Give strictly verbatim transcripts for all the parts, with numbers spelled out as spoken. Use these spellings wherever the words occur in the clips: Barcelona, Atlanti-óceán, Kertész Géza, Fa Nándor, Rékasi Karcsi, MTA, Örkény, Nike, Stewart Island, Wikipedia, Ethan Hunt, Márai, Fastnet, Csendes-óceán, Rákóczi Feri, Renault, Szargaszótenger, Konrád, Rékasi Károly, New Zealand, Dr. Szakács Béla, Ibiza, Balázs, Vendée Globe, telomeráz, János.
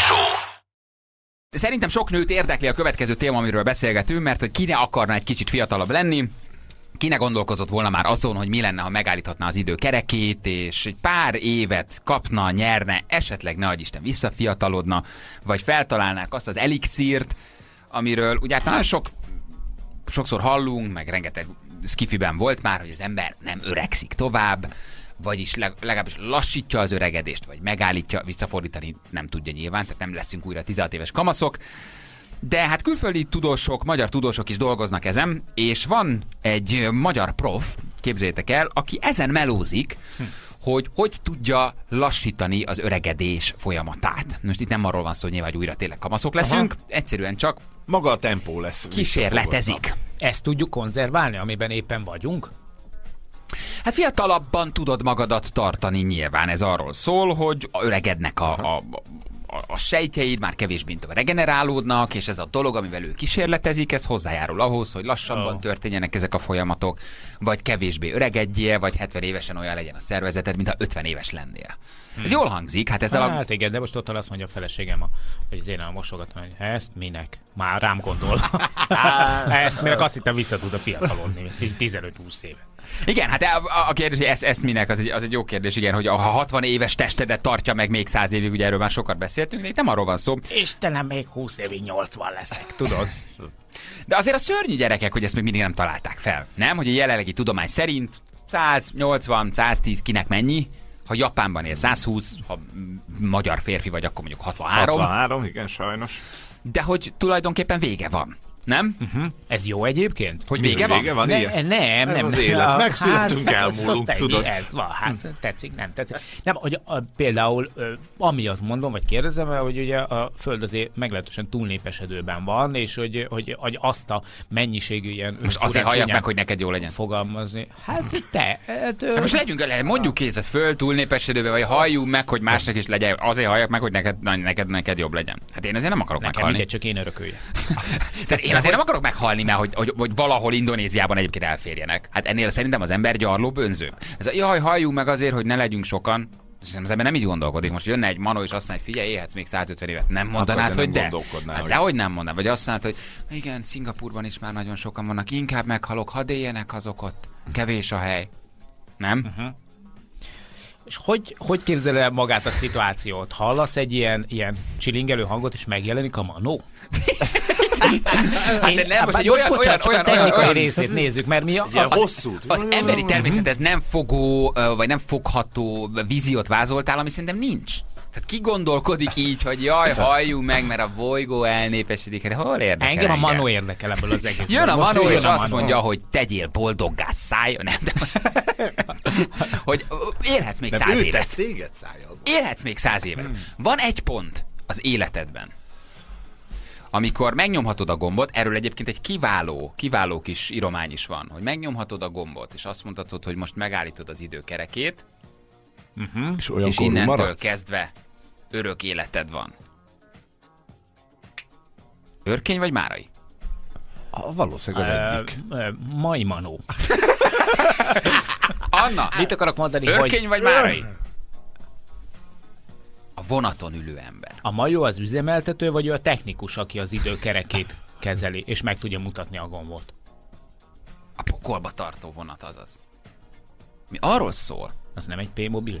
Show. Szerintem sok nőt érdekli a következő téma, amiről beszélgetünk, mert hogy ki ne akarna egy kicsit fiatalabb lenni, ki ne gondolkozott volna már azon, hogy mi lenne, ha megállíthatná az idő kerekét, és egy pár évet kapna, nyerne, esetleg ne adj Isten visszafiatalodna, vagy feltalálnák azt az elixírt, amiről ugye hát nagyon sok, sokszor hallunk, meg rengeteg skifiben volt már, hogy az ember nem öregszik tovább, vagyis legalábbis lassítja az öregedést, vagy megállítja, visszafordítani nem tudja nyilván, tehát nem leszünk újra tizenhat éves kamaszok. De hát külföldi tudósok, magyar tudósok is dolgoznak ezen, és van egy magyar prof, képzeljétek el, aki ezen melózik, hm. hogy hogy tudja lassítani az öregedés folyamatát. Most itt nem arról van szó, hogy nyilván újra tényleg kamaszok leszünk, aha. egyszerűen csak maga a tempó lesz. Kísérletezik. Ezt tudjuk konzerválni, amiben éppen vagyunk? Hát fiatalabban tudod magadat tartani nyilván. Ez arról szól, hogy öregednek a, a, a, a sejtjeid, már kevésbé regenerálódnak, és ez a dolog, amivel ő kísérletezik, ez hozzájárul ahhoz, hogy lassabban oh. történjenek ezek a folyamatok, vagy kevésbé öregedjél, vagy hetven évesen olyan legyen a szervezeted, mintha ötven éves lennél. Hmm. Ez jól hangzik. Hát, ezzel hát a... igen, de most ott azt mondja a feleségem, hogy az én a mosogatom, hogy ezt minek? Már rám gondol. Ezt minek, azt hittem vissza tud a fiatalodni, tizenöt-húsz éve. Igen, hát a kérdés, hogy ezt, ezt minek, az egy, az egy jó kérdés, igen, hogy ha hatvan éves testedet tartja meg még száz évig, ugye erről már sokat beszéltünk, de itt nem arról van szó. Istenem, még húsz évig nyolcvan leszek, tudod? De azért a szörnyű gyerekek, hogy ezt még mindig nem találták fel, nem? Hogy a jelenlegi tudomány szerint száz nyolcvan száz tíz, kinek mennyi? Ha Japánban él száz húsz, ha magyar férfi vagy, akkor mondjuk hatvanhárom. hatvanhárom, igen, sajnos. De hogy tulajdonképpen vége van. Nem? Uh-huh. Ez jó egyébként? Hogy vége van? Vége van ne, nem, nem. Ez nem. Az élet. Megszületünk, hát, elmúlunk, tudod. Ez van, hát tetszik, nem tetszik. Nem, hogy a, például amiatt mondom, vagy kérdezem, hogy ugye a Föld azért meglehetősen túlnépesedőben van, és hogy, hogy, hogy azt a mennyiségű ilyen... Most azért halljak meg, hogy neked jó legyen. Fogalmazni. Hát te... Hát, hát most legyünk el, mondjuk kész, a Föld túlnépesedőben, vagy halljunk meg, hogy másnak is legyen. Azért halljak meg, hogy neked, neked, neked jobb legyen. Hát én azért nem akarok nekem meghalni. Minket, csak én örököljek. Én azért nem akarok meghalni, mert hogy, hogy, hogy valahol Indonéziában egyébként elférjenek. Hát ennél szerintem az ember gyarló bönző. Ez a jaj, halljunk meg azért, hogy ne legyünk sokan. Az ember nem így gondolkodik. Most jönne egy manó, és azt mondja, hogy figyelj, éhetsz még száz ötven évet. Nem mondanád, hát hogy nem de. Hát de hogy nem mondanád. Vagy azt mondod, hogy igen, Szingapurban is már nagyon sokan vannak. Inkább meghalok, hadd éljenek azok ott. Kevés a hely. Nem? Uh-huh. És hogy, hogy képzel el magát a szituációt? Hallasz egy ilyen, ilyen csilingelő hangot, és megjelenik a manó? Hát, de nem, most egy olyan, olyan, olyan, olyan, olyan részét nézzük, mert mi a, az, az emberi természet, ez nem fogó, vagy nem fogható víziót vázoltál, ami szerintem nincs. Tehát ki gondolkodik így, hogy jaj, halljunk meg, mert a bolygó elnépesedik. Hát hol érdekel? Engem a manó érdekel ebből az egész. Jön a manó, és azt manó. mondja, hogy tegyél boldoggá, szájjal. Nem, de most... hogy élhetsz még de száz évet. Téged élhetsz még száz évet. Hmm. Van egy pont az életedben, amikor megnyomhatod a gombot, erről egyébként egy kiváló, kiváló kis íromány is van, hogy megnyomhatod a gombot, és azt mondhatod, hogy most megállítod az időkerekét, uh-huh. és, és innentől maradsz? Kezdve örök életed van. Örkény vagy márai? A, valószínűleg az egyik. Mai manó. Anna, mit akarok mondani, örkény hogy... Örkény vagy márai? A vonaton ülő ember. A majó az üzemeltető, vagy ő a technikus, aki az időkerekét kezeli, és meg tudja mutatni a gombot? A pokolba tartó vonat azaz. Mi arról szól? Az nem egy P-mobil.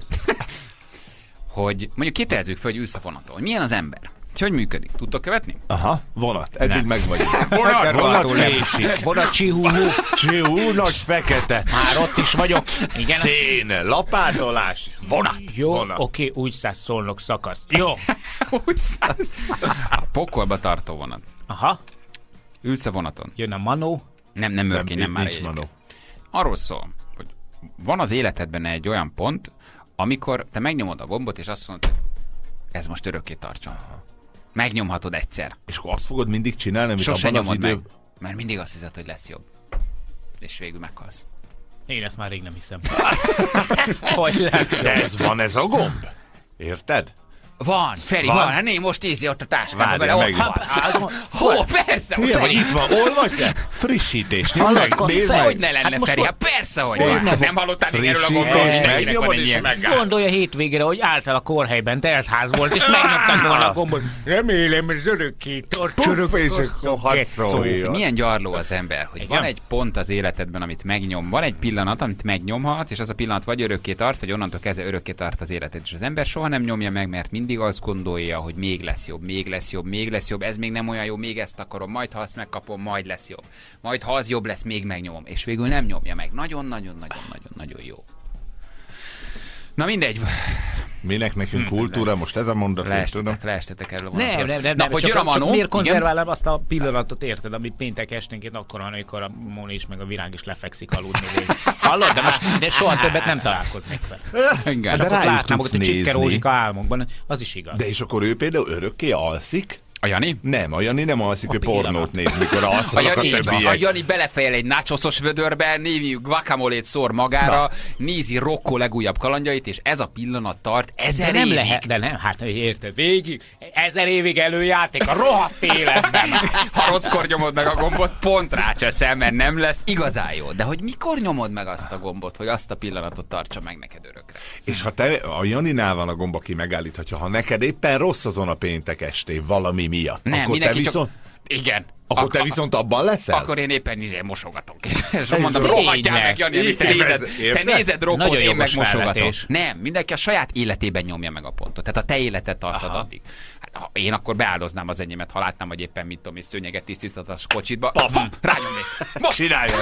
Hogy mondjuk kitezzük fel, hogy ülsz a vonaton. Hogy milyen az ember? Hogy működik? Tudtok követni? Aha, vonat. Eddig megvagyunk. Vonat, vonat, lépsik. Vonat, csihúhú. Csihú, nagy fekete. Már ott is vagyok. Igen. Szén, lapátolás, vonat. Jó, vonat. Oké, úgy száz szólnok szakasz. Jó. Úgy száz. A pokolba tartó vonat. Aha. Ülsz a vonaton. Jön a manó. Nem, nem örkény, nem, nem már manó. Arról szól, hogy van az életedben egy olyan pont, amikor te megnyomod a gombot, és azt mondod, ez most örökké tartson. Aha. Megnyomhatod egyszer. És akkor azt fogod mindig csinálni, amit abban az idő... meg, mert mindig azt hiszed, hogy lesz jobb. És végül meghalsz. Én ezt már rég nem hiszem. Hogy lesz jobb. De ez van, ez a gomb. Érted? Van, Feri, van. van. Hát én most ízi ott a táskába bele, ott van. Hó, persze, hogy van. Itt van, olvasd? Frissítés. Hogy ne lenne, Feri, hát persze, hogy van. Nem hallottál még erről a gondolat, és nekinek van egy ilyen. Gondolja hétvégére, hogy álltál a kórhelyben, teltház volt, és megnyomtak volna a gombot. Remélem, ez örökké tartsorok. Milyen gyarló az ember, hogy van egy pont az életedben, amit megnyom, van egy pillanat, amit megnyomhatsz, és az a pillanat vagy örökké tart, vagy onnantól kezdve örökké tart az életed. És az ember soha nem nyomja meg, mert mindig azt gondolja, hogy még lesz jobb, még lesz jobb, még lesz jobb, ez még nem olyan jó, még ezt akarom, majd ha azt megkapom, majd lesz jobb. Majd ha az jobb lesz, még megnyomom. És végül nem nyomja meg. Nagyon-nagyon-nagyon-nagyon-nagyon jó. Na mindegy. Minek nekünk kultúra? Most ez a mondat. Leestetek, leestetek erről a mondatot. Nem, nem, nem. Na, nem hogy csak, csak miért konzerválom azt a pillanatot, érted, amit péntek esténként akkor, amikor a Móni is, meg a Virág is lefekszik aludni. Hallod? De most de soha többet nem találkoznék vele. Engem. De rájuk tudsz nézni. Csikke Rózsika álmokban. Az is igaz. De és akkor ő például örökké alszik? A Jani? Nem, a Jani nem alszik, a ő pornót néz, mikor alszanak a, a többiek. A Jani belefejel egy nácsoszos vödörbe, némi guacamolét szór magára, na, nézi Rocco legújabb kalandjait, és ez a pillanat tart ezer de nem évig. Lehet, de nem, hát érted, végig, ezer évig előjáték a rohadt életben. Harockkor nyomod meg a gombot, pont rácseszel, mert nem lesz igazán jó. De hogy mikor nyomod meg azt a gombot, hogy azt a pillanatot tartsa meg neked örökre? És ha te, a Janinál van a gomb, aki megállíthatja, ha neked éppen rossz azon a péntek esté valami miatt. Nem, akkor te viszont... Csak... Igen. Akkor ak te viszont abban leszel? Akkor én éppen izé mosogatok. És mondom, rohadjál meg, Jani, amit te nézed. Te nézed Rokkot, én meg mosogatok. Nem, mindenki a saját életében nyomja meg a pontot. Tehát a te életed tartad addig. Hát, én akkor beáldoznám az enyémet, ha látnám, hogy éppen mit tudom, és szőnyeget tisztítod a kocsitba. Rányomnék. Most csináljad.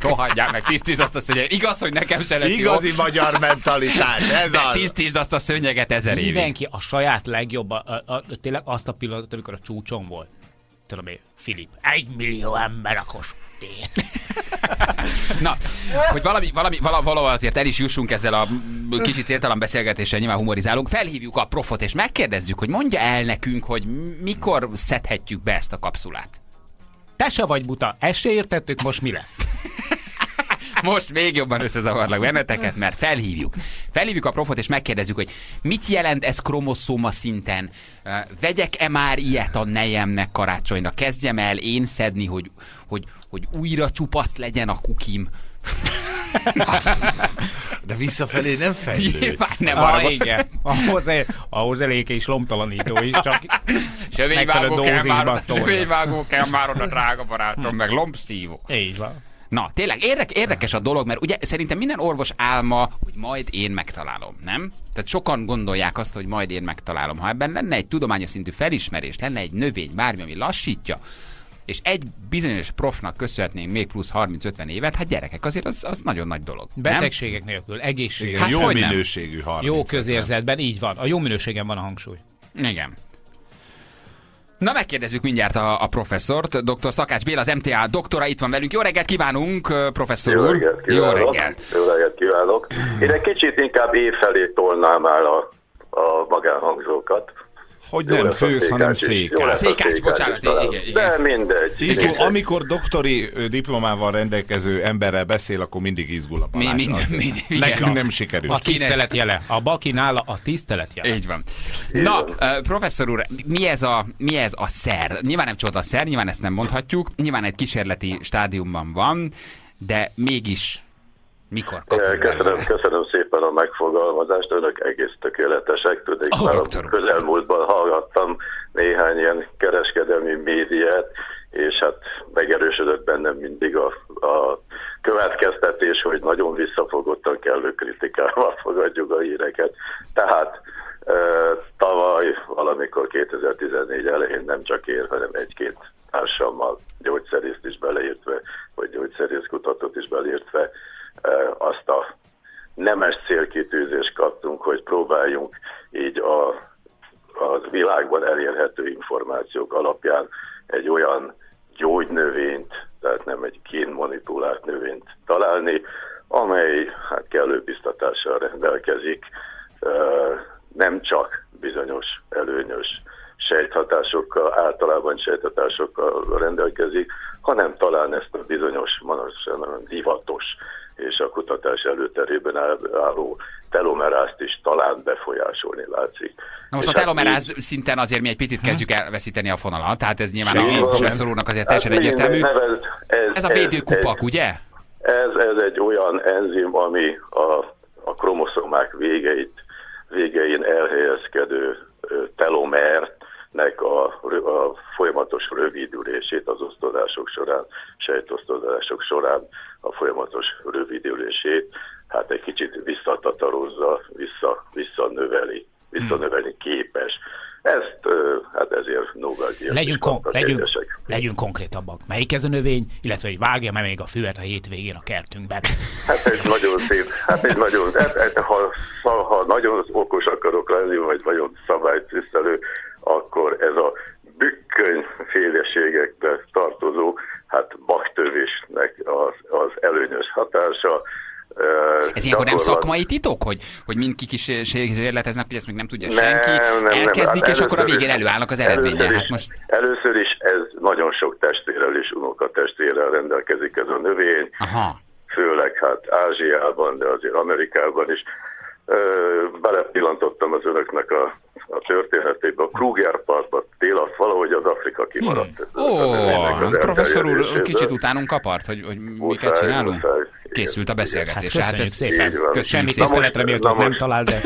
Rohadjál meg, tisztítsd azt a szőnyeget. Igaz, hogy nekem se lesz jó. Igazi magyar mentalitás. Tisztítsd azt a szőnyeget ezer évig. Mindenki a saját legjobb, tényleg azt a pillanatot, amikor a csúcson volt. Tudom én, Filip, egy millió ember akos. Na, hogy valami, valami, valahol azért el is jussunk ezzel a kicsit céltalan beszélgetéssel, nyilván humorizálunk, felhívjuk a profot és megkérdezzük, hogy mondja el nekünk, hogy mikor szedhetjük be ezt a kapszulát. Te se vagy buta, ezt se értettük, most mi lesz? Most még jobban összezavarlak benneteket, mert felhívjuk. Felhívjuk a profot, és megkérdezzük, hogy mit jelent ez kromoszóma szinten. Vegyek-e már ilyet a nejemnek karácsonyra? Kezdjem el én szedni, hogy, hogy, hogy újra csupasz legyen a kukim. De visszafelé nem fejlődsz. Nem arra, igen. Ahhoz, el, ahhoz eléke is lomtalanító is, csak megfelelő dózisban szólnak. Sövényvágó kell már oda, drága barátom, meg lombszívó. Így van. Na, tényleg érdekes, érdekes a dolog, mert ugye szerintem minden orvos álma, hogy majd én megtalálom, nem? Tehát sokan gondolják azt, hogy majd én megtalálom. Ha ebben lenne egy tudományos szintű felismerés, lenne egy növény, bármi, ami lassítja, és egy bizonyos profnak köszönhetnénk még plusz harminc-ötven évet, hát gyerekek, azért az, az nagyon nagy dolog. Betegségek nem? Nélkül, egészség. Hát jó minőségű harminc. Jó közérzetben, így van. A jó minőségen van a hangsúly. Igen. Na, megkérdezzük mindjárt a, a professzort, doktor Szakács Béla, az em té á doktora itt van velünk. Jó reggelt kívánunk, professzor úr! Jó reggelt kívánok! Jó reggelt. Jó reggelt kívánok! Én egy kicsit inkább éjfelé tolnám el a, a magánhangzókat. Hogy jó nem fősz, hanem székács. Székács, bocsánat, igen, igen. De mindegy. Izgul, mindegy. Amikor doktori diplomával rendelkező emberrel beszél, akkor mindig izgul a Balázs. Mi, mi, mi, mi, Nekünk nem sikerül. A tisztelet jele. A bakinála a tisztelet jele. Így van. Így Na, van. Professzor úr, mi ez, a, mi ez a szer? Nyilván nem csoda a szer, nyilván ezt nem mondhatjuk. Nyilván egy kísérleti stádiumban van, de mégis mikor kapjuk? Köszönöm, köszönöm szépen a megfogalmazást, önök egész tökéletesek, tudnék, oh, már a közelmúltban hallgattam néhány ilyen kereskedelmi médiát, és hát megerősödött bennem mindig a, a következtetés, hogy nagyon visszafogottan, kellő kritikával fogadjuk a híreket. Tehát e, tavaly valamikor kétezer-tizennégy elején nem csak én, hanem egy-két társammal, gyógyszerészt is beleértve, vagy gyógyszerész kutatót is beleértve, azt a nemes célkitűzést kaptunk, hogy próbáljunk így a, a világban elérhető információk alapján egy olyan gyógynövényt, tehát nem egy génmanipulált növényt találni, amely hát kellő biztatással rendelkezik, nem csak bizonyos előnyös sejthatásokkal, általában sejthatásokkal rendelkezik, hanem talán ezt a bizonyos, manapság divatos és a kutatás előterében álló telomerázt is talán befolyásolni látszik. Na most és a telomeráz hát, szinten azért mi egy picit kezdjük elveszíteni a fonalat, tehát ez nyilván a professzorónak azért hát teljesen egyértelmű. Nevez, ez, ez a védőkupak, ez, ugye? Ez, ez egy olyan enzim, ami a, a kromoszomák végeit, végein elhelyezkedő telomernek a, a folyamatos rövidülését az osztozások során, sejtosztozások során a folyamatos rövidülését, hát egy kicsit visszatatarozza, vissza, visszanöveli, visszanöveli képes. Ezt, hát ezért Nobel-díjat legyünk, kon- legyünk, legyünk konkrétabbak. Melyik ez a növény, illetve hogy vágja meg még a füvet a hétvégén a kertünkben? Hát ez nagyon szép. Hát egy nagyon, hát, hát, ha, ha nagyon okos akarok lenni, vagy nagyon szabálytisztelő, akkor ez a bükköny féleségekbe tartozó, hát baktövésnek az, az előnyös hatása. Ez ilyenkor nem szakmai titok, hogy, hogy mind kikísérleteznek, hogy ezt még nem tudja senki, nem, nem, elkezdik, nem, hát és akkor a végén előállnak az eredménye. Először, hát most... először is ez nagyon sok testvérrel és unokatestvérrel rendelkezik ez a növény, aha, főleg hát Ázsiában, de azért Amerikában is. Belepillantottam az önöknek a, a történetébe, a Kruger Parkba télasz valahogy az Afrika kimaradt. Ó, hmm. oh, professzor úr, kicsit utánunk kapart, hogy, hogy miket csinálunk? Muszáj. Készült a beszélgetés. Hát, hát ez szépen. Köszönöm, tiszteletre méltót nem talál, de...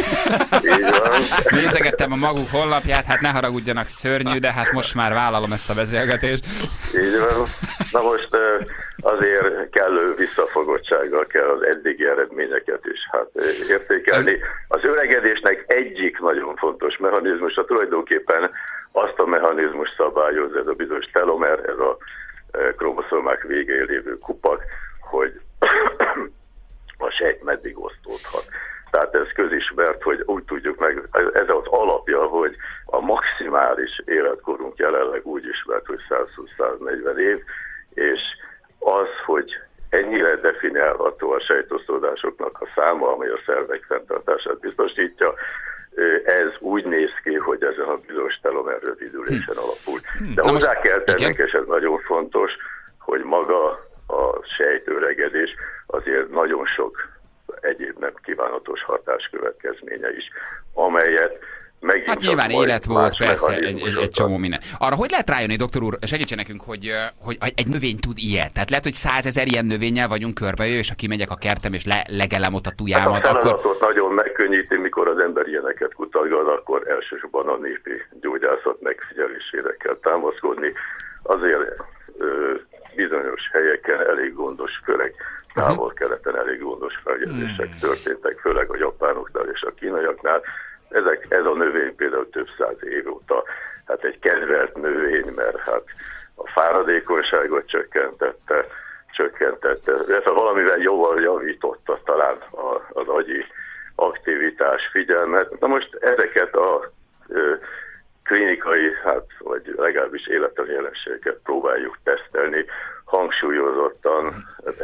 Nézegettem a maguk honlapját, hát ne haragudjanak, szörnyű, de hát most már vállalom ezt a beszélgetést. Így van. Na most azért kellő visszafogottsággal kell az eddigi eredményeket is hát értékelni. Az öregedésnek egyik nagyon fontos mechanizmusa tulajdonképpen azt a mechanizmus szabályoz, ez a bizonyos telomer, ez a kromoszomák végén lévő kupak, hogy a sejt meddig osztódhat. Tehát ez közismert, hogy úgy tudjuk meg, ez az alapja, hogy a maximális életkorunk jelenleg úgy ismert, hogy száz húsz száz negyven év, és az, hogy ennyire definiálható a sejtosztódásoknak a száma, amely a szervek fenntartását biztosítja, ez úgy néz ki, hogy ezen a bizonyos telomer rövidülésen alapul. De hozzá kell tennünk, és ez nagyon fontos, hogy maga a sejtőregedés azért nagyon sok egyéb nem kívánatos hatás következménye is, amelyet megint hát nyilván élet volt, persze, egy, egy, egy csomó minden. Arra hogy lehet rájönni, doktor úr, segítsen nekünk, hogy, hogy egy növény tud ilyet? Tehát lehet, hogy százezer ilyen növényel vagyunk körbejöjjön, és ha kimegyek a kertem, és le, legelem ott a tujámat, hát a feladatot akkor... nagyon megkönnyíti, mikor az ember ilyeneket kutatgat, akkor elsősorban a népi gyógyászat megfigyelésére kell támaszkodni. Azért... Ö, bizonyos helyeken elég gondos, főleg távol-keleten elég gondos feljelzések történtek, főleg a japánoknál és a kínaiaknál. Ezek, ez a növény például több száz év óta hát egy kedvelt növény, mert hát a fáradékonyságot csökkentette, csökkentette, illetve valamivel jóval javította talán a, az agyi aktivitás figyelmet. Na most ezeket a ö, klinikai, hát, vagy legalábbis életlen jelenségeket próbáljuk tesztelni, hangsúlyozottan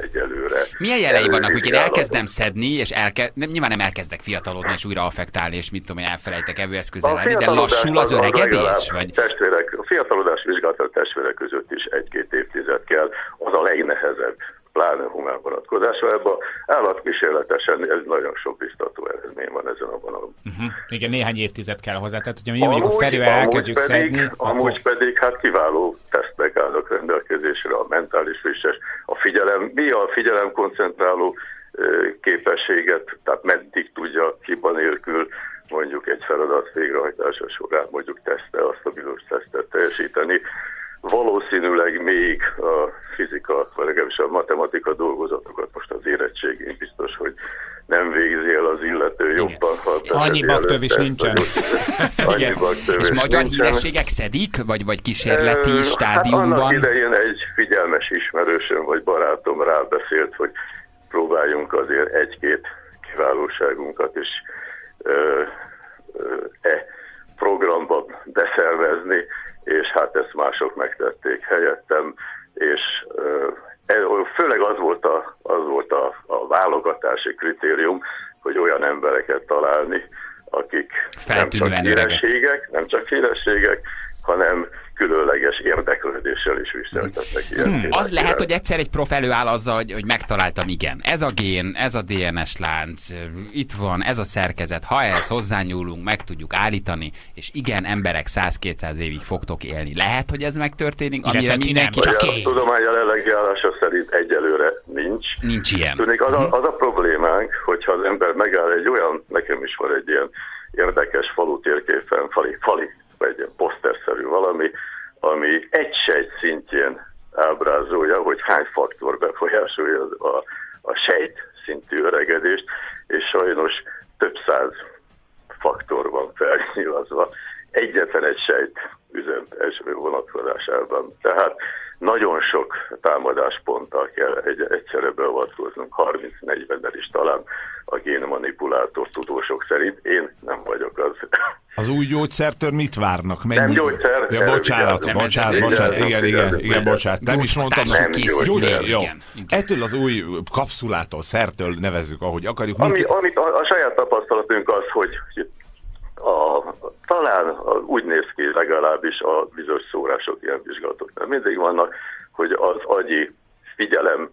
egyelőre. Milyen jelei vannak, hogy én elkezdem szedni, és elke... nem, nyilván nem elkezdek fiatalodni, és újra affektálni, és mit tudom, elfelejtek evőeszközzel állni, de lassul az öregedés? Vagy? Testvérek, a fiatalodás vizsgálata testvérek között is egy-két évtized kell, az a legnehezebb, pláne humán vonatkozásra. Ebben állatkísérletesen ez nagyon sok biztató eredmény van ezen a vonalon. Uh-huh. Igen, néhány évtized kell hozzá, tehát hogyha mi amúgy, a ferővel elkezdjük amúgy pedig, szedni... Amúgy akkor... pedig hát kiváló tesztek állnak rendelkezésre, a mentális frissés, a figyelem, mi a figyelem koncentráló képességet, tehát meddig tudja hiba nélkül mondjuk egy feladat végrehajtása során mondjuk tesztel, azt a bizonyos tesztet teljesíteni. Valószínűleg még a fizika, vagy legalábbis a matematika dolgozatokat most az érettségén biztos, hogy nem végzi el az illető jobban. Annyi baktöv is nincsen. Igen. És magyar hírességek szedik, vagy, vagy kísérleti e, stádiumban? Hát annak idején egy figyelmes ismerősöm, vagy barátom rábeszélt, hogy próbáljunk azért egy-két kiválóságunkat is e, e programba beszervezni, és hát ezt mások megtették helyettem, és főleg az volt a, az volt a, a válogatási kritérium, hogy olyan embereket találni, akik nem csak, hírességek, nem csak hírességek, hanem különleges érdeklődéssel is viseltetnek ilyen hmm, Az lehet, hogy egyszer egy prof előáll azzal, hogy, hogy megtaláltam, igen, ez a gén, ez a dé en es lánc, itt van, ez a szerkezet, ha ehhez hozzányúlunk, meg tudjuk állítani, és igen, emberek száz-kétszáz évig fogtok élni. Lehet, hogy ez megtörténik, amire mindenki csak kény. A tudomány jelenlegi állása szerint egyelőre nincs. Nincs ilyen. Tudnék, az, a, az a problémánk, hogyha az ember megáll egy olyan, nekem is van egy ilyen érdekes falu térképen, fali, fali egy ilyen poszterszerű valami, ami egy sejt szintjén ábrázolja, hogy hány faktor befolyásolja a, a sejt szintű öregedést, és sajnos több száz faktor van felnyilazva egyetlen egy sejt üzem vonatkozásában. Tehát nagyon sok támadásponttal kell egy, egyszerre beavatkoznunk, harminc-negyvennel is talán a génmanipulátor tudósok szerint. Én nem vagyok az. Az új gyógyszertől mit várnak? Mennyi? Nem gyógyszer. Ja, bocsánat, nem bocsánat, nem bocsánat, nem igen, igen, igen, bocsánat. Nem is mondtam, nem kész. Gyógyszer, jó. Ettől az új kapszulától, szertől nevezzük, ahogy akarjuk. Ami, mit... Amit a, a saját tapasztalatunk az, hogy a, talán a, úgy néz ki legalábbis a bizonyos szórások ilyen vizsgálatoknál. Mindig vannak, hogy az agyi figyelem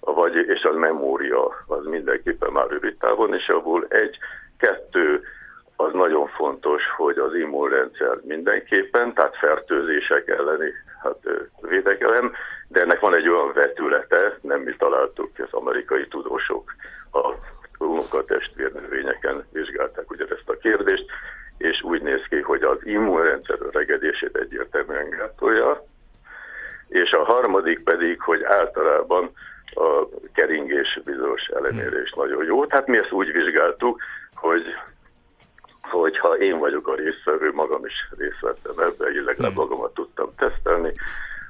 vagy, és a memória az mindenképpen már rövid távon, és abból egy, kettő, az nagyon fontos, hogy az immunrendszer mindenképpen, tehát fertőzések elleni hát, védekelem, de ennek van egy olyan vetülete, nem mi találtuk, az amerikai tudósok a unokatestvérnövényeken vizsgálták ugye ezt a kérdést, és úgy néz ki, hogy az immunrendszer öregedését egyértelműen gátolja, és a harmadik pedig, hogy általában a keringés bizonyos ellenérés nagyon jó. Tehát mi ezt úgy vizsgáltuk, hogy hogyha én vagyok a résztvevő, magam is részt vettem ebben, így legalább magamat tudtam tesztelni,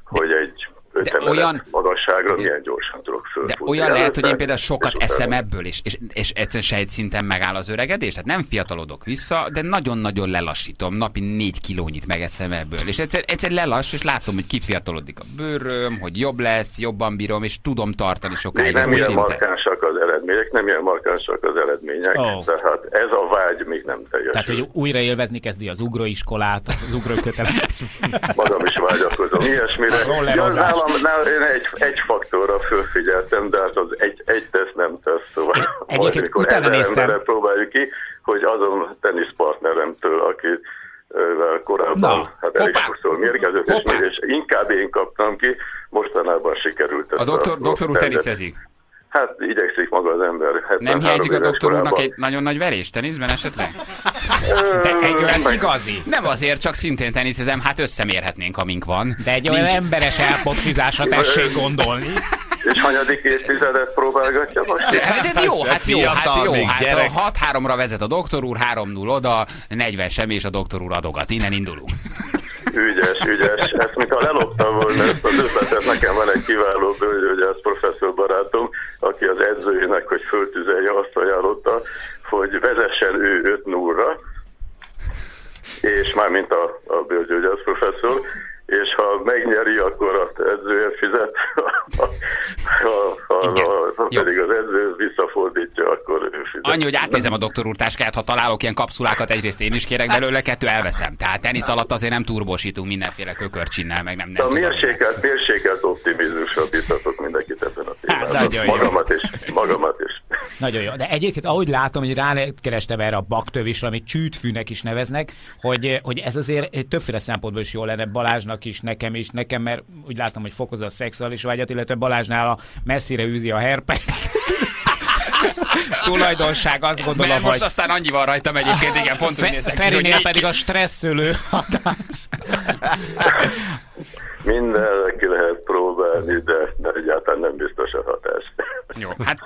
hogy egy ötemelet magasságra de, milyen gyorsan tudok fölfutni. De olyan lehet, hogy én például sokat eszem ebből, és, és, és egyszerűen sejtszinten megáll az öregedés, tehát nem fiatalodok vissza, de nagyon-nagyon lelassítom, napi négy kilónyit megeszem ebből, és egyszer, egyszer lelass, és látom, hogy kifiatalodik a bőröm, hogy jobb lesz, jobban bírom, és tudom tartani sokáig nem ezt a szinten. Nem ilyen markánsak az eredmények, nem ilyen markánsak az eredmények, oh. Tehát ez a vágy még nem teljes. Tehát, hogy újra élvezni kezdi az ugróiskolát, az ugrókötelet. Magam is vágyakozom ilyesmire. Nálam, én egy, egy faktorra fölfigyeltem, de hát az egy, egy teszt nem tesz, szóval majd, amikor ezer emberre próbáljuk ki, hogy azon teniszpartneremtől, aki korábban na, hát elég sokszor mérkezett, és, és inkább én kaptam ki, mostanában sikerült. A doktor, doktor úr teniszezik? Hát igyekszik maga az ember. Nem hiányzik a doktor úrnak egy nagyon nagy verés teniszben esetleg? De egy olyan igazi. Nem azért, csak szintén teniszezem, hát összemérhetnénk, amink van. De egy olyan emberes elpotfizásra tessék gondolni. És hanyadik évtizedet próbálgatja most? De jó, hát jó, hát jó. Hát hat-háromra vezet a doktor úr, három null oda, negyven semmi, és a doktor úr adogat. Innen indulunk. Ügyes, ügyes. Ezt, mintha leloptam volna ezt az ötletet, nekem van egy kiváló bölgyógyász professzor barátom, aki az edzőjének, hogy föltüzelje, azt ajánlotta, hogy vezessen ő öt nullra, és már mint a, a bölgyógyász professzor, és ha megnyeri, akkor az edzőért fizet, ha, ha, ha pedig az edző visszafordítja, akkor ő fizet. Annyi, hogy átnézem a doktor úr táskáját, ha találok ilyen kapszulákat, egyrészt én is kérek belőle, kettő elveszem. Tehát tenisz alatt azért nem turbósítunk mindenféle kökörcsinnel, meg nem, nem a mérsékelt, mérsékelt optimizmusra biztatok mindenkit ezen a témában. Magamat is, magamat is. Nagyon jó. De egyébként, ahogy látom, hogy rákerestem erre a baktövisre, amit csűtfűnek is neveznek, hogy, hogy ez azért többféle szempontból is jól lenne Balázsnak is, nekem is, nekem, mert úgy látom, hogy fokozza a szexuális vágyat, illetve Balázsnál a messzire űzi a herpeszt. Tulajdonság, azt gondolom, mert most hogy... aztán annyi van rajtam egyébként, igen, pont Fe- Ferinél pedig a stresszülő határ. Mindenre ki lehet próbálni, de, de egyáltalán nem biztos a hatás. Jó, hát...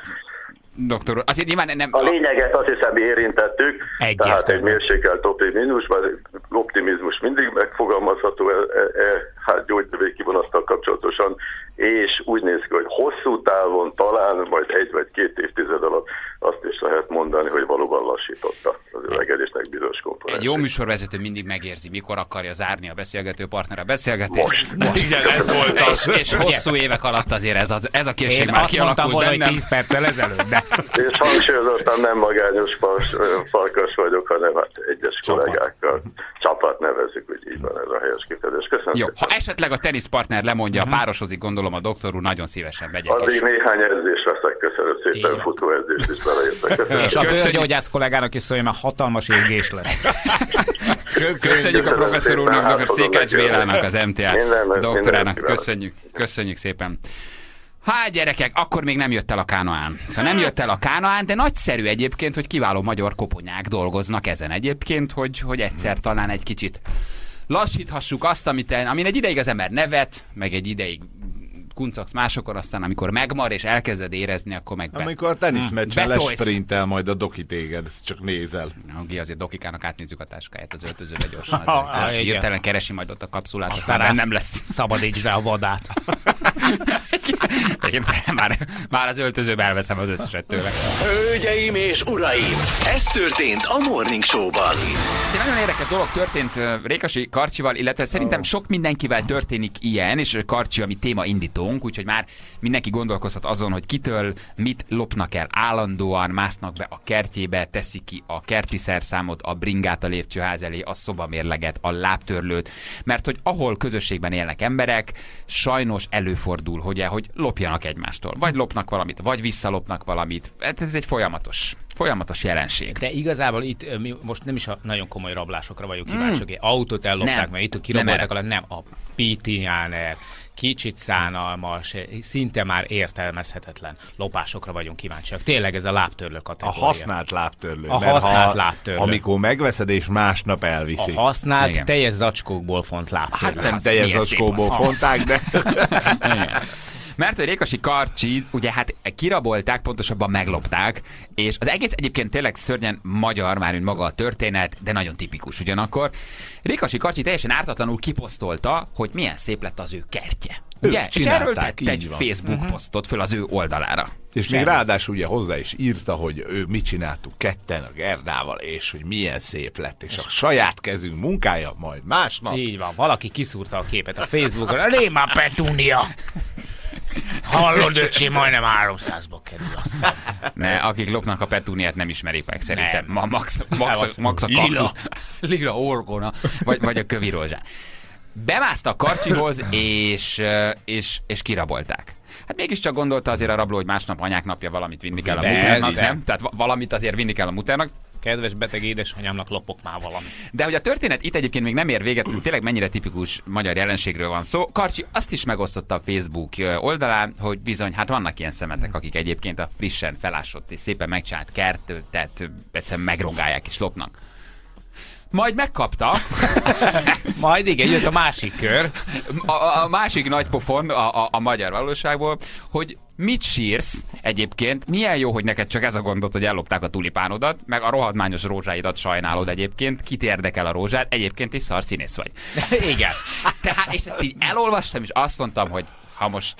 Doktor úr, azért nyilván nem... A lényeget azt hiszem érintettük, egyértelmű. Tehát egy mérsékelt optimizmus, mert optimizmus mindig megfogalmazható, e, e, hát gyógyvékivonattal kapcsolatosan, és úgy néz ki, hogy hosszú távon talán majd egy vagy két évtized alatt azt is lehet mondani, hogy valóban lassította az öregedésnek bizonyos komponensét. egy jó műsorvezető mindig megérzi, mikor akarja zárni a beszélgető partner a beszélgetést. Most. Most. Igen, ez volt az. És, és hosszú évek alatt azért ez, az, ez a készség én már kialakult bennem. Én azt mondtam, hogy tíz perccel ezelőtt, de... Én hangsúlyozottan nem magányos farkas vagyok, hanem hát egyes csapat kollégákkal. Csapat nevezik, úgy így van ez a helyes kifejezés. Köszönöm. Jó, ha esetleg a teniszpartner lemondja, uh-huh. párosozik, gondolom a doktor úr, nagyon szívesen vegyek. Addig is néhány edzés veszek, köszönöm szépen, futóedzést is belejöttek. És a bőrgyógyász kollégának is szóljon, mert hatalmas égés lesz. Köszönjük, köszönjük a professzor úrnak, doktor Szakács Bélának, az em té á doktorának. Köszönjük, köszönjük szépen. Há, gyerekek, akkor még nem jött el a Kánaán. Szóval nem jött el a Kánaán, de nagyszerű egyébként, hogy kiváló magyar koponyák dolgoznak ezen egyébként, hogy, hogy egyszer talán egy kicsit lassíthassuk azt, amit el, amin egy ideig az ember nevet, meg egy ideig kuncogsz másokon, aztán amikor megmar és elkezded érezni, akkor meg be... Amikor a teniszmeccsen lesprintel majd a doki téged, csak nézel. Ugye azért dokikának átnézzük a táskáját az öltözőbe gyorsan. Az hirtelen keresi majd ott a kapszulát, aztán már nem lesz szabadíts rá a vadát. Már, már az öltözőbe elveszem az összeset tőle. Hölgyeim és uraim, ez történt a Morning Show-ban. Egy nagyon érdekes dolog történt Rékasi Karcsival, illetve szerintem sok mindenkivel történik ilyen, és Karcsi, ami téma indítónk, úgyhogy már mindenki gondolkozhat azon, hogy kitől mit lopnak el állandóan, másznak be a kertjébe, teszik ki a kerti szerszámot, a bringát a lépcsőház elé, a szobamérleget, a lábtörlőt, mert hogy ahol közösségben élnek emberek, sajnos előfordul, hogy, hogy lopjanak egymástól. Vagy lopnak valamit, vagy visszalopnak valamit. Ez egy folyamatos, folyamatos jelenség. De igazából itt mi most nem is a nagyon komoly rablásokra vagyok kíváncsi. Mm. Autót ellopták, nem, mert itt kirabolták, nem, nem a pé té á-nál. Kicsit szánalmas, szinte már értelmezhetetlen lopásokra vagyunk kíváncsiak. Tényleg ez a lábtörlő kategória. A használt lábtörlő. A használt ha, lábtörlő. Amikor megveszed és másnap elviszik. A használt, igen, teljes zacskókból font lábtörlő. Hát nem az teljes zacskókból fonták, de... Mert a Rékasi Karcsi, ugye hát kirabolták, pontosabban meglopták, és az egész egyébként tényleg szörnyen magyar, már mint maga a történet, de nagyon tipikus ugyanakkor. Rékasi Karcsi teljesen ártatlanul kiposztolta, hogy milyen szép lett az ő kertje. Ugye? És erről tett egy van. Facebook uh-huh. posztot föl az ő oldalára. És Semmi. Még ráadásul ugye hozzá is írta, hogy ő mit csináltuk ketten a Gerdával, és hogy milyen szép lett, és, és a saját kezünk munkája majd másnap. Így van, valaki kiszúrta a képet a Facebookra, léma Petúnia! Hallod, öcsém, majdnem háromszázba kerül, azt hiszem. Ne, akik lopnak a petúniát, nem ismerik meg szerintem. Ma max, max, max, max a kaktusz. Lila, lila orgona, vagy, vagy a kövi rózsán. Bemászta a Karcsihoz, és, és, és kirabolták. Hát mégiscsak gondolta azért a rabló, hogy másnap anyák napja valamit vinni kell a mutérnak, nem? Tehát valamit azért vinni kell a mutérnak. Kedves beteg édesanyámnak lopok már valami. De hogy a történet itt egyébként még nem ér véget, tényleg mennyire tipikus magyar jelenségről van szó. Karcsi azt is megosztotta a Facebook oldalán, hogy bizony, hát vannak ilyen szemetek, akik egyébként a frissen felásott és szépen megcsinált kertet egyszerűen megrongálják és lopnak. Majd megkapta. Majd igen, jött a másik kör. A, a másik nagy pofon a, a, a magyar valóságból, hogy mit sírsz egyébként, milyen jó, hogy neked csak ez a gondot, hogy ellopták a tulipánodat, meg a rohadmányos rózsáidat sajnálod egyébként, kit érdekel a rózsád, egyébként is szar színész vagy. Igen. Tehát, és ezt így elolvastam, és azt mondtam, hogy ha most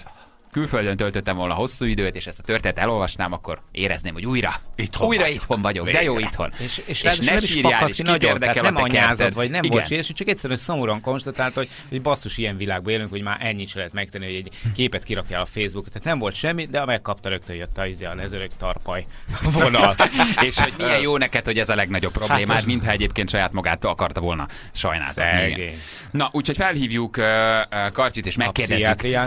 külföldön töltöttem volna hosszú időt, és ezt a történetet elolvasnám, akkor érezném, hogy újra itthon újra vagyok. Itthon vagyok, végre. De jó itthon. És, és, és ne sírjál, és kit érdekel a te kerted, vagy nem volt sírás, csak egyszerűen szomorúan konstatált, hogy, hogy basszus, ilyen világban élünk, hogy már ennyit se lehet megtenni, hogy egy képet kirakjál a Facebookra. Tehát nem volt semmi, de megkapta, rögtön jött a izé, az örök tarpaj vonal. És hogy milyen jó neked, hogy ez a legnagyobb problémád, hát az... mintha egyébként saját magát akarta volna sajnálni. Na, úgyhogy felhívjuk uh, uh, Karcsit, és megkérdezzük.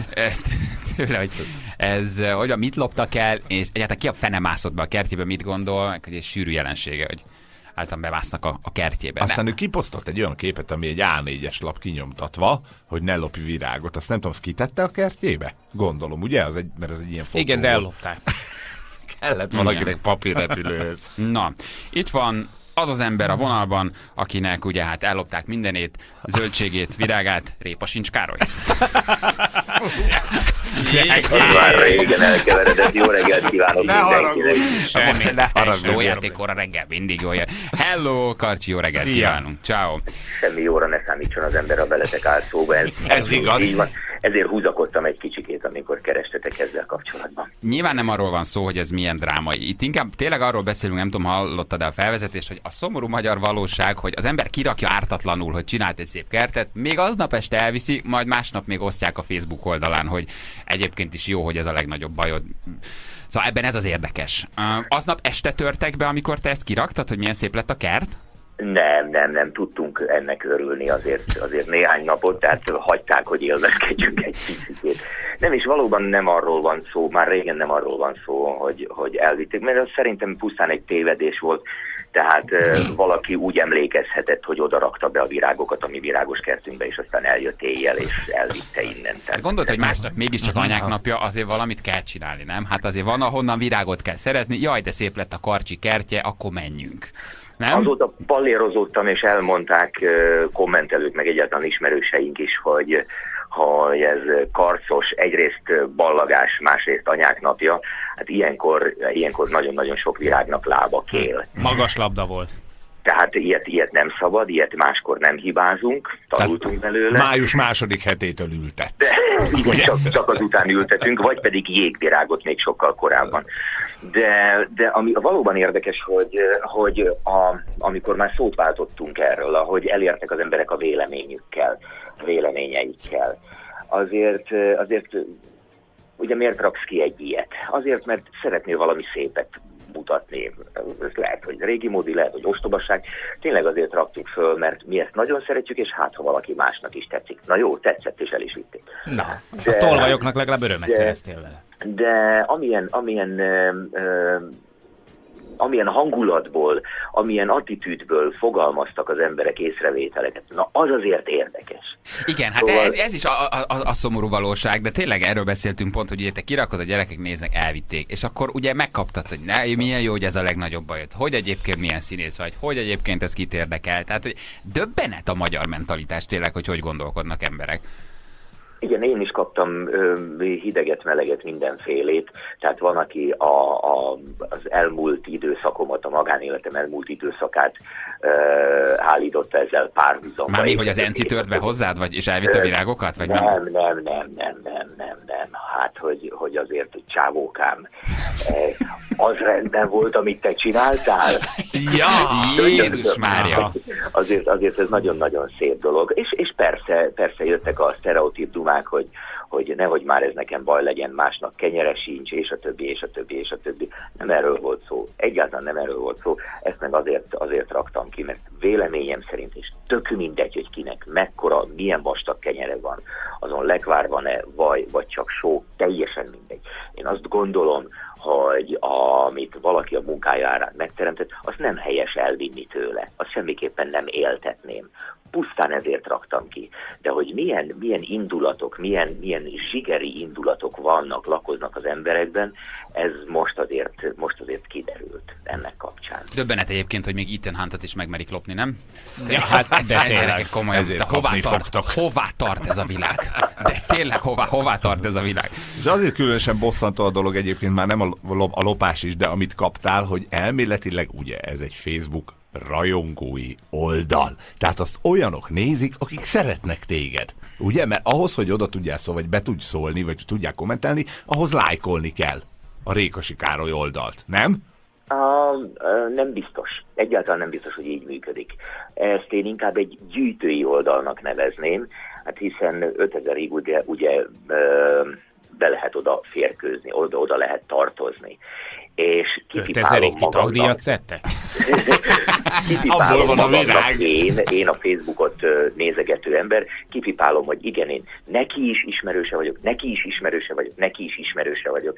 Tőle, hogy ez, hogy mit loptak el, és egyáltalán ki a fene mászott be a kertjébe, mit gondol, hogy egy sűrű jelensége, hogy általában bemásznak a, a kertjébe. Aztán nem. Ő kiposztolt egy olyan képet, ami egy á négyes lap kinyomtatva, hogy ne lopj virágot. Azt nem tudom, azt kitette a kertjébe? Gondolom, ugye? Az egy, mert ez egy ilyen fotó. Igen, de ellopták. Kellett valakinek papírrepülőhöz. Na, itt van az az ember a vonalban, akinek ugye hát ellopták mindenét, zöldségét, virágát, répa sincs Károly. Már régen elkeveredett, jó reggelt kívánok mindenkinek. Semmi, ne haragudj. Szójátékor a reggel mindig jól jön. Hello, Karcsi, jó reggelt kívánunk. Ciao. Semmi jóra ne számítson az ember, ha beletek áll szóba. Ez, ez igaz. Így van. ezért húzakodtam egy kicsikét, amikor kerestetek ezzel kapcsolatban. Nyilván nem arról van szó, hogy ez milyen drámai. Itt inkább tényleg arról beszélünk, nem tudom, hallottad-e a felvezetést, hogy a szomorú magyar valóság, hogy az ember kirakja ártatlanul, hogy csinált egy szép kertet, még aznap este elviszi, majd másnap még osztják a Facebook oldalán, hogy egyébként is jó, hogy ez a legnagyobb bajod. Szóval ebben ez az érdekes. Aznap este törtek be, amikor te ezt kiraktad, hogy milyen szép lett a kert? Nem, nem, nem tudtunk ennek örülni azért, azért néhány napot, tehát hagyták, hogy élvezkedjünk egy picit. Nem, és valóban nem arról van szó, már régen nem arról van szó, hogy, hogy elvitték, mert az szerintem pusztán egy tévedés volt, tehát valaki úgy emlékezhetett, hogy oda rakta be a virágokat a mi virágos kertünkbe, és aztán eljött éjjel, és elvitte innen. Tehát gondolt, hogy másnap mégiscsak anyák napja, azért valamit kell csinálni, nem? Hát azért van, ahonnan virágot kell szerezni, jaj, de szép lett a Karcsi kertje, akkor menjünk. Nem? Azóta pallérozottam, és elmondták kommentelők, meg egyáltalán ismerőseink is, hogy ha ez karcos, egyrészt ballagás, másrészt anyák napja, hát ilyenkor, ilyenkor nagyon-nagyon sok virágnak lába kél. Magas labda volt. Tehát ilyet, ilyet nem szabad, ilyet máskor nem hibázunk, tanultunk tehát belőle. Május második hetétől ültetsz. Csak, csak azután ültetünk, vagy pedig jégvirágot még sokkal korábban. De, de ami valóban érdekes, hogy, hogy a, amikor már szót váltottunk erről, ahogy elértek az emberek a véleményükkel, véleményeikkel, azért, azért ugye miért raksz ki egy ilyet? Azért, mert szeretnél valami szépet mutatni. Ez lehet, hogy régi módi, lehet, hogy ostobaság. Tényleg azért raktuk föl, mert mi ezt nagyon szeretjük, és hát, ha valaki másnak is tetszik. Na jó, tetszett, és el is vitték. Na, de, a tolvajoknak legalább örömet de, szereztél vele. De amilyen, amilyen, ö, amilyen hangulatból, amilyen attitűdből fogalmaztak az emberek észrevételeket, na az azért érdekes. Igen, hát szóval... ez, ez is a, a, a szomorú valóság, de tényleg erről beszéltünk pont, hogy ugye te kirakod, a gyerekek néznek, elvitték, és akkor ugye megkaptad, hogy ne, milyen jó, hogy ez a legnagyobb bajod, hogy egyébként milyen színész vagy, hogy egyébként ez kit érdekel, tehát hogy döbbenet a magyar mentalitás tényleg, hogy hogy gondolkodnak emberek. Igen, én is kaptam hideget, meleget, mindenfélét, tehát van, aki a, a, az elmúlt időszakomat, a magánéletem elmúlt időszakát ö, állította ezzel párhuzamba. Már még, hogy az enci tört be hozzád, vagy, és elvitt a virágokat? Vagy nem, nem, nem, nem, nem, nem, nem, nem. Hát, hogy, hogy azért, hogy csávókám, az rendben volt, amit te csináltál? Ja, Jézus Mária! Azért, azért ez nagyon-nagyon szép dolog, és, és persze, persze jöttek a sztereotíp dumák, hogy, hogy nehogy már ez nekem baj legyen, másnak kenyere sincs, és a többi, és a többi, és a többi. Nem erről volt szó. Egyáltalán nem erről volt szó. Ezt meg azért, azért raktam ki, mert véleményem szerint is tök mindegy, hogy kinek mekkora, milyen vastag kenyere van, azon lekvár van-e, vaj, vagy csak só, teljesen mindegy. Én azt gondolom, hogy amit valaki a munkája árán megteremtett, azt nem helyes elvinni tőle. Azt semmiképpen nem éltetném. Pusztán ezért raktam ki. De hogy milyen, milyen indulatok, milyen, milyen zsigeri indulatok vannak, lakoznak az emberekben, ez most azért, most azért kiderült ennek kapcsán. Döbbenet egyébként, hogy még Ethan Huntot is megmerik lopni, nem? Ja, hát, hát de tényleg komolyan, de hová tart, hová tart ez a világ? De tényleg hová, hová tart ez a világ? És azért különösen bosszantó a dolog egyébként, már nem a, lop, a lopás is, de amit kaptál, hogy elméletileg ugye ez egy Facebook rajongói oldal. Tehát azt olyanok nézik, akik szeretnek téged. Ugye? Mert ahhoz, hogy oda tudjál szólni, vagy be tudj szólni, vagy tudják kommentelni, ahhoz lájkolni kell a Rékasi Károly oldalt, nem? Uh, nem biztos. Egyáltalán nem biztos, hogy így működik. Ezt én inkább egy gyűjtői oldalnak nevezném, hát hiszen ötezerig ugye, ugye be lehet oda férkőzni, oda-oda lehet tartozni. És ötezerig ti tagdíjat szedtek? Abból van a virág. Én, én a Facebookot nézegető ember, kipipálom, hogy igen, én neki is ismerőse vagyok, neki is ismerőse vagyok, neki is ismerőse vagyok.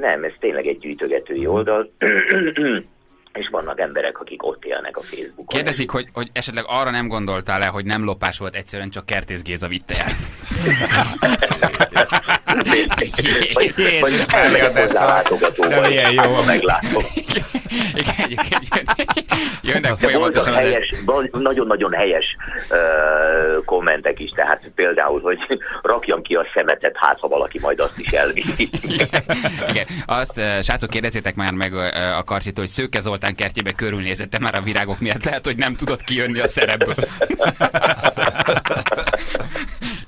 Nem, ez tényleg egy gyűjtögetői oldal. És vannak emberek, akik ott élnek a Facebookon. Kérdezik, hogy, hogy esetleg arra nem gondoltál-e, hogy nem lopás volt, egyszerűen csak Kertész Géza vitte el. Vagy elmegyek hozzálátogatóval. De milyen jó. Ha meglátom. Jönnek folyamatosan. Nagyon-nagyon helyes kommentek is, tehát például, hogy rakjam ki a szemetet, hát ha valaki majd azt is elviszi. Azt, srácok, kérdezzétek már meg a Karcsit, hogy Szőke Zolt Zoltán kertjébe körülnézette már a virágok miatt, lehet, hogy nem tudott kijönni a szerepből.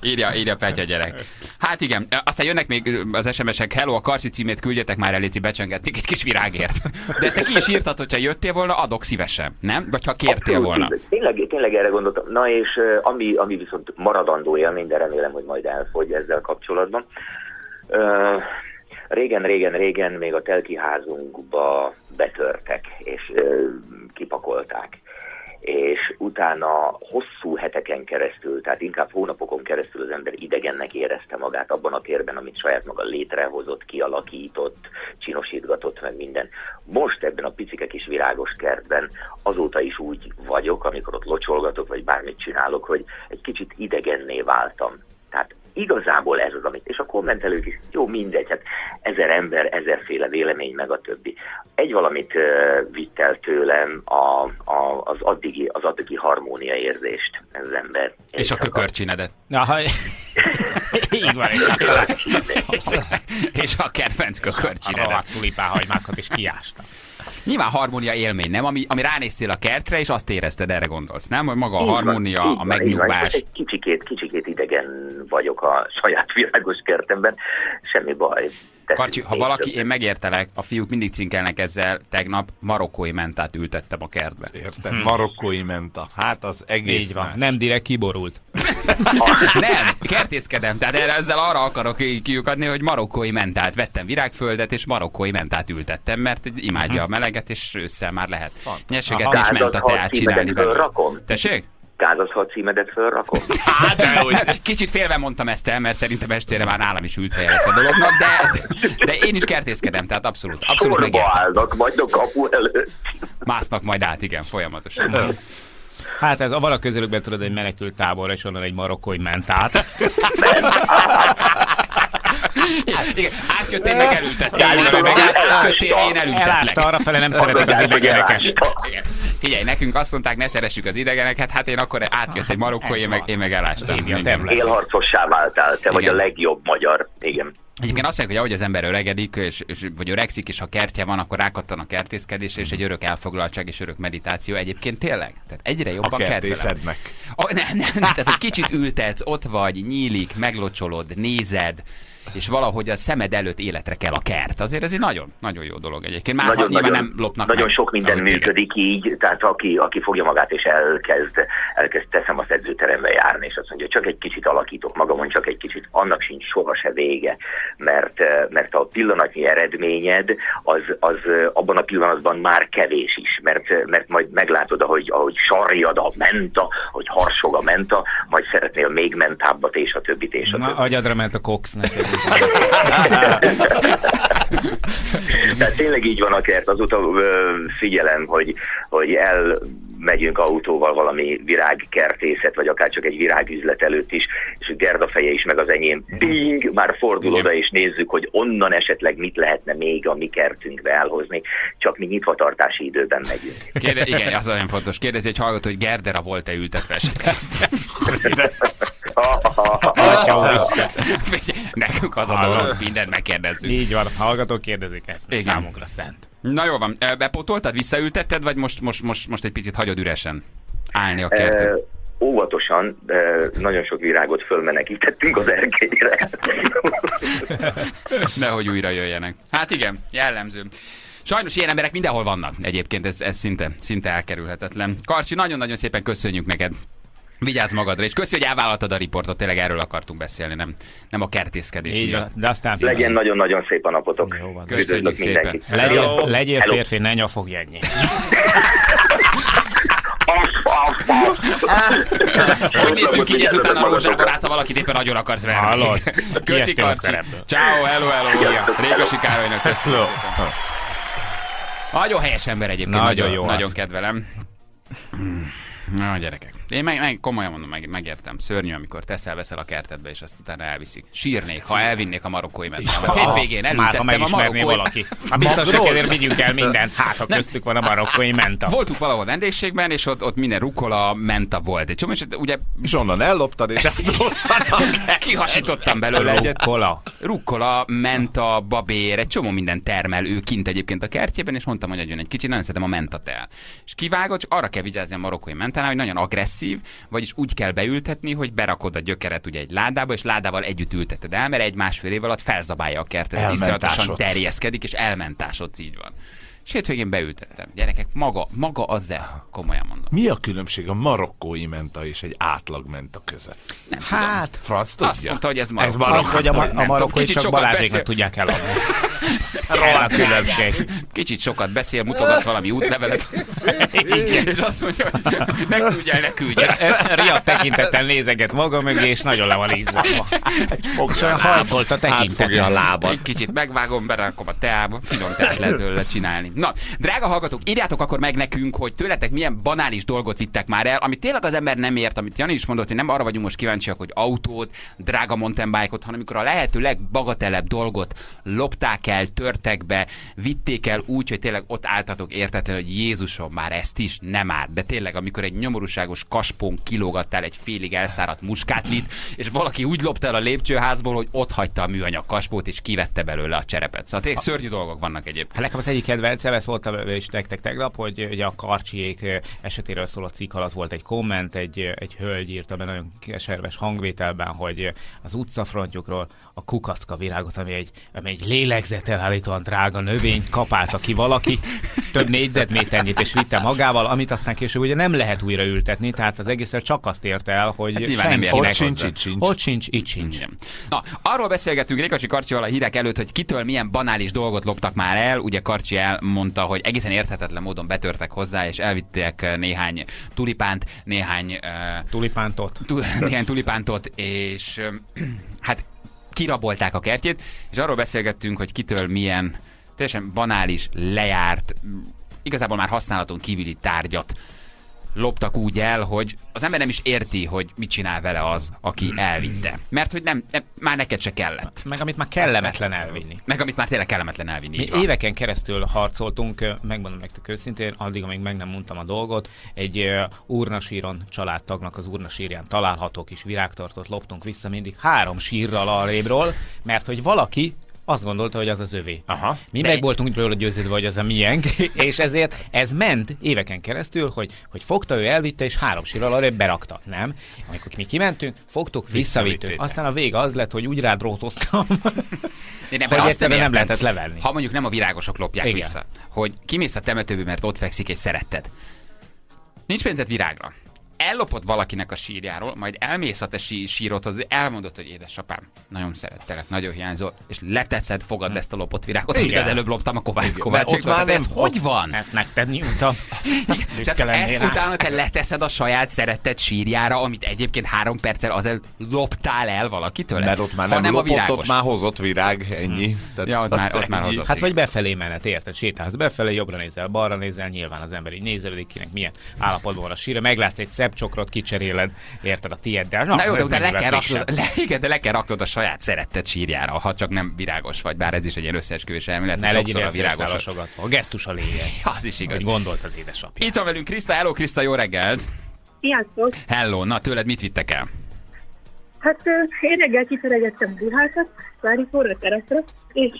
Írja, írja Petya gyerek. Hát igen, aztán jönnek még az es em es-ek, hello, a Karcsi címét küldjetek már eléci, becsengetnék egy kis virágért. De ezt ki is írtad, hogyha jöttél volna, adok szívesen, nem? Vagy ha kértél volna. Tényleg, tényleg erre gondoltam. Na és ami, ami viszont maradandó élmény, de remélem, hogy majd elfogy ezzel kapcsolatban. Uh, régen, régen, régen még a telki házunkba betörtek, és uh, kipakolták. És utána hosszú heteken keresztül, tehát inkább hónapokon keresztül az ember idegennek érezte magát abban a térben, amit saját maga létrehozott, kialakított, csinosítgatott, meg minden. Most ebben a picike kis virágos kertben azóta is úgy vagyok, amikor ott locsolgatok, vagy bármit csinálok, hogy egy kicsit idegenné váltam. Tehát igazából ez az, amit, és a kommentelők is, jó, mindegy, hát ezer ember, ezerféle vélemény, meg a többi. Egy valamit uh, vitt el tőlem a, a, az, addigi, az addigi harmónia érzést ez ember. És, és a kökörcsinedet. Aha, így van. És a kedvenc kökörcsinedet. A rohadt tulipáhagymákat is kiástam. Nyilván harmónia élmény, nem? Ami, ami ránéztél a kertre, és azt érezted, erre gondolsz, nem? Hogy maga a harmónia, van, a megnyugvás. Egy kicsikét, kicsikét idegen vagyok a saját világos kertemben, semmi baj. Karcsi, ha valaki, én megértelek, a fiúk mindig cinkelnek ezzel, tegnap marokkói mentát ültettem a kertbe. Érted? Hm. Marokkói menta. Hát az egész így van. Más. Nem direkt kiborult. Nem, kertészkedem. Tehát erre, ezzel arra akarok kiukadni, hogy marokkói mentát. Vettem virágföldet, és marokkói mentát ültettem, mert imádja a meleget, és ősszel már lehet nyesegetni, és menta teát csinálni belőle. Tessék? Gázaszhat címedet fölrakom? Hát, de kicsit félve mondtam ezt el, mert szerintem estére már nálam is ült helye lesz a dolognak, de, de én is kertészkedem, tehát abszolút, abszolút megértem. Sorba állnak majd a kapu előtt. Másznak majd át, igen, folyamatosan. Hát ez a valak közelükben tudod egy menekült táborra, és onnan egy marokkói mentát. Igen, átjöttél, megelültettél, átjöttél, én elültetlek. Elásta, arrafele nem szeretek az idegeneket. Figyelj, nekünk azt mondták, ne szeressük az idegeneket, hát én akkor átjött egy marokkói, meg, én meg elástam. Élharcossá váltál, te vagy a legjobb magyar. Igen. Egyébként azt mondják, hogy ahogy az ember öregedik, és, és, vagy öregszik, és ha kertje van, akkor rákattan a kertészkedésre, és egy örök elfoglaltság és örök meditáció. Egyébként tényleg? Tehát egyre jobban a kertészednek. A, nem, nem, nem, tehát hogy kicsit ültetsz, ott vagy, nyílik, meglocsolod, nézed, és valahogy a szemed előtt életre kell a kert. Azért ez egy nagyon, nagyon jó dolog egyébként. Már nagyon, nagyon, nem lopnak nagyon meg, sok minden működik így, tehát aki, aki fogja magát és elkezd, elkezd teszem az edzőterembe járni, és azt mondja, csak egy kicsit alakítok magamon, csak egy kicsit, annak sincs soha se vége, mert, mert a pillanatnyi eredményed az, az abban a pillanatban már kevés is, mert, mert majd meglátod, ahogy, ahogy sarjad a menta, ahogy harsog a menta, majd szeretnél még mentábbat, és a többit, és a többit. Agyadra ment a Cox neked. Tehát tényleg így van a kert. Azóta figyelem, hogy, hogy elmegyünk autóval valami virágkertészet, vagy akár csak egy virágüzlet előtt is, és Gerda feje is, meg az enyém, ding, már fordul oda, és nézzük, hogy onnan esetleg mit lehetne még a mi kertünkbe elhozni, csak mi nyitvatartási időben megyünk. Kérde, igen, az nagyon fontos. Kérdezi egy hallgató, hogy Gerdera volt-e ültetve esetleg? Nekünk az a dolog, mindent megkérdezzük. Így van, hallgatók kérdezik ezt, igen. Számunkra szent. Na jó van, bepotoltad, visszaültetted, vagy most, most, most, most egy picit hagyod üresen állni a kertet? E, óvatosan, de nagyon sok virágot fölmenekítettünk az erkélyre. Nehogy újra jöjjenek. Hát igen, jellemző. Sajnos ilyen emberek mindenhol vannak egyébként, ez, ez szinte, szinte elkerülhetetlen. Karcsi, nagyon-nagyon szépen köszönjük neked. Vigyázz magadra, és köszi, hogy elvállaltad a riportot, tényleg erről akartunk beszélni, nem, nem a kertészkedés. Így van, de aztán legyen nagyon-nagyon szép a napotok. Jó van. Köszönjük szépen. Legyél, legyél férfi, ne nyafogj ennyi. Hogy nézzünk így ezután a rózsából át, ha valakit éppen nagyon akarsz verni. Hallod. Köszi, Karcsi. Ciao, hello, hello. Rékasi Károlynak köszönöm szépen. Nagyon helyes ember egyébként, nagyon kedvelem. Na, gyerekek. Én meg, meg komolyan mondom, meg, megértem. Szörnyű, amikor teszel, veszel a kertedbe, és azt utána elviszik. Sírnék, ha elvinnék a marokkói mentába. Hétvégén elültettem már, a marokkói... valaki. A biztos sekedért vigyünk el mindent. Hát, ha köztük van a marokkói menta. Voltunk valahol vendégségben, és ott, ott minden rukkola menta volt. Egy csomó, és ugye... És onnan elloptad, és átoltanak. Kihasítottam belőle egyet. Rukkola. Rukkola, menta, babér, egy csomó minden termel ő kint egyébként a kertjében, és mondtam, hogy adjon egy kicsit, nagyon szeretem a mentateát. És kivágott, arra kell vigyázni a marokkói mentánál, hogy nagyon agresszív passzív, vagyis úgy kell beültetni, hogy berakod a gyökeret ugye egy ládába, és ládával együtt ülteted el, mert egy másfél év alatt felzabálja a kertet, iszonyatosan terjeszkedik, és elmentásodsz, így van. És hétvégén beültettem. Gyerekek, maga, maga az el, komolyan mondom. Mi a különbség a marokkói menta és egy átlag menta között? Nem hát, tudom. Franc tudja? Azt mondta, hogy ez marokkó. Ez hogy a, ma a marokkói csak Balázséknak tudják eladni. Róla a különbség. Kicsit sokat beszél, mutogat valami útlevelet. És azt mondja, hogy ne küldjél, ne küldjél. Riad tekintettel nézeget maga mögé, és nagyon le van izzadva. És olyan hajszolt a tekintettel a lábad. Egy kicsit megvágom, berakom a teába, finom teát lehet belőle csinálni. Na, drága hallgatók, írjátok akkor meg nekünk, hogy tőletek milyen banális dolgot vittek már el, amit tényleg az ember nem ért, amit Jani is mondott, hogy nem arra vagyunk most kíváncsiak, hogy autót, drága mountain bike-ot, hanem amikor a lehető legbagatelebb dolgot lopták el, törtek be, vitték el úgy, hogy tényleg ott álltatok értetlenül, hogy Jézusom, már ezt is, nem árt. De tényleg, amikor egy nyomorúságos kaspón kilógattál egy félig elszáradt muskátlit, és valaki úgy lopta el a lépcsőházból, hogy ott hagyta a műanyag kaspót, és kivette belőle a cserepet. Szóval tényleg szörnyű dolgok vannak egyébként. Nekem az egyik kedvenc, ezt voltam is nektek tegnap, hogy ugye a Karcsiék esetéről szóló cikk alatt volt egy komment, egy, egy hölgy írta be nagyon keserves hangvételben, hogy az utcafrontjukról a kukacka virágot, ami egy, ami egy lélegzetelállítóan drága növény, kapálta ki valaki, több négyzetméternyit és vitte magával, amit aztán később ugye nem lehet újra ültetni, tehát az egészen csak azt érte el, hogy hát senkinek ott sincs, itt sincs. Ott sincs, itt sincs. Igen. Na, arról beszélgetünk Rékasi Karcsival a hírek előtt, hogy kitől milyen banális dolgot loptak már el, ugye Karcsi el mondta, hogy egészen érthetetlen módon betörtek hozzá, és elvitték néhány tulipánt, néhány... Uh, tulipántot. Tu, néhány tulipántot, és uh, hát kirabolták a kertjét, és arról beszélgettünk, hogy kitől milyen teljesen banális, lejárt, igazából már használaton kívüli tárgyat loptak úgy el, hogy az ember nem is érti, hogy mit csinál vele az, aki elvitte. Mert hogy nem, nem már neked se kellett. Meg amit már kellemetlen elvinni. Meg amit már tényleg kellemetlen elvinni. Mi éveken keresztül harcoltunk, megmondom nektek őszintén, addig, amíg meg nem mondtam a dolgot, egy úrnasíron családtagnak az úrnasírján található kis virágtartót loptunk vissza mindig három sírral arrébről, mert hogy valaki azt gondolta, hogy az az övé. Aha. Mi de... meg voltunk róla győződve, hogy az a miénk, és ezért ez ment éveken keresztül, hogy, hogy fogta, ő elvitte, és három sírral arra berakta, nem? Amikor mi kimentünk, fogtuk, visszavittük. Aztán a vége az lett, hogy úgy rád rótoztam, én nem, hogy nem, nem lehetett levenni. Ha mondjuk nem a virágosok lopják, igen, vissza, hogy kimész a temetőbe, mert ott fekszik egy szeretted. Nincs pénzed virágra. Ellopod valakinek a sírjáról, majd elmész a te sírodhoz, elmondod, hogy édesapám, nagyon szerettelek, nagyon hiányzol, és letetszed, fogad ezt a lopott virágot, amit az előbb loptam a kovácsékot. Ez hogy van? Ezt nekted nyújtam. Ezt utána te leteszed a saját szeretett sírjára, amit egyébként három perccel azelőtt loptál el valakitől. Mert ott már nem, nem lopott, a ott már hozott virág, ennyi. Tehát ja, ott, már, ott már hozott. Hát így. Vagy befelé menet, érted? Sétálsz befelé, jobbra nézel, balra nézel, nyilván az ember így nézelődik, kinek milyen állapotban van a sír, meglátsz egy szebb csokrot, kicseréled, érted, a tiéddel. Na, Na jó, de, de, le kell raknod, le, igen, de le kell raknod a saját szeretett sírjára, ha csak nem virágos vagy, bár ez is egy ilyen összeesküvés elmélet. Ne legyél a virágos. A gesztus a lényeg. Az is igaz. Hogy gondolt az édesapja. Itt van velünk Kriszta. Hello, Kriszta, jó reggelt! Sziasztok! Hello! Na, tőled mit vittek el? Hát én reggel kiszeregettem ruhákat, várikóra, teraszra, és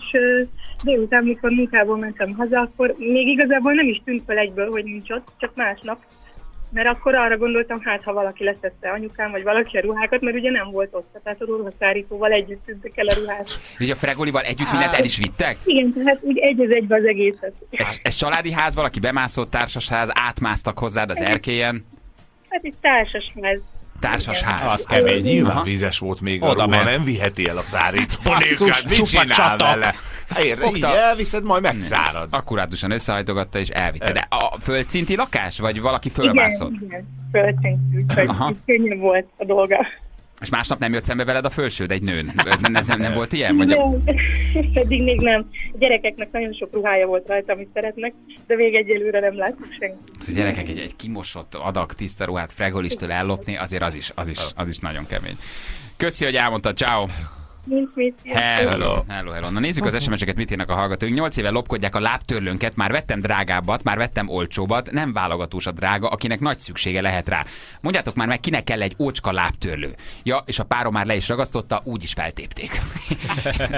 délután, mikor munkából mentem haza, akkor még igazából nem is tűnt fel egyből, hogy nincs ott, csak másnap. Mert akkor arra gondoltam, hát ha valaki letette anyukám, vagy valaki a ruhákat, mert ugye nem volt ott, tehát a ruhaszárítóval együtt tűntek el a ruhát. Ugye a fregolival együtt mindent el is vittek? Igen, tehát úgy egy az egybe az egészet. Ez, ez családi ház, valaki bemászott, társasház, átmásztak hozzád az erkélyen? Hát egy társasház. Társasház. Az kemény. Nyilván vizes volt még a ruha, nem viheti el a szárítót. Basszus, csupa csatak. Így elviszed, majd megszárad. Akkurátusan összehajtogatta és elvitte. De a földszinti lakás? Vagy valaki fölmászott? Igen, igen. Földszinti. Könnyű volt a dolga. És másnap nem jött szembe veled a fölsőd egy nőn? Nem, nem, nem, nem volt ilyen? Vagy nem, pedig még nem. A gyerekeknek nagyon sok ruhája volt rajta, amit szeretnek, de még egyelőre nem látjuk senki. A gyerekek egy, egy kimosott adag tiszta ruhát fregolistől ellopni, azért az is, az is, az is nagyon kemény. Köszi, hogy elmondtad, ciao. Nincs mit. Hello. Hello, hello. Na nézzük az es em es-eket, mit írnak a hallgatók. nyolc éve lopkodják a lábtörlőnket, már vettem drágábbat, már vettem olcsóbbat, nem válogatós a drága, akinek nagy szüksége lehet rá. Mondjátok már meg, kinek kell egy ócska lábtörlő. Ja, és a párom már le is ragasztotta, úgy is feltépték.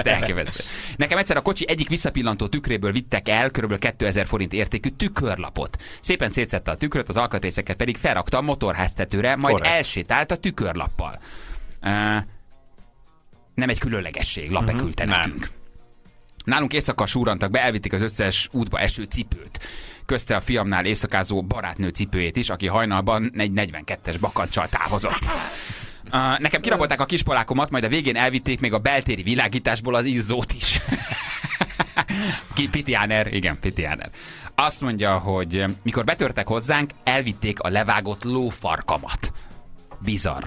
Elképesztő. Nekem egyszer a kocsi egyik visszapillantó tükréből vittek el körülbelül kétezer forint értékű tükörlapot. Szépen szétszedte a tükröt, az alkatrészeket pedig felrakta a motorháztetőre, majd Korrekt. elsétált a tükörlappal. Uh, nem egy különlegesség, lap uh-huh. küldte nekünk. Nem. Nálunk éjszaka súrantak be, elvitték az összes útba eső cipőt. Közte a fiamnál éjszakázó barátnő cipőjét is, aki hajnalban egy negyvenkettes bakancsal távozott. Uh, nekem kirabolták a kispalákomat, majd a végén elvitték még a beltéri világításból az izzót is. Pitiáner, igen, Pitiáner. Azt mondja, hogy mikor betörtek hozzánk, elvitték a levágott lófarkamat. Bizarr.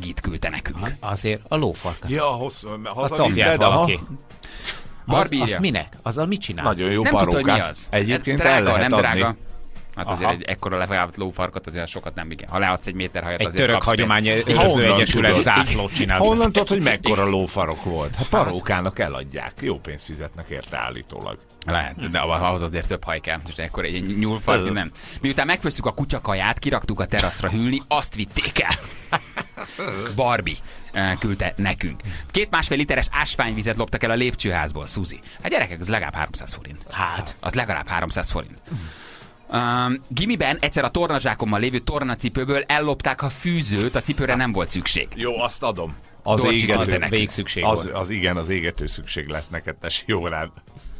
Git küldte nekünk. Azért a lófarkat. Ja, hosszú, hazavitted, valaki. Barbie az, azt minek? Azzal mit csinál? Nagyon jó parókát. Nem tudod, hogy mi az. Egyébként drága, el lehet nem drága. Adni. Hát aha. Azért egy ekkora levágott lófarkat azért sokat nem igen. Ha leadsz egy méter hajat, azért török kapsz pénzt. Egy török hagyomány egyesület zászlót csinál. Honnan tudod, hogy mekkora lófarok volt? Hát parókának eladják. Jó pénzt fizetnek érte állítólag. Lehet, de ahhoz azért több haj kell. És ekkor egy nyúlfark, nem. Miután megfőztük a kutyakaját, kiraktuk a teraszra hűlni, azt vitték el. Barbie küldte nekünk. Két másfél literes ásványvizet loptak el a lépcsőházból, Suzi. Hát gyerekek, az legalább háromszáz forint. Hát, az legalább háromszáz forint. Um, gimiben egyszer a tornazsákommal lévő tornacipőből ellopták a fűzőt, a cipőre nem volt szükség. Jó, azt adom. Az égető. Az, az igen, az égető szükség lett neked, tess jó rád.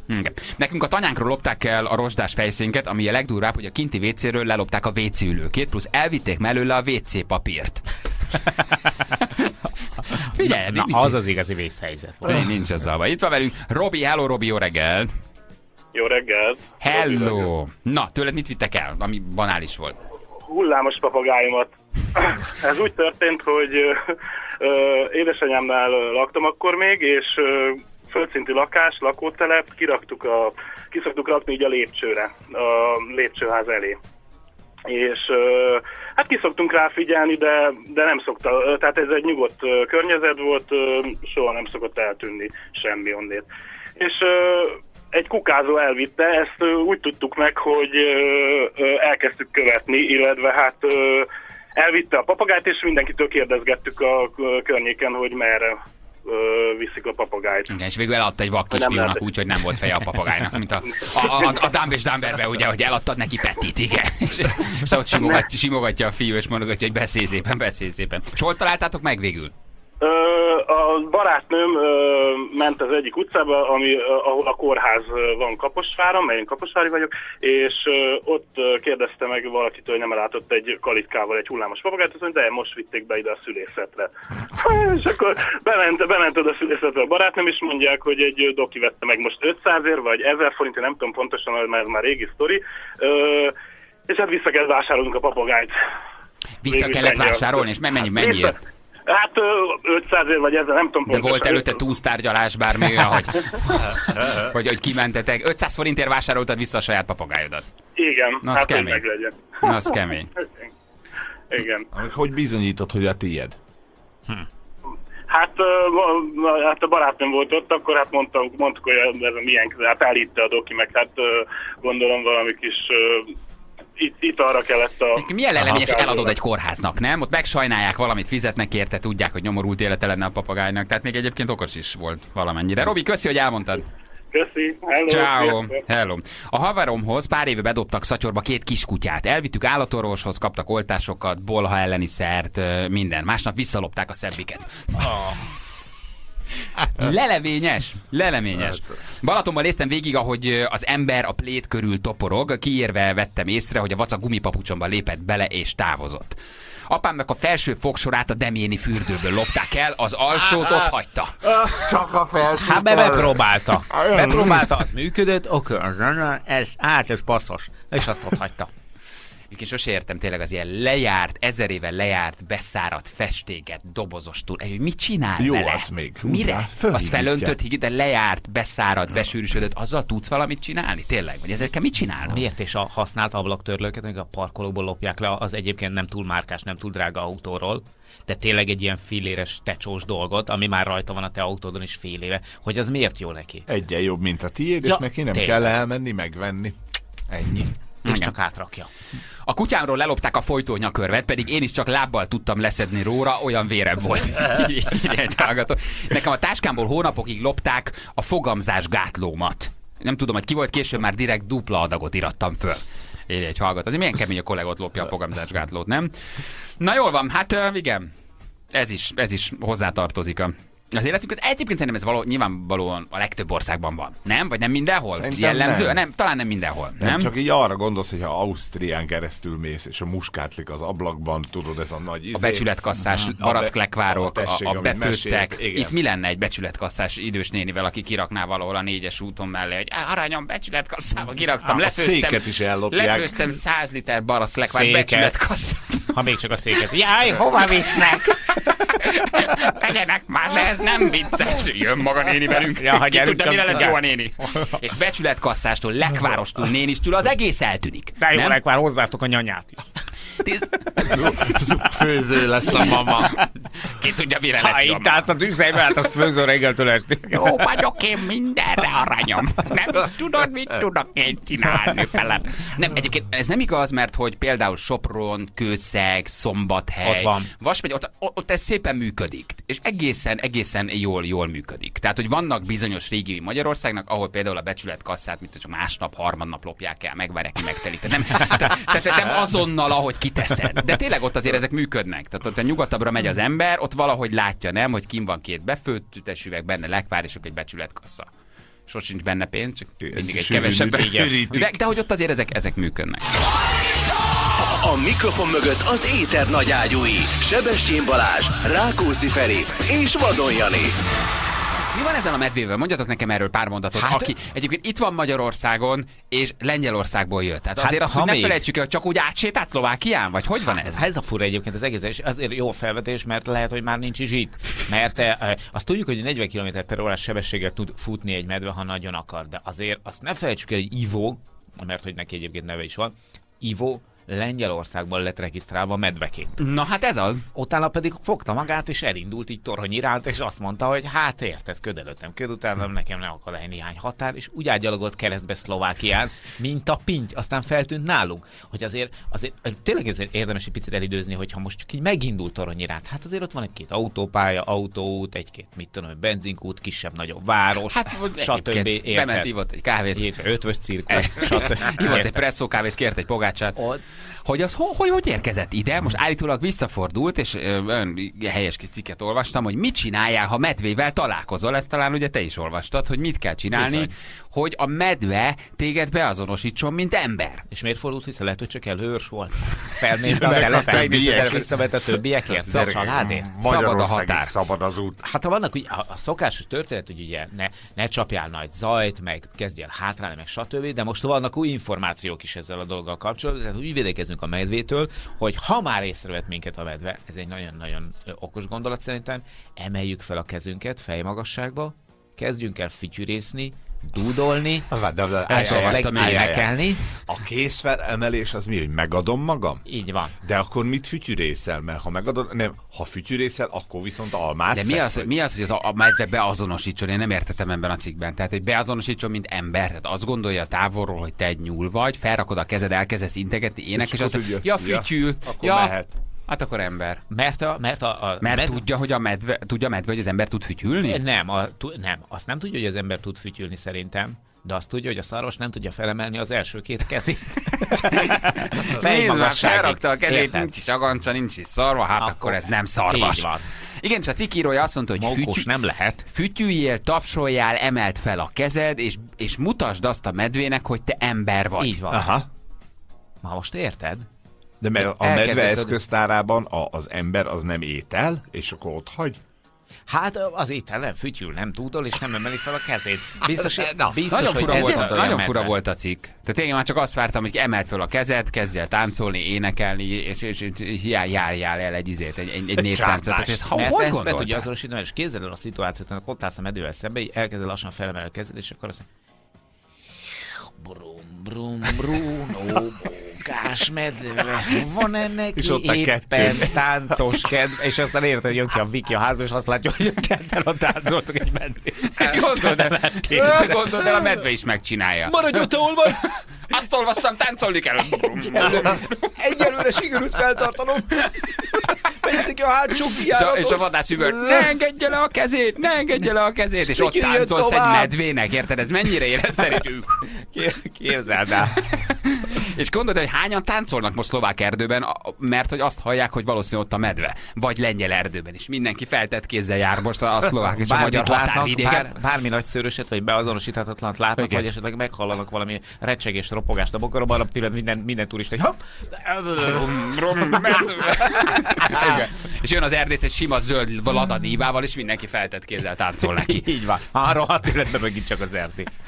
Igen. Nekünk a tanyánkról lopták el a rozsdás fejszénket, ami a legdurvább, hogy a kinti vécéről lelopták a vécéülőkét, plusz elvitték mellőle a vécépapírt. Figyelj, na, na, az az igazi vészhelyzet. Nincs ez a Itt van velünk Robi, hello Robi, jó reggel. Jó reggel. Hello. Jó reggel. Na, tőled mit vittek el, ami banális volt? Hullámos papagájomat. Ez úgy történt, hogy ö, ö, édesanyámnál laktam akkor még, és ö, földszinti lakás, lakótelep, kiraktuk a, kiszoktuk rakni így a lépcsőre, a lépcsőház elé. És ö, hát kiszoktunk rá figyelni, de, de nem szokta, tehát ez egy nyugodt környezet volt, ö, soha nem szokott eltűnni semmi onnét. És ö, egy kukázó elvitte, ezt úgy tudtuk meg, hogy elkezdtük követni, illetve hát elvitte a papagájt, és mindenkitől kérdezgettük a környéken, hogy merre viszik a papagájt. Igen, és végül eladta egy vak kisfiúnak úgy, hogy nem volt feje a papagájnak, mint a, a, a, a Dumb és Dumberbe, ugye, hogy eladtad neki Petit, igen. És, és ott simogat, simogatja a fiú, és mondogatja, hogy beszélj szépen, beszélj szépen. És hol találtátok meg végül? A barátnőm ment az egyik utcába, ami, ahol a kórház van Kaposváron, melyen kaposvári vagyok, és ott kérdezte meg valakitől, hogy nem elátott egy kalitkával egy hullámos papagát, azt mondja, de most vitték be ide a szülészetre. És akkor bement, bement oda a szülészetre a barátnőm, és mondják, hogy egy doki vette meg most ötszázért, vagy ezer forintért, nem tudom pontosan, mert már régi sztori, és hát vissza kell vásárolnunk a papagájt. Vissza Végül kellett vásárolni, és mennyi, mennyiért? Hát ötszázért vagy ezzel, nem tudom pontosan. De volt előtte túlsztárgyalás bármi olyan, hogy, hogy, hogy kimentetek. ötszáz forintért vásároltad vissza a saját papagájodat. Igen, na, hát hogy meglegyen. Na, az kemény. Igen. Hogy bizonyítod, hogy a tiéd? Hm. Hát, hát a barátnőm volt ott, akkor hát mondtuk, mondtuk hogy ez a milyen, hát állítta a doki, meg hát gondolom valami kis... Itt, itt arra kellett a... Milyen leleményes eladod egy kórháznak, nem? Ott megsajnálják, valamit fizetnek érte, tudják, hogy nyomorult élete lenne a papagájnak. Tehát még egyébként okos is volt valamennyire. Robi, köszi, hogy elmondtad. Köszi. Hello. Ciao. Hello. A haveromhoz pár éve bedobtak szatyorba két kiskutyát. Elvittük állatorvoshoz, kaptak oltásokat, bolha elleni szert, minden. Másnap visszalopták a szebbiket. Oh. Leleményes, leleményes. Balatonban néztem végig, ahogy az ember a plét körül toporog, kiérve vettem észre, hogy a vaca gumipapucsomba lépett bele és távozott. Apámnak a felső fogsorát a Demjéni fürdőből lopták el, az alsót ott hagyta. Csak a felső. Hát be bepróbálta. Bepróbálta, az működött, oké, ez át, ez passzos. És azt ott hagyta. Én sose értem tényleg az ilyen lejárt, ezer éve lejárt, beszáradt festéket, dobozostól. Egy, mit csinál Jó, vele? Az még. Mire? Az felöntött higgy, de lejárt, beszáradt, besűrűsödött. Azzal tudsz valamit csinálni? Tényleg? Vagy ezekkel mit csinálnak? Miért és a használt ablaktörlőket, amik a parkolóból lopják le az egyébként nem túl márkás, nem túl drága autóról, de tényleg egy ilyen féléres tecsós dolgot, ami már rajta van a te autódon is fél éve, hogy az miért jó neki? Egyen jobb, mint a tiéd, ja, és neki nem tényleg kell elmenni, megvenni. Ennyi. És csak átrakja. A kutyámról lelopták a folytónyakörvet, pedig én is csak lábbal tudtam leszedni róla, olyan vérem volt. Nekem a táskámból hónapokig lopták a fogamzásgátlómat. Nem tudom, hogy ki volt, később már direkt dupla adagot irattam föl. Írj egy hallgat. Azért milyen kemény, a kollégot lopja a fogamzásgátlót, nem? Na jól van, hát igen. Ez is, ez is hozzátartozik a... Az életünk, az egyébként szerintem ez való, nyilvánvalóan a legtöbb országban van, nem? Vagy nem mindenhol? Szerintem jellemző? Nem. nem. Talán nem mindenhol, nem? nem? Csak így arra gondolsz, hogy ha Ausztrián keresztül mész, és a muskátlik az ablakban, tudod, ez a nagy izé... A becsületkasszás barackklekvárok, a, a, a befőttek. Itt mi lenne egy becsületkasszás idős nénivel, aki kirakná valahol a négyes úton mellé, hogy aranyom, becsületkasszába kiraktam, a lefőztem... széket is ellopják. Lefőztem száz liter barackklekvár becsületkasszát. Ha még csak a széket. Jaj, hova visznek? Tegyenek már, de ez nem vicces. Jön maga néni velünk. Ja, ki tudja, mire lesz jó a néni. És becsületkasszástól, lekvárostól, nénistől az egész eltűnik. De jó, lekvár, hozzátok a nyanyát. Főző lesz a mama. Ki tudja, mire lesz jó a mama. Ha itt állsz a tűzhelyben, hát azt főző reggeltől estig. Jó vagyok én mindenre, aranyom. Nem tudod, mit tudok én csinálni veled. Nem, egyébként ez nem igaz, mert hogy például Sopron, Kőszeg, Szombathely. Ott van. Vasmegy, ott, ott ez szépen működik. És egészen, egészen jól, jól működik. Tehát, hogy vannak bizonyos régiói Magyarországnak, ahol például a becsületkasszát, mint csak másnap, harmadnap lopják el, megvárják, ki megtelíted. Nem, tehát nem azonnal, ahogy kiteszed. De tényleg ott azért ezek működnek. Tehát ott a nyugatabbra megy az ember, ott valahogy látja, nem, hogy kim van két befőtt ütesüveg, benne lekvár és egy becsületkassa. Sos sincs benne pénz, csak mindig egy kevesebb. De, de hogy ott azért ezek, ezek működnek. A mikrofon mögött az éter nagyágyúi, Sebestyén Balázs, Rákóczi Feri és Vadon Jani. Mi van ezzel a medvével? Mondjatok nekem erről pár mondatot. Hát, aki egyébként itt van Magyarországon, és Lengyelországból jött. Tehát azért hát, azt, hogy ne felejtsük el, hogy csak úgy átsétált Szlovákián, vagy hogy van hát, ez? Ez a fura egyébként az egész, és azért jó felvetés, mert lehet, hogy már nincs is itt. Mert eh, azt tudjuk, hogy negyven kilométer per órás sebességgel tud futni egy medve, ha nagyon akar. De azért azt ne felejtsük el, hogy Ivo, mert hogy neki egyébként neve is van, Ivo Lengyelországban lett regisztrálva medveként. Na hát ez az. Utána pedig fogta magát, és elindult így torony iránt, és azt mondta, hogy hát érted, köd előttem, köd utánam, nekem ne akad el néhány határ, és úgy átgyalogolt keresztbe Szlovákián, mint a pinty, aztán feltűnt nálunk, hogy azért, azért tényleg azért érdemes egy picit elidőzni, hogyha most csak így megindult torony iránt, hát azért ott van egy-két autópálya, autóút, egy-két, mit tudom, benzinkút, kisebb-nagyobb város, hát, stb. Bement, ivott egy kávét, ötvös cirkusz, stb. Ivott egy presszókávét, kért egy pogácsát. Hogy az ho, hogy, hogy érkezett ide? Most állítólag visszafordult, és ön helyes kis cikket olvastam, hogy mit csináljál, ha medvével találkozol. Ezt talán ugye te is olvastad, hogy mit kell csinálni, bizony, hogy a medve téged beazonosítson, mint ember. És miért fordult vissza? Lehet, hogy csak előhőrs volt. Felmérte a telepen, visszavett a többiekért, a családért. Szabad a határ. Szabad az út. Hát ha vannak ugye, a szokásos történet, hogy ugye ne, ne csapjál nagy zajt, meg kezdjél hátrálni, meg stb. De most vannak új információk is ezzel a dologgal kapcsolatban, tehát úgy védekezünk a medvétől, hogy ha már észrevett minket a medve, ez egy nagyon-nagyon okos gondolat szerintem, emeljük fel a kezünket fejmagasságba, kezdjünk el fütyűrészni, dúdolni, elkelni. A kézfelemelés az mi, hogy megadom magam? Így van. De akkor mit fütyűrészel? Mert ha megadod, nem, ha fütyűrészel, akkor viszont almát. De szed, mi, az, vagy... mi az, hogy az a, a medve beazonosítson? Én nem értettem ebben a cikkben. Tehát, hogy beazonosítson, mint ember. Tehát azt gondolja távolról, hogy te egy nyúl vagy, felrakod a kezed, elkezdesz integetni, ének, és azt mondja, ja, fütyül, ja, mehet. Hát akkor ember. Mert a, mert a, a mert medve... tudja, hogy a medve, tudja a medve, hogy az ember tud fütyülni? Nem, a, nem, azt nem tudja, hogy az ember tud fütyülni szerintem, de azt tudja, hogy a szarvas nem tudja felemelni az első két kezét. Nézd már, felrakta a kezét, érted? Nincs is agancsa, nincs is szarva, hát akkor, akkor ez nem szarvas. Igen, csak a cikkírója azt mondta, hogy fütyül, nem lehet. Fütyüljél, tapsoljál, emeld fel a kezed, és, és mutasd azt a medvének, hogy te ember vagy. Így van. Aha. Ma most érted? De mert a medve eszköztárában a, az ember az nem étel, és akkor ott hagy? Hát az étel nem fütyül, nem dúdol, és nem emeli fel a kezét. Biztos, na, biztos nagyon fura, volt, a, nagyon fura volt a cikk. Tehát én már csak azt vártam, hogy emelt fel a kezed, kezdj el táncolni, énekelni, és, és, és járjál el egy izét, egy, egy, egy néptáncot. Mert ezt be tudja azonosítani, és kézzel el a szituációt, amikor ott állsz a medővel szembe, így elkezded lassan felemelni a kezed, és akkor azt mondja... Brum, brum, brum, no, brum. mókás medve, van-e neki éppen táncos kedve, és aztán érted, hogy jön ki a Viki a házba, és azt látja, hogy ketten a táncoltak egy medvét. Gondold el, gondold el, a medve is megcsinálja. Maradj ott, ahol vagy! Azt olvastam, táncolni kell! Egyelőre sikerült feltartanom! Menjetek ki a hátsó kijáratot! És a vadász üvölt, ne engedj le a kezét, ne engedj le a kezét! És ott táncolsz egy medvének, érted? Ez mennyire életszerű? Képzeld el! És gondolod, hogy hányan táncolnak most szlovák erdőben, mert hogy azt hallják, hogy valószínűleg ott a medve. Vagy lengyel erdőben is. Mindenki feltett kézzel jár most a szlovák és bármit a magyar határvidéken. Bár, bármi nagy szőröset, vagy beazonosíthatatlant látnak, okay. Vagy esetleg meghallanak valami recsegést, ropogást a bokoromban, a pillanat minden, minden turista, hogy hopp! És jön az erdész egy sima zöld ladadívával, és mindenki feltett kézzel táncol neki. Így van. Három hat életben megint csak az erdész.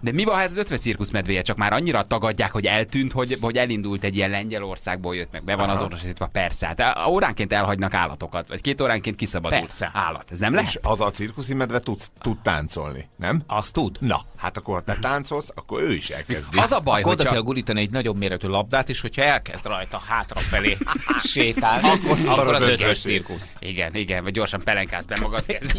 De mi van, ha ez az ötven cirkusz medvéje? Csak már annyira tagadják, hogy eltűnt, hogy, hogy elindult egy ilyen Lengyelországból, jött meg, be van azonosítva, persze. Hát óránként elhagynak állatokat, vagy két óránként kiszabadul persze. Állat. Ez nem lehet? És az a cirkuszi medve tud, tud táncolni, nem? Azt tud. Na, hát akkor ha te táncolsz, akkor ő is elkezdi. Az a baj, hogy oda kell gulítani egy nagyobb méretű labdát, és hogyha elkezd rajta hátrafelé sétálni, akkor, akkor az ötös cirkusz. Igen, igen, vagy gyorsan pelenkász be magad, kezd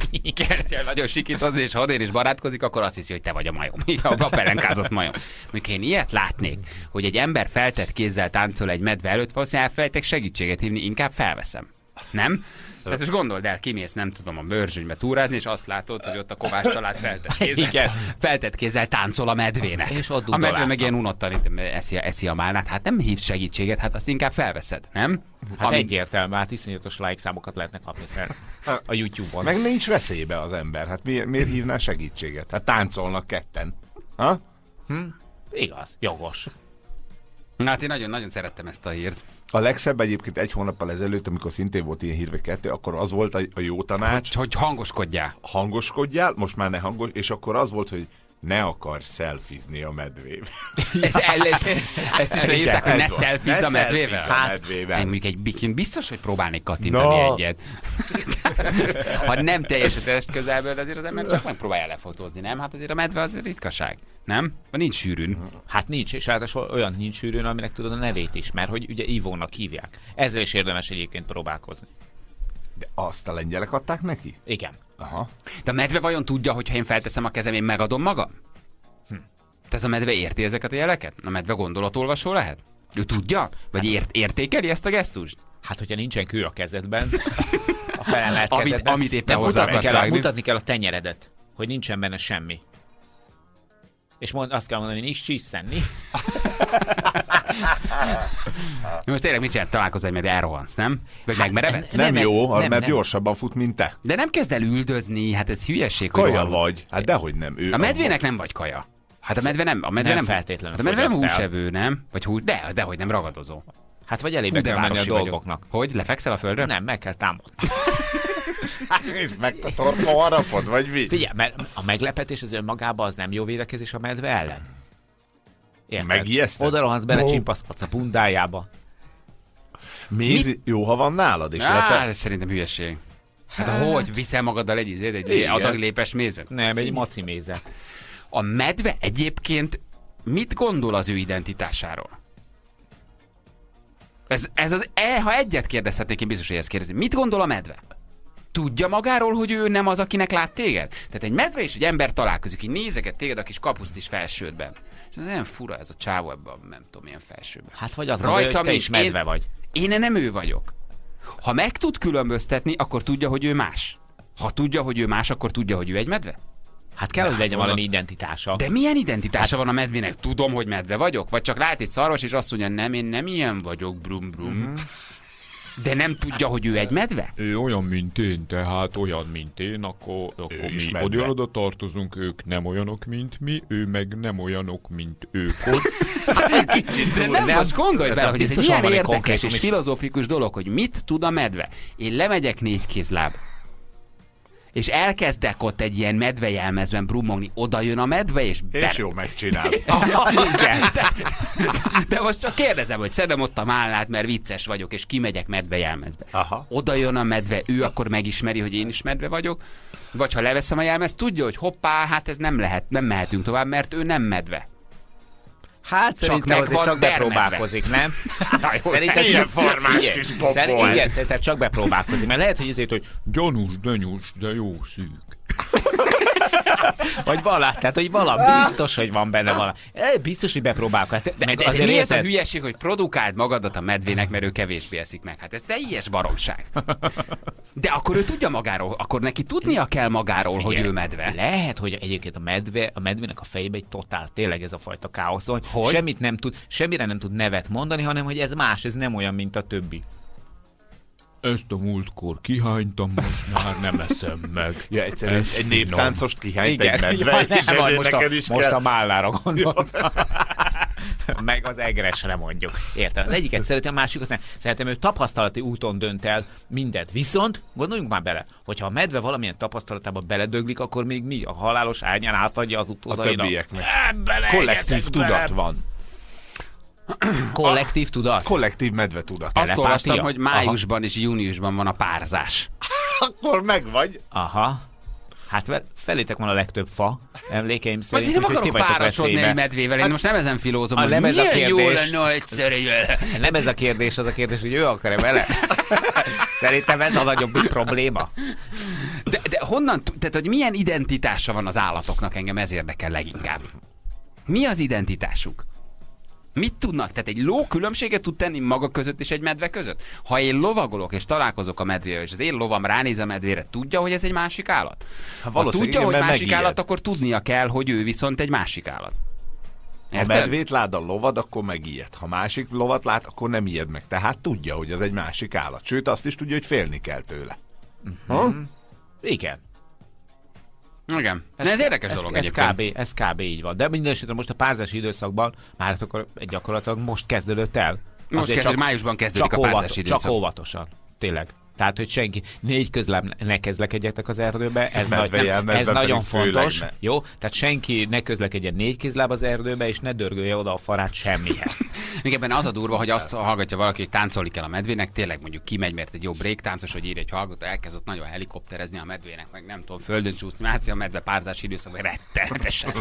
nagyon sikítozni, és ha is barátkozik, akkor azt hiszi, hogy te vagy a majom. A pelenkázott majom. Mikor én ilyet látnék, hogy egy ember feltett kézzel táncol egy medve előtt, valószínűleg elfelejtek segítséget hívni, inkább felveszem. Nem? Tehát most gondold el, kimész, nem tudom, a Börzsönybe túrázni, és azt látod, hogy ott a Kovács család feltett kézzel, igen. Feltett kézzel táncol a medvének. És a medve láztam. Meg ilyen unottan eszi, eszi a málnát. Hát nem hívsz segítséget, hát azt inkább felveszed, nem? Hát ami... egyértelmű, hát iszonyatos like számokat lehetne kapni fel a YouTube-on. Meg nincs veszélybe az ember, hát miért, miért hívná segítséget? Hát táncolnak ketten. Ha? Hm? Igaz, jogos. Hát én nagyon-nagyon szerettem ezt a hírt. A legszebb egyébként egy hónappal ezelőtt, amikor szintén volt ilyen hír, vagy kettő, akkor az volt a jó tanács. Hogy, hogy hangoskodjál. Hangoskodjál, most már ne hangos, és akkor az volt, hogy ne akarj szelfizni a medvével. Ez ellen, ezt is leírták, hogy ne szelfiz a medvével? Hát, mondjuk egy bikin biztos, hogy próbálnék kattintani no. egyet. Ha nem teljesen test közelből, de azért az ember csak megpróbálja lefotózni, nem? Hát azért a medve azért ritkaság, nem? Van nincs sűrűn. Hát nincs, és általában olyan nincs sűrűn, aminek tudod a nevét is, mert hogy ugye Ivónak hívják. Ezzel is érdemes egyébként próbálkozni. De azt a lengyelek adták neki? Igen. Aha. De a medve vajon tudja, hogyha én felteszem a kezem, én megadom magam? Hm. Tehát a medve érti ezeket a jeleket? A medve gondolatolvasó lehet? Ő tudja? Vagy ért, értékeli ezt a gesztust? Hát, hogyha nincsen kő a kezedben, a felemelt amit, kezedben, amit éppen hozzá akarsz vágni. Mutatni kell a tenyeredet, hogy nincsen benne semmi. És mond, azt kell mondani, hogy nincs csíszenni. Most tényleg mit csinálsz? Találkozol, hogy majd elrohansz, nem? Vagy hát, megmerevedsz? Nem, nem jó, nem, mert nem. Gyorsabban fut, mint te. De nem kezd el üldözni, hát ez hülyeség. Kaja vagy. Hát dehogy nem. Ő a medvének nem vagy kaja. Hát a medve nem. A medve nem, nem feltétlenül. Hát a medve nem húsevő, nem? Vagy hús, de, dehogy nem ragadozó. Hát vagy elébe kell menni a dolgoknak. Vagyok. Hogy? Lefekszel a földre? Nem, meg kell támadni. Nézd meg a torkó harapod, vagy mi? Figyelj, mert a meglepetés az önmagában az nem jó védekezés a medve ellen. Megijeszted? Oda rohansz bele, csimpaszpadsz a bundájába. Mézi, jó, ha van nálad is. Á, lehet, ez szerintem hülyeség. Hát, hát hogy viszel magaddal egy izét, egy ilyen adaglépes mézet? Nem, egy maci mézet. A medve egyébként mit gondol az ő identitásáról? Ez, ez az, e, ha egyet kérdezhetnék, én biztos, hogy ezt kérdezni. Mit gondol a medve? Tudja magáról, hogy ő nem az, akinek lát téged? Tehát egy medve és egy ember találkozik, így nézeget téged a kis kapuszt is felsődben. És ez olyan fura ez a csávó ebben, nem tudom, ilyen felsőben. Hát vagy az rajta, hogy te is medve én, vagy. Én nem ő vagyok. Ha meg tud különböztetni, akkor tudja, hogy ő más. Ha tudja, hogy ő más, akkor tudja, hogy ő egy medve? Hát kell, hogy legyen valami identitása. De milyen identitása hát... van a medvének? Tudom, hogy medve vagyok? Vagy csak lát egy szarvas, és azt mondja, nem, én nem ilyen vagyok, brum brum. Mm-hmm. De nem tudja, hogy ő egy medve? Ő olyan, mint én, tehát olyan, mint én, akkor, akkor mi oda tartozunk, ők nem olyanok, mint mi, ő meg nem olyanok, mint ők. Kicsit, de nem, nem most gondolj bele, hogy ez egy ilyen érdekes és filozófikus dolog, hogy mit tud a medve. Én lemegyek négykézláb, és elkezdek ott egy ilyen medvejelmezben brummogni, oda jön a medve, és... És bele. Jó, megcsinál. de, de most csak kérdezem, hogy szedem ott a mállát, mert vicces vagyok, és kimegyek medvejelmezbe. Aha. Oda jön a medve, ő akkor megismeri, hogy én is medve vagyok, vagy ha leveszem a jelmezt, tudja, hogy hoppá, hát ez nem lehet, nem mehetünk tovább, mert ő nem medve. Hát szerintem csak azért csak bepróbálkozik, nem? Szerintem ilyen formás kis popol. Igen, szerintem csak bepróbálkozik. Mert lehet, hogy ezért, hogy gyanús, gyanús, de jó szűk. Vagy valami, tehát, hogy valami biztos, hogy van benne valami. Biztos, hogy bepróbálkozik. De, de, de mi ez a hülyeség, hogy produkáld magadat a medvének, mert ő kevésbé eszik meg? Hát ez teljes baromság. De akkor ő tudja magáról, akkor neki tudnia kell magáról, figyelj, hogy ő medve. Lehet, hogy egyébként a medve, a medvének a fejében egy totál, tényleg ez a fajta káosz, hogy, hogy semmit nem tud, semmire nem tud nevet mondani, hanem hogy ez más, ez nem olyan, mint a többi. Ezt a múltkor kihánytam, most már nem eszem meg. Ja, egyszerűen ezt egy néptáncost kihányt egy medve, ja, és nem, most, neked is a, most a mállára gondoltam. Meg az egresre mondjuk. Érted? Az egyiket szereti, a másikat nem. Szerintem ő tapasztalati úton dönt el mindent. Viszont gondoljunk már bele, hogyha a medve valamilyen tapasztalatába beledöglik, akkor még mi a halálos árnyán átadja az utódainak. A többieknek. Kollektív tudat van. Kollektív tudat? Kollektív medve tudat. Azt olvastam, hogy májusban aha. és júniusban van a párzás. Akkor meg vagy. Aha. Hát felétek van a legtöbb fa, emlékeim szerint. Vagy én nem akarok párosodni egy medvével, én most nem ezen filózom, hogy milyen jó lenne egyszerűen. Nem ez a kérdés, az a kérdés, hogy ő akar-e vele? Szerintem ez a nagyobb probléma. De, de honnan, tehát hogy milyen identitása van az állatoknak, engem ez érdekel leginkább. Mi az identitásuk? Mit tudnak? Tehát egy ló különbséget tud tenni maga között és egy medve között? Ha én lovagolok és találkozok a medvével, és az én lovam ránéz a medvére, tudja, hogy ez egy másik állat? Ha tudja, hogy másik megijed. állat, akkor tudnia kell, hogy ő viszont egy másik állat. Érted? Ha medvét lát a lovad, akkor megijed. Ha másik lovat lát, akkor nem ijed meg. Tehát tudja, hogy az egy másik állat. Sőt, azt is tudja, hogy félni kell tőle. Uh-huh. Igen. Igen. Ez, ez érdekes ez, dolog ez kb, ez kb. így van. De minden esetre most a párzási időszakban már akkor gyakorlatilag most kezdődött el. Most kezdődött, csak, májusban kezdődik a párzási időszak. Csak óvatosan. Tényleg. Tehát, hogy senki. Négy közlem ne kezlekedjetek az erdőbe, ez, nagy, nem, ez nagyon fontos. Ne. Jó? Tehát senki ne közlekedjen négy kézláb az erdőbe, és ne dörgölje oda a farát semmihez. Még ebben az a durva, hogy azt hallgatja valaki, hogy táncolni kell a medvének, tényleg mondjuk kimegy, mert egy jó breaktáncos, hogy ír egy hallgató, elkezdett nagyon helikopterezni a medvének, meg nem tudom, földön csúszni, már a medve párzási időszakban rettenetesen.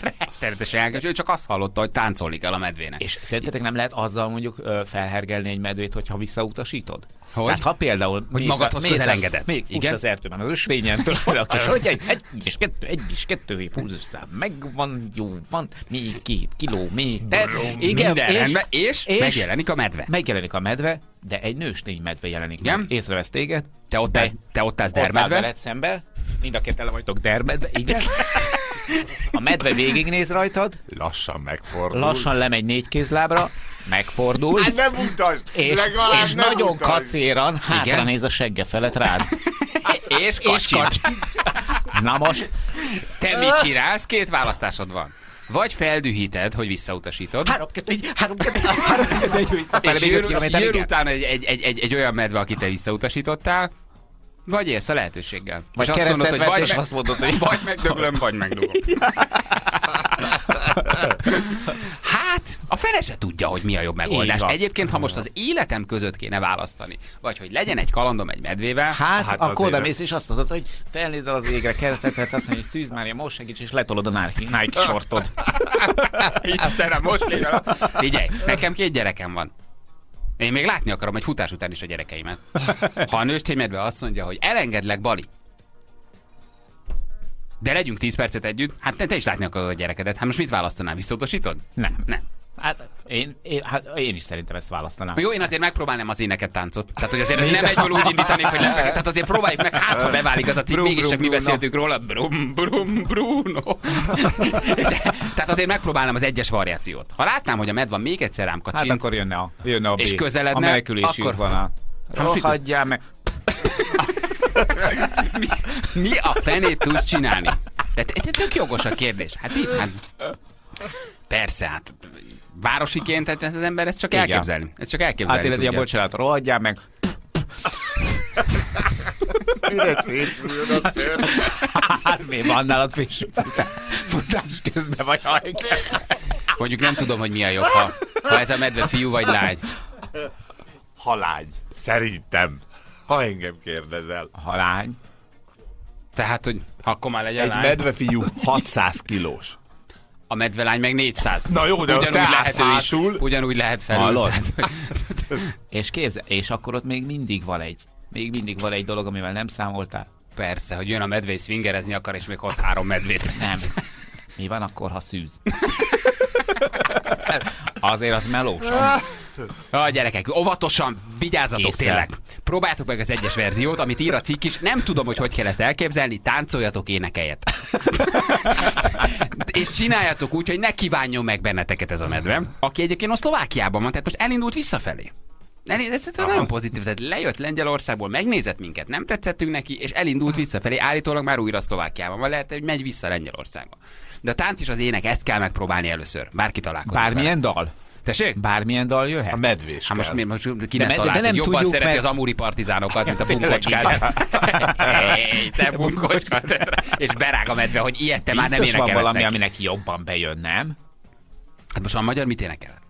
rettenetesen elkezdő, csak azt hallotta, hogy táncolni kell a medvének. És szerintetek nem lehet azzal mondjuk felhergelni egy medvét, hogyha visszautasítod? Hogy? Tehát ha például hogy magadhoz közel engeded. Még futsz az erdőben az ösvényen, hogy egy, egy és kettő, egy és kettővé pulzusszám, megvan, jó van, még két kiló, még te. Igen, és, rendben, és, és megjelenik a medve. Megjelenik a medve, de egy nőstény medve jelenik meg. Észrevesz téged. Te ott állsz, te ott állsz dermedve. Veled szembe, mind a kettővel vagytok dermedve, igen. A medve végignéz rajtad. Lassan megfordul. Lassan lemegy négy kézlábra. Megfordul. Hát nem utasd, és, és nem nagyon utasd. Kacéran hátra néz a segge felett rád. és kacsin. És kac... Na most. Te mit csinálsz? Két választásod van. Vagy feldühíted, hogy visszautasítod. Három, kettő, egy, három, kettő, három, kettő, egy, visszafelé. És jön, jön utána egy, egy, egy, egy, egy olyan medve, akit te visszautasítottál. Vagy élsz a lehetőséggel. Vagy azt mondod, hogy vagy, meg... azt mondod, hogy vagy megdöglöm, vagy megdugom. Hát, a fene se tudja, hogy mi a jobb megoldás. Egyébként, ha most az életem között kéne választani, vagy hogy legyen egy kalandom egy medvével... Hát, hát akkor oda mész és azt mondod, hogy felnézel az égre, keresztethetsz, azt mondja, hogy Szűz Mária, most segíts, és letolod a Nike, Nike sortod. Istenem, most légy el. Figyelj, nekem két gyerekem van. Én még látni akarom egy futás után is a gyerekeimet. Ha a nőstény medve azt mondja, hogy elengedlek, Bali, de legyünk tíz percet együtt, hát te, te is látni akarod a gyerekedet. Hát most mit választanál? Visszautasítod? Nem. Nem. Hát én, én, hát én is szerintem ezt választanám. Jó, én azért megpróbálnám az éneket táncot. Tehát, hogy azért ez nem egyből úgy indítani, hogy lefeked. Tehát azért próbáljuk meg, hát ha beválik az a cikk, mégis csak mi beszéltünk róla. Brum, brum, Bruno. És, tehát azért megpróbálnám az egyes variációt. Ha látnám, hogy a medva még egyszer rám kacsint. Hát akkor jönne a, jönne a B. És közeledne. A menekülési út van a... Rohadjál meg. mi, mi a fenét tudsz csinálni? Tehát te, tök jogos a kérdés. Hát itt, hát... Persze, hát... Városiként, tehát az ember ezt csak igen. elképzelni. Ezt csak elképzelni. Hát illetve, bocsánat, rohadjál meg. Mire szétfújod a szőr? Hát mi van nálad futás közben vagy hajk? Mondjuk nem tudom, hogy mi a jobb, ha, ha ez a medve fiú vagy lány. Ha lány. Szerintem. Ha engem kérdezel. Ha lány. Tehát, hogy akkor már legyen lány. Egy medvefiú hatszáz kilós. A medvelány meg négyszáz. Na jó, de ugyanúgy lehet ő is, ugyanúgy lehet felül. És képzel, és akkor ott még mindig van egy, még mindig van egy dolog, amivel nem számoltál. Persze, hogy jön a medve és swingerezni akar, és még hoz három medvét. Nem. Mi van akkor, ha szűz? Azért az melós. A gyerekek, óvatosan, vigyázzatok észre. Tényleg. Próbáljátok meg az egyes verziót, amit ír a cikk is. Nem tudom, hogy hogy kell ezt elképzelni, táncoljatok, énekeljet. És csináljatok úgy, hogy ne kívánjon meg benneteket ez a medve, aki egyébként a Szlovákiában van, tehát most elindult visszafelé. Ez nagyon pozitív, tehát lejött Lengyelországból, megnézett minket, nem tetszettünk neki, és elindult visszafelé, állítólag már újra Szlovákiában, vagy lehet, hogy megy vissza Lengyelországba. De a tánc és az ének, ezt kell megpróbálni először. Bárki találkozik. Bármilyen vele. Dal? Tessék? Bármilyen dal jöhet? A medvés. Hát most miért, most ki ne találkozik? Jobban szereti meg... az amúri partizánokat, mint a bunkocskát. Hey, te bunkocska! És berág a medve, hogy ilyet te már nem énekelhetnek. Biztos van valami, aminek jobban bejön, nem? Hát most a magyar mit énekel?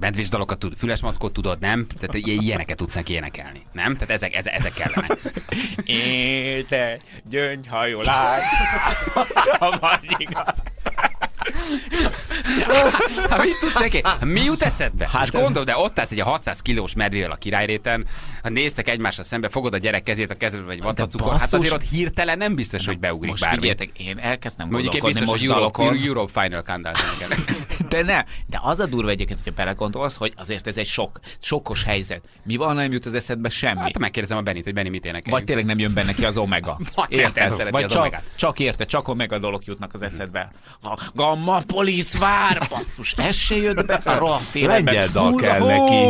Medvés dalokat tud, füles mackot tudod, nem? Tehát ilyeneket tudsz neki énekelni, nem? Tehát ezek, ezek, ezek kellenek. Élte gyöngyhajolány, a magyar. Hát mit tudsz neki? Mi jut eszedbe? Hát most gondolom, de ott állsz egy hatszáz kilós medvével a királyréten, ha néztek egymásra szembe, fogod a gyerek kezét a kezedbe, vagy vattacukor, hát azért ott hirtelen nem biztos, de hogy beugrik most bármi. Most figyeljetek, én elkezdtem gondolkodni most dalokon. Mondjuk Europe Final Countdown. De ne, de az a durva egyébként, hogyha belegondolsz, hogy azért ez egy sok, sokkos helyzet. Mi van, nem jut az eszedbe semmi? Hát megkérdezem a Benit, hogy Beni mit énekeljük. Vagy tényleg nem jön benne ki az omega. Érted? Vagy az csak, omegát. Csak érte, csak omega dolog jutnak az eszedbe. A Gamma Police vár, basszus, ez se jött be a rohadt életbe. Lengyel dal kell neki.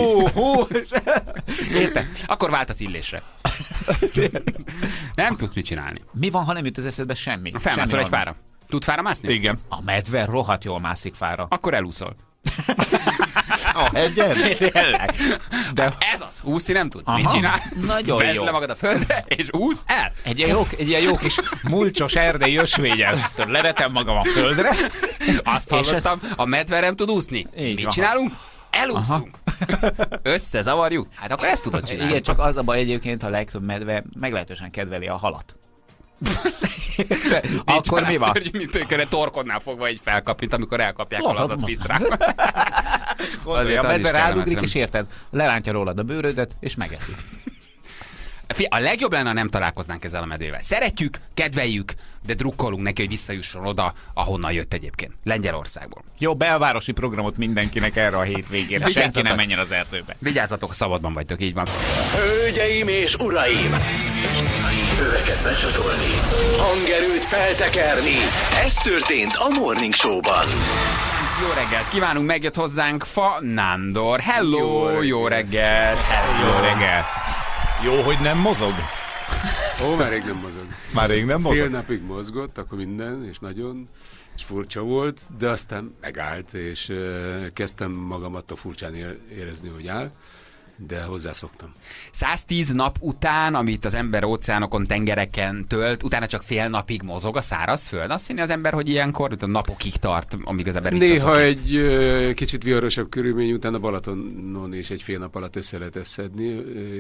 Akkor váltasz illésre. Nem tudsz mit csinálni. Mi van, ha nem jut az eszedbe semmi? Felmászol egy fára. Tud fára mászni? Igen. A medve rohadt jól mászik fára. Akkor elúszol. A hegyen? Tényleg. De... Ez az, úszni nem tud. Aha. Mit csinál? Nagyon Vesd jó. le magad a földre, és úsz el. Egy ilyen jó, egy ilyen jó kis mulcsos erdei ösvényen. Levetem magam a földre. Azt hallottam, ez... a medve nem tud úszni. Így Mit van. csinálunk? Elúszunk. Aha. Összezavarjuk. Hát akkor ezt tudod csinálni. Igen, csak az a baj egyébként, a legtöbb medve meglehetősen kedveli a halat. Akkor mi van? Mint ők torkodnál fogva így felkap, mint amikor elkapják a lazat vízrá. Azért a medve rádugrik, és érted, lerántja rólad a bőrödet, és megeszi. A legjobb lenne, ha nem találkoznánk ezzel a medvével. Szeretjük, kedveljük, de drukkolunk neki, hogy visszajusson oda, ahonnan jött egyébként. Lengyelországból. Jó, belvárosi programot mindenkinek erre a hétvégére. Senki nem menjen az erdőbe. Vigyázzatok, szabadban vagytok, így van. Hölgyeim és uraim! Öveket becsatolni, hangerőt feltekerni. Ez történt a Morning Show-ban. Jó reggelt kívánunk, megjött hozzánk Fa Nándor. Hello, jó reggelt. Jó reggelt. Jó, hogy nem mozog. Ó, már rég nem mozog. Már rég nem mozog. Fél napig mozgott, akkor minden, és nagyon, és furcsa volt, de aztán megállt, és uh, kezdtem magam attól furcsán érezni, hogy áll. De hozzászoktam. száztíz nap után, amit az ember óceánokon, tengereken tölt, utána csak fél napig mozog a szárazföld. Azt hinni az ember, hogy ilyenkor utána napokig tart, amíg az ember visszaszokik. Néha egy kicsit viharosabb körülmény után a Balatonon is egy fél nap alatt össze lehet összedni,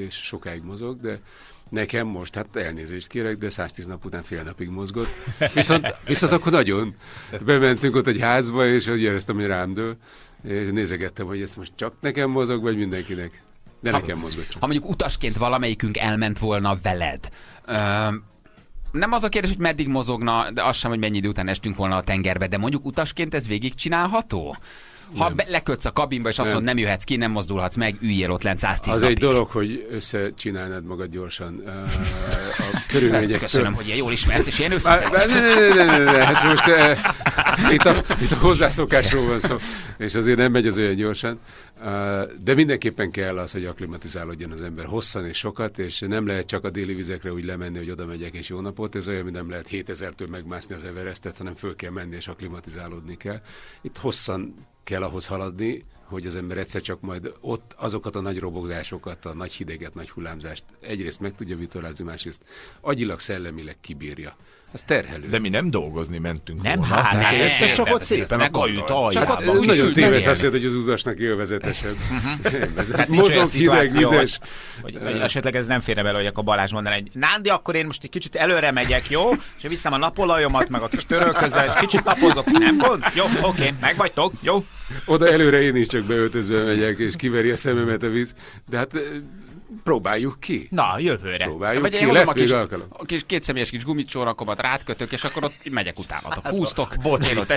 és sokáig mozog, de nekem most, hát elnézést kérek, de száztíz nap után fél napig mozgott. Viszont, viszont akkor nagyon. Bementünk ott egy házba, és úgy éreztem, hogy rám dől, és nézegettem, hogy ezt most csak nekem mozog, vagy mindenkinek. De ha, nekem mozgott csak. Ha mondjuk utasként valamelyikünk elment volna veled, ö, nem az a kérdés, hogy meddig mozogna, de az sem, hogy mennyi idő után estünk volna a tengerbe, de mondjuk utasként ez végigcsinálható? Ha be, lekötsz a kabinba, és azt mondod, nem jöhetsz ki, nem mozdulhatsz meg, üljél ott lent száztíz Az napig. Egy dolog, hogy összecsinálnád magad gyorsan a körülményektől. Köszönöm, hogy ilyen jól ismersz, és ilyen összetek. Ne, ne, ne, ne, ne, ne, hát most e, itt, a, itt a hozzászokásról van szó, és azért nem megy az olyan gyorsan. De mindenképpen kell az, hogy akklimatizálódjon az ember hosszan és sokat, és nem lehet csak a déli vizekre úgy lemenni, hogy oda megyek és jó napot. Ez olyan, hogy nem lehet hétezertől megmászni az Everestet, hanem föl kell menni és akklimatizálódni kell. Itt hosszan kell ahhoz haladni, hogy az ember egyszer csak majd ott azokat a nagy robogdásokat, a nagy hideget, nagy hullámzást egyrészt meg tudja vitorlázni, másrészt agyilag, szellemileg kibírja. Ez terhelő. De mi nem dolgozni mentünk nem volna. Hát, hát, nem, hát, csak ott szépen a kajuta aljában. Nagyon téves azt, hogy az utasnak élvezetesebb. Mozog, hideg, vizes. Vagy esetleg ez nem férne bele, hogy a Balázs mondaná, hogy Nándi, akkor én most egy kicsit előre megyek, jó? És viszem a napolajomat, meg a kis törölközöl, kicsit napozok, nem gond? Jó, oké, megvagytok, jó? Oda előre én is csak beöltözve megyek, és kiveri a szememet a víz. De hát... Próbáljuk ki. Na, jövőre. Próbáljuk vagy ki, én lesz a kis, a kis kétszemélyes kis gumicsórakomat rátkötök, és akkor ott megyek utánatok. Húztok, bot, én ott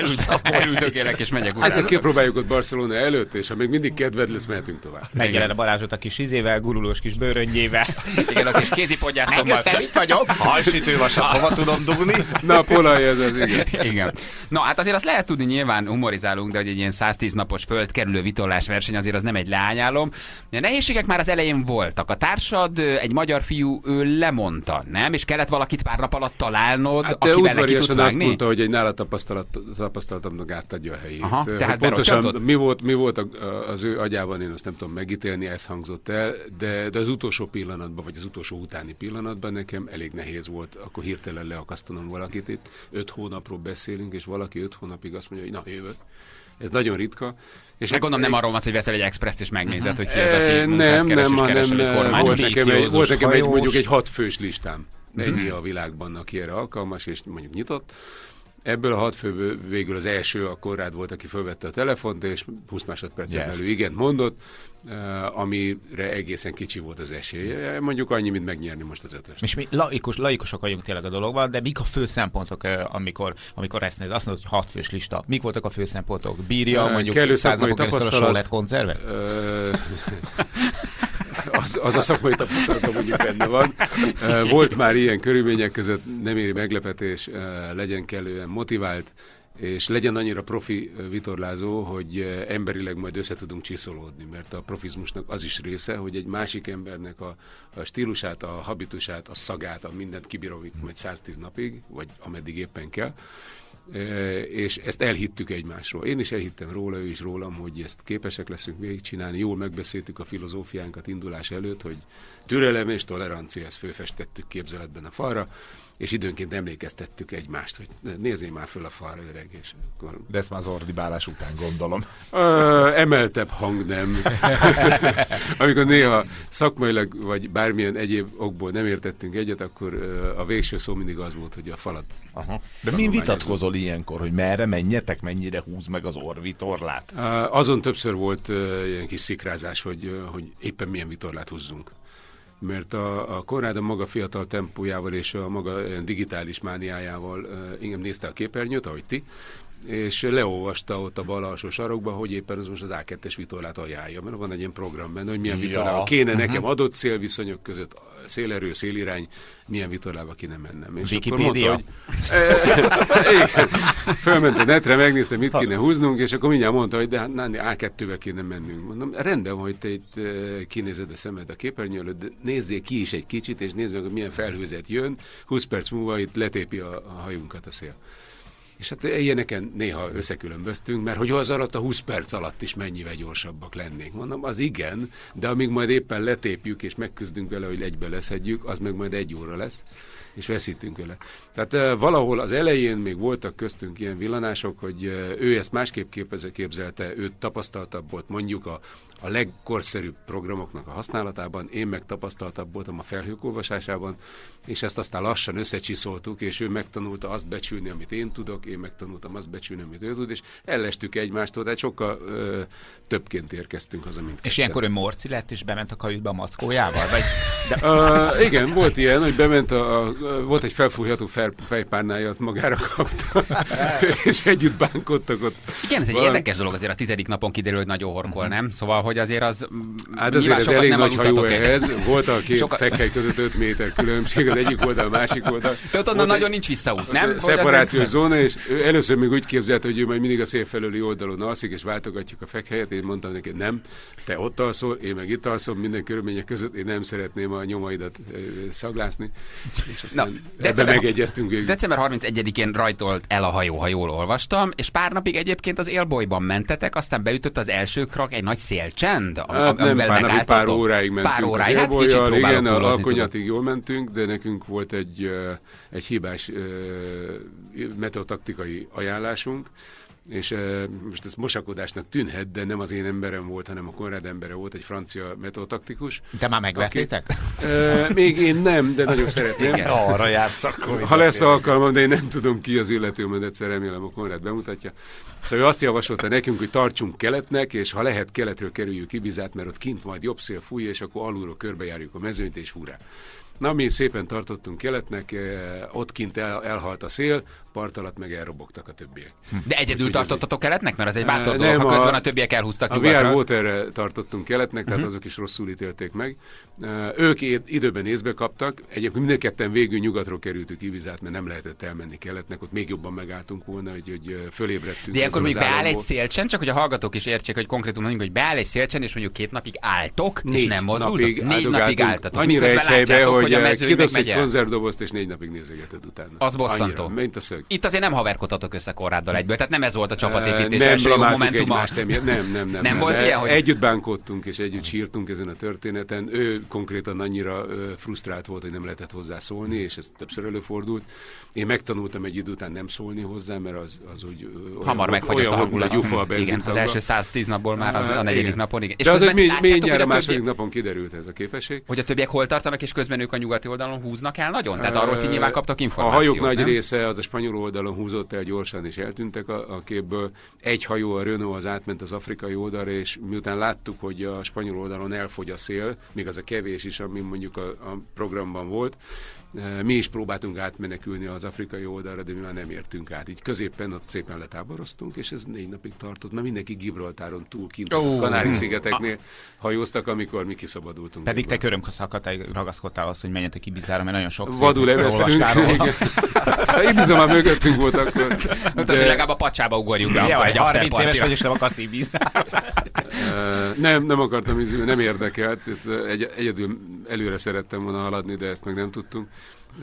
elüldögélek, és megyek utánatok. Egyszer kipróbáljuk ott Barcelona előtt, és ha még mindig kedved lesz, mehetünk tovább. Megjelen a Balázsot a kis izével, gurulós kis bőröngyével. Igen, a kis kézipodgyászommal. Itt vagyok. Hajsütővasat, hova tudom dugni? Na, polaj ez az, igen. igen. Na, hát azért azt lehet tudni, nyilván humorizálunk, de hogy egy ilyen száztíz napos földkerülő vitorlás verseny azért az nem egy leányálom. A nehézségek már az elején volt. A társad, egy magyar fiú, ő lemondta, nem? És kellett valakit pár nap alatt találnod, hát, akivel neki tudsz vágni? Azt mondta, hogy egy nála tapasztalat, tapasztalatomnak átadja a helyét. Aha, tehát pontosan mi volt, mi volt az ő agyában, én azt nem tudom megítélni, ez hangzott el, de, de az utolsó pillanatban, vagy az utolsó utáni pillanatban nekem elég nehéz volt, akkor hirtelen leakasztanom valakit itt. Öt hónapról beszélünk, és valaki öt hónapig azt mondja, hogy na, jövök. Ez nagyon ritka. És meg gondolom, nem arról van, hogy veszel egy expresszt és megnézed, hogy ki az, aki nem, nem, nem, nem. Volt nekem egy, volt nekem egy mondjuk egy hat fős listám. Mennyi a világban, aki erre alkalmas, és mondjuk nyitott. Ebből a hat főből végül az első a Konrád volt, aki fölvette a telefont, és húsz másodpercen belül igent mondott, amire egészen kicsi volt az esélye. Mondjuk annyi, mint megnyerni most az ötöst. És mi laikus, laikusok vagyunk tényleg a dologban, de mik a fő szempontok, amikor, amikor ezt néz? Azt mondod, hogy hat fős lista. Mik voltak a fő szempontok? Bírja, mondjuk száz napok keresztül a sólet konzerve? Az, az a szakmai tapasztalatom mondjuk benne van. Volt már ilyen körülmények között, nem éri meglepetés, legyen kellően motivált, és legyen annyira profi vitorlázó, hogy emberileg majd össze tudunk csiszolódni, mert a profizmusnak az is része, hogy egy másik embernek a, a stílusát, a habitusát, a szagát, a mindent kibíromít majd száztíz napig, vagy ameddig éppen kell. És ezt elhittük egymásról. Én is elhittem róla, ő is rólam, hogy ezt képesek leszünk végigcsinálni. Jól megbeszéltük a filozófiánkat indulás előtt, hogy türelem és tolerancia, ezt fölfestettük képzeletben a falra, és időnként emlékeztettük egymást, hogy nézzél már föl a falra, öreg, és akkor... De ezt már az ordibálás után gondolom. Ö, emeltebb hang nem. Amikor néha szakmailag, vagy bármilyen egyéb okból nem értettünk egyet, akkor a végső szó mindig az volt, hogy a falat... Aha. De mi vitatkozol ilyenkor, hogy merre menjetek, mennyire húz meg az orvitorlát? Azon többször volt ilyen kis szikrázás, hogy, hogy éppen milyen vitorlát húzzunk. Mert a, a Konrád a maga fiatal tempójával és a maga digitális mániájával engem nézte a képernyőt, ahogy ti, és leolvasta ott a bal alsó sarokba, hogy éppen az most az á kettes vitorlát ajánlja, mert van egy ilyen program benne, hogy milyen ja. vitorlába kéne uh-huh. nekem adott célviszonyok között, szélerő, szélirány, milyen vitorlába kéne mennem. És Wikipedia. Akkor mondta, hogy... Igen. Fölment a netre, megnézte, mit kéne húznunk, és akkor mindjárt mondta, hogy de hát á kettővel kéne mennünk. Mondom, rendben, hogy te itt kinézed a szemed a képernyő előtt, de nézzél ki is egy kicsit, és nézd meg, hogy milyen felhőzet jön, húsz perc múlva itt letépi a, a hajunkat a szél. És hát ilyeneken néha összekülönböztünk, mert hogy az alatt a húsz perc alatt is mennyivel gyorsabbak lennénk. Mondom, az igen, de amíg majd éppen letépjük és megküzdünk vele, hogy egybe leszedjük, az meg majd egy óra lesz, és veszítünk vele. Tehát valahol az elején még voltak köztünk ilyen villanások, hogy ő ezt másképp képzelte, őt tapasztaltabb volt mondjuk a, a legkorszerűbb programoknak a használatában, én meg tapasztaltabb voltam a felhők olvasásában, és ezt aztán lassan összecsiszoltuk, és ő megtanulta azt becsülni, amit én tudok, én megtanultam azt becsülni, amit ő tud, és ellestük egymástól, tehát sokkal ö, többként érkeztünk haza, mint ketten. És ilyenkor ő morci lett, és bement a kajutba a mackójával? Vagy... De... Ö, igen, volt ilyen, hogy bement a, a volt egy felfújható fejpárnája, azt magára kapta, és együtt bánkodtak ott. Igen, ez egy valami... érdekes dolog, azért a tizedik napon kiderül, hogy nagyon horkol, nem? Szóval, hogy azért az... Hát azért ez elég nagy hajó ehhez. Volt a két Soka... fekhely között öt méter különbség, az egyik oldal, a másik oldal. De ott onnan nagyon egy... nincs visszaút, nem? Szeparációs zóna, és először még úgy képzelt, hogy ő majd mindig a szél felőli oldalon alszik, és váltogatjuk a fekhelyet. Én mondtam neki, nem, te ott alszol, én meg itt alszom, minden körülmények között, én nem szeretném a nyomaidat szaglászni. És aztán Na, ebben megegyeztünk végül. december harmincegyedikén rajtolt el a hajó, ha jól olvastam, és pár napig egyébként az élbolyban mentetek, aztán beütött az első krak, egy nagy szélcsend, hát nem, pár napig, pár óráig mentünk pár óráig, az élbolyjal, hát igen, a Alkonyatig jól mentünk, de nekünk volt egy, egy hibás meteotaktikai ajánlásunk, és most ez mosakodásnak tűnhet, de nem az én emberem volt, hanem a Konrád embere volt, egy francia meteotaktikus. De már megvettétek? Euh, még én nem, de nagyon szeretném. Igen, arra játsz akkor. Ha lesz alkalmam, de én nem tudom ki az illető, mert egyszer remélem a Konrád bemutatja. Szóval azt javasolta nekünk, hogy tartsunk keletnek, és ha lehet, keletről kerüljük Ibizát, mert ott kint majd jobb szél fúj, és akkor alulról körbejárjuk a mezőnyt, és hurrá. Na, mi szépen tartottunk keletnek, ott kint el, elhalt a szél, part alatt meg elrobogtak a többiek. De egyedül úgy, tartottatok keletnek? Mert az egy bátor dolog, ha közben a többiek elhúztak nyugatra. A vé er-re tartottunk keletnek, tehát uh-huh. azok is rosszul ítélték meg. Ők időben észbe kaptak, egyébként minden ketten végül nyugatról kerültük Ibizát, mert nem lehetett elmenni keletnek, ott még jobban megálltunk volna, hogy, hogy fölébredtünk. De akkor még beáll egy szélcsen, csak hogy a hallgatók is értsék, hogy konkrétan mondjuk, hogy beáll egy szélcsen, és mondjuk két napig álltok, négy és nem mozdultok. Négy napig álltatok. Annyira egy helyben, hogy kidobsz egy konzervdobozt, és négy napig nézegeted utána. Az bosszantó. Mint a szög. Itt azért nem haverkodtatok össze Konráddal egyből, tehát nem ez volt a csapatépítés első momentuma. Nem, nem, nem. Nem, nem volt ilyen, hogy... Együtt bánkódtunk, és együtt sírtunk ezen a történeten. Ő konkrétan annyira frusztrált volt, hogy nem lehetett hozzá szólni, és ez többször előfordult. Én megtanultam egy idő után nem szólni hozzá, mert az, az úgy... Hamar megfagyott a hangulat. Igen, az első száztíz napból már az, a negyedik napon. Igen. És de az, hogy mindjárt a második napon kiderült ez a képesség. Hogy a többiek hol tartanak, és közben ők a nyugati oldalon húznak el nagyon? Tehát arról ti nyilván kaptak információt. A hajók nagy része az a spanyol oldalon húzott el gyorsan, és eltűntek a, a képből. Egy hajó, a Renault, az átment az afrikai oldalra, és miután láttuk, hogy a spanyol oldalon elfogy a szél, még az a kevés is, ami mondjuk a, a programban volt, mi is próbáltunk átmenekülni az afrikai oldalra, de mi már nem értünk át. Így középen ott szépen letáboroztunk, és ez négy napig tartott, mert mindenki Gibraltáron túl kint oh, Kanári-szigeteknél ah. hajóztak, amikor mi kiszabadultunk. Pedig te körömköszakadtál, ragaszkodtál azt, hogy menjetek Ibizára, mert nagyon sok vadul elvesztünk. Ibiza már mögöttünk volt akkor. De... De legalább a pacsába ugorjuk be. Ja, egy harminc éves vagy, és nem akarsz Ibizára. Nem, nem akartam izülni, nem érdekelt. Egy, egyedül előre szerettem volna haladni, de ezt meg nem tudtunk.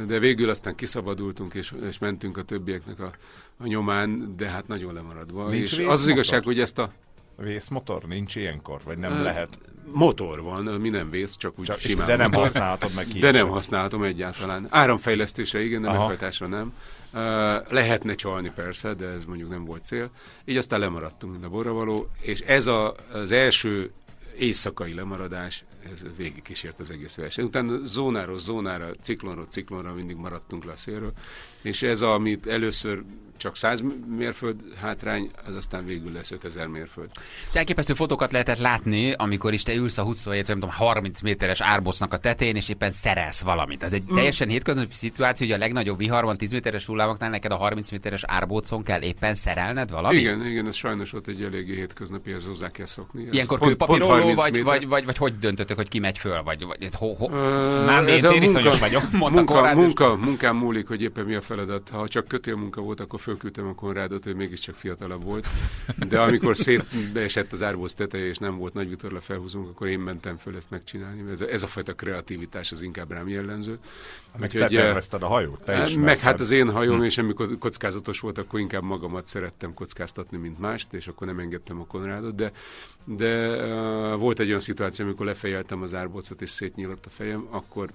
De végül aztán kiszabadultunk, és, és mentünk a többieknek a, a nyomán, de hát nagyon lemaradva. Nincs és az az igazság, hogy ezt a... Vészmotor nincs ilyenkor, vagy nem e, lehet? Motor van, mi nem vész, csak úgy csak, simán. De nem használhatod meg ki. De nem használhatom egyáltalán. Áramfejlesztésre igen, de meghajtásra nem. Uh, lehetne csalni persze, de ez mondjuk nem volt cél. Így aztán lemaradtunk, mint a borravaló, és ez a, az első éjszakai lemaradás, ez végig kísért az egész versenyt. Utána zónáról zónára, ciklonról ciklonra mindig maradtunk le a szélről, és ez, amit először csak száz mérföld hátrány, az aztán végül lesz ötezer mérföld. És elképesztő fotókat lehetett látni, amikor is te ülsz a huszonhét, harminc méteres árbocnak a tetén, és éppen szerelsz valamit. Ez egy mm. teljesen hétköznapi szituáció, hogy a legnagyobb viharban, tíz méteres hullámoknál neked a harminc méteres árbocon kell éppen szerelned valamit? Igen, igen, ez sajnos ott egy eléggé hétköznapi, ez hozzá kell szokni. Ilyenkor kőpapíroló, vagy, vagy, vagy, vagy hogy döntötök, hogy ki megy föl? Vagy, vagy ez ho, ho... Már én iszonyos vagyok. Munka, munka, munkám múlik, hogy éppen mi a feladat. Ha csak kötélmunka volt, akkor fölküldtem a Konrádot, hogy mégiscsak fiatalabb volt, de amikor szétesett az árbóc teteje, és nem volt nagy vitorla felhúzunk, akkor én mentem föl ezt megcsinálni. Ez a, ez a fajta kreativitás az inkább rám jellemző. Meg te tervezted a hajót, te is. Meg hát az én hajóm, és amikor kockázatos volt, akkor inkább magamat szerettem kockáztatni, mint mást, és akkor nem engedtem a Konrádot, de, de uh, volt egy olyan szituáció, amikor lefejeltem az árbócot, és szétnyílott a fejem, akkor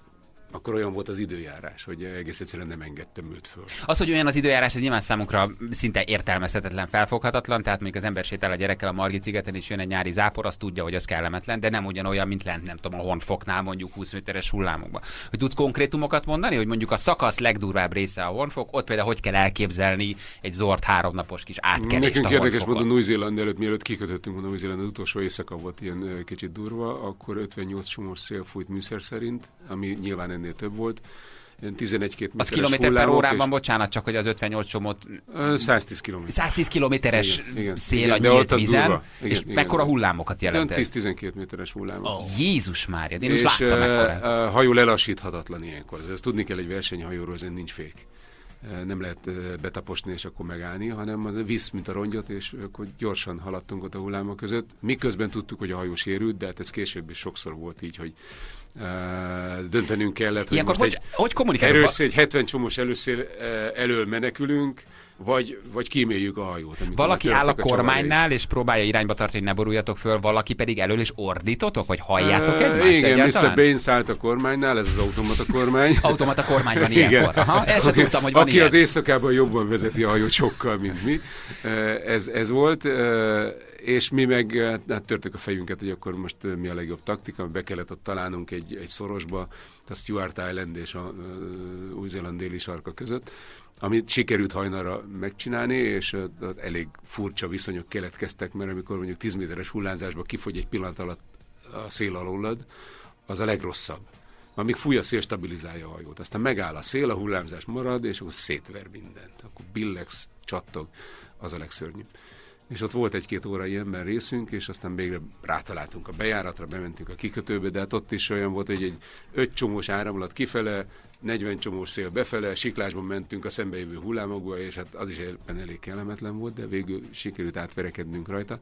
akkor olyan volt az időjárás, hogy egész egyszerűen nem engedtem őt föl. Az, hogy olyan az időjárás, ez nyilván számunkra szinte értelmezhetetlen, felfoghatatlan, tehát mondjuk az ember sétál a gyerekkel a Margit-szigeten, és jön egy nyári zápor, azt tudja, hogy az kellemetlen, de nem ugyanolyan, mint lent, nem tudom, a Honfoknál mondjuk húsz méteres hullámokban. Hogy tudsz konkrétumokat mondani, hogy mondjuk a szakasz legdurvább része a Honfok, ott például hogy kell elképzelni egy zord háromnapos kis átkelést? Nekünk a érdekes módon New Zealand előtt, mielőtt kikötöttünk a New Zealand, az utolsó éjszaka volt ilyen kicsit durva, akkor ötvennyolc csomós szél fújt műszer szerint, ami nyilván ennél több volt. tizenegy-két méteres az kilométer per órában, bocsánat, csak hogy az ötvennyolc csomót... száztíz kilométer. száztíz kilométeres szél a nyílt vízen, igen, és igen, mekkora igen. hullámokat jelent ez? tíz-tizenkét méteres hullámok. Oh. Jézus Mária, én is láttam mekkora. És a hajó lelassíthatatlan ilyenkor. Ez tudni kell egy versenyhajóról, ezen nincs fék. Nem lehet betaposni és akkor megállni, hanem az visz, mint a rongyot, és akkor gyorsan haladtunk ott a hullámok között. Miközben tudtuk, hogy a hajó sérült, de hát ez később is sokszor volt így, hogy Uh, döntenünk kellett, hogy ilyenkor most hogy, egy, hogy előszél, egy hetven csomós előszél uh, elől menekülünk, vagy, vagy kíméljük a hajót. Valaki áll a, a kormánynál, és próbálja irányba tartani, ne boruljatok föl, valaki pedig elől, és ordítotok, vagy halljátok uh, egymást? Igen, egyáltalán? miszter Baines állt a kormánynál, ez az automata kormány. Automata kormány van ilyenkor. Aha, ezt sem tudtam, hogy van Aki ilyen. az éjszakában jobban vezeti a hajót sokkal, mint mi. Uh, ez, ez volt... Uh, És mi meg hát törtük a fejünket, hogy akkor most mi a legjobb taktika, be kellett ott találnunk egy, egy szorosba, a Stewart Island és a Új-Zéland déli sarka között, amit sikerült hajnalra megcsinálni, és elég furcsa viszonyok keletkeztek, mert amikor mondjuk tíz méteres hullázásba kifogy egy pillanat alatt a szél alullad, az a legrosszabb. Amíg fúj a szél, stabilizálja a hajót. Aztán megáll a szél, a hullámzás marad, és akkor szétver mindent. Akkor billegsz, csattog, az a legszörnyűbb. És ott volt egy-két óra ilyenben részünk, és aztán végre rátaláltunk a bejáratra, bementünk a kikötőbe, de hát ott is olyan volt, hogy egy öt csomós áramlat kifele, negyven csomós szél befele, siklásban mentünk a szembejövő hullámokba, és hát az is éppen elég kellemetlen volt, de végül sikerült átverekednünk rajta.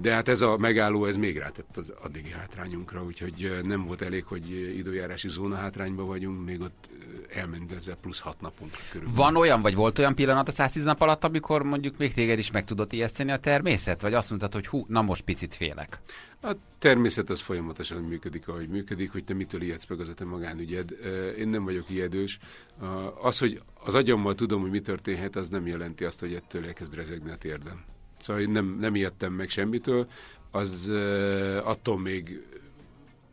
De hát ez a megálló, ez még rátett az addigi hátrányunkra, úgyhogy nem volt elég, hogy időjárási zóna hátrányban vagyunk, még ott elment ezzel plusz hat napunk körülbelül. Van olyan, vagy volt olyan pillanat a száztíz nap alatt, amikor mondjuk még téged is meg tudott ijeszteni a természet? Vagy azt mondtad, hogy hú, na most picit félek? A természet az folyamatosan működik, ahogy működik, hogy te mitől ijedsz meg, az a te magánügyed. Én nem vagyok ijedős. Az, hogy az agyammal tudom, hogy mi történhet, az nem jelenti azt, hogy ettől elkezd rezegni a térdem. Szóval én nem, nem ijedtem meg semmitől, az uh, attól még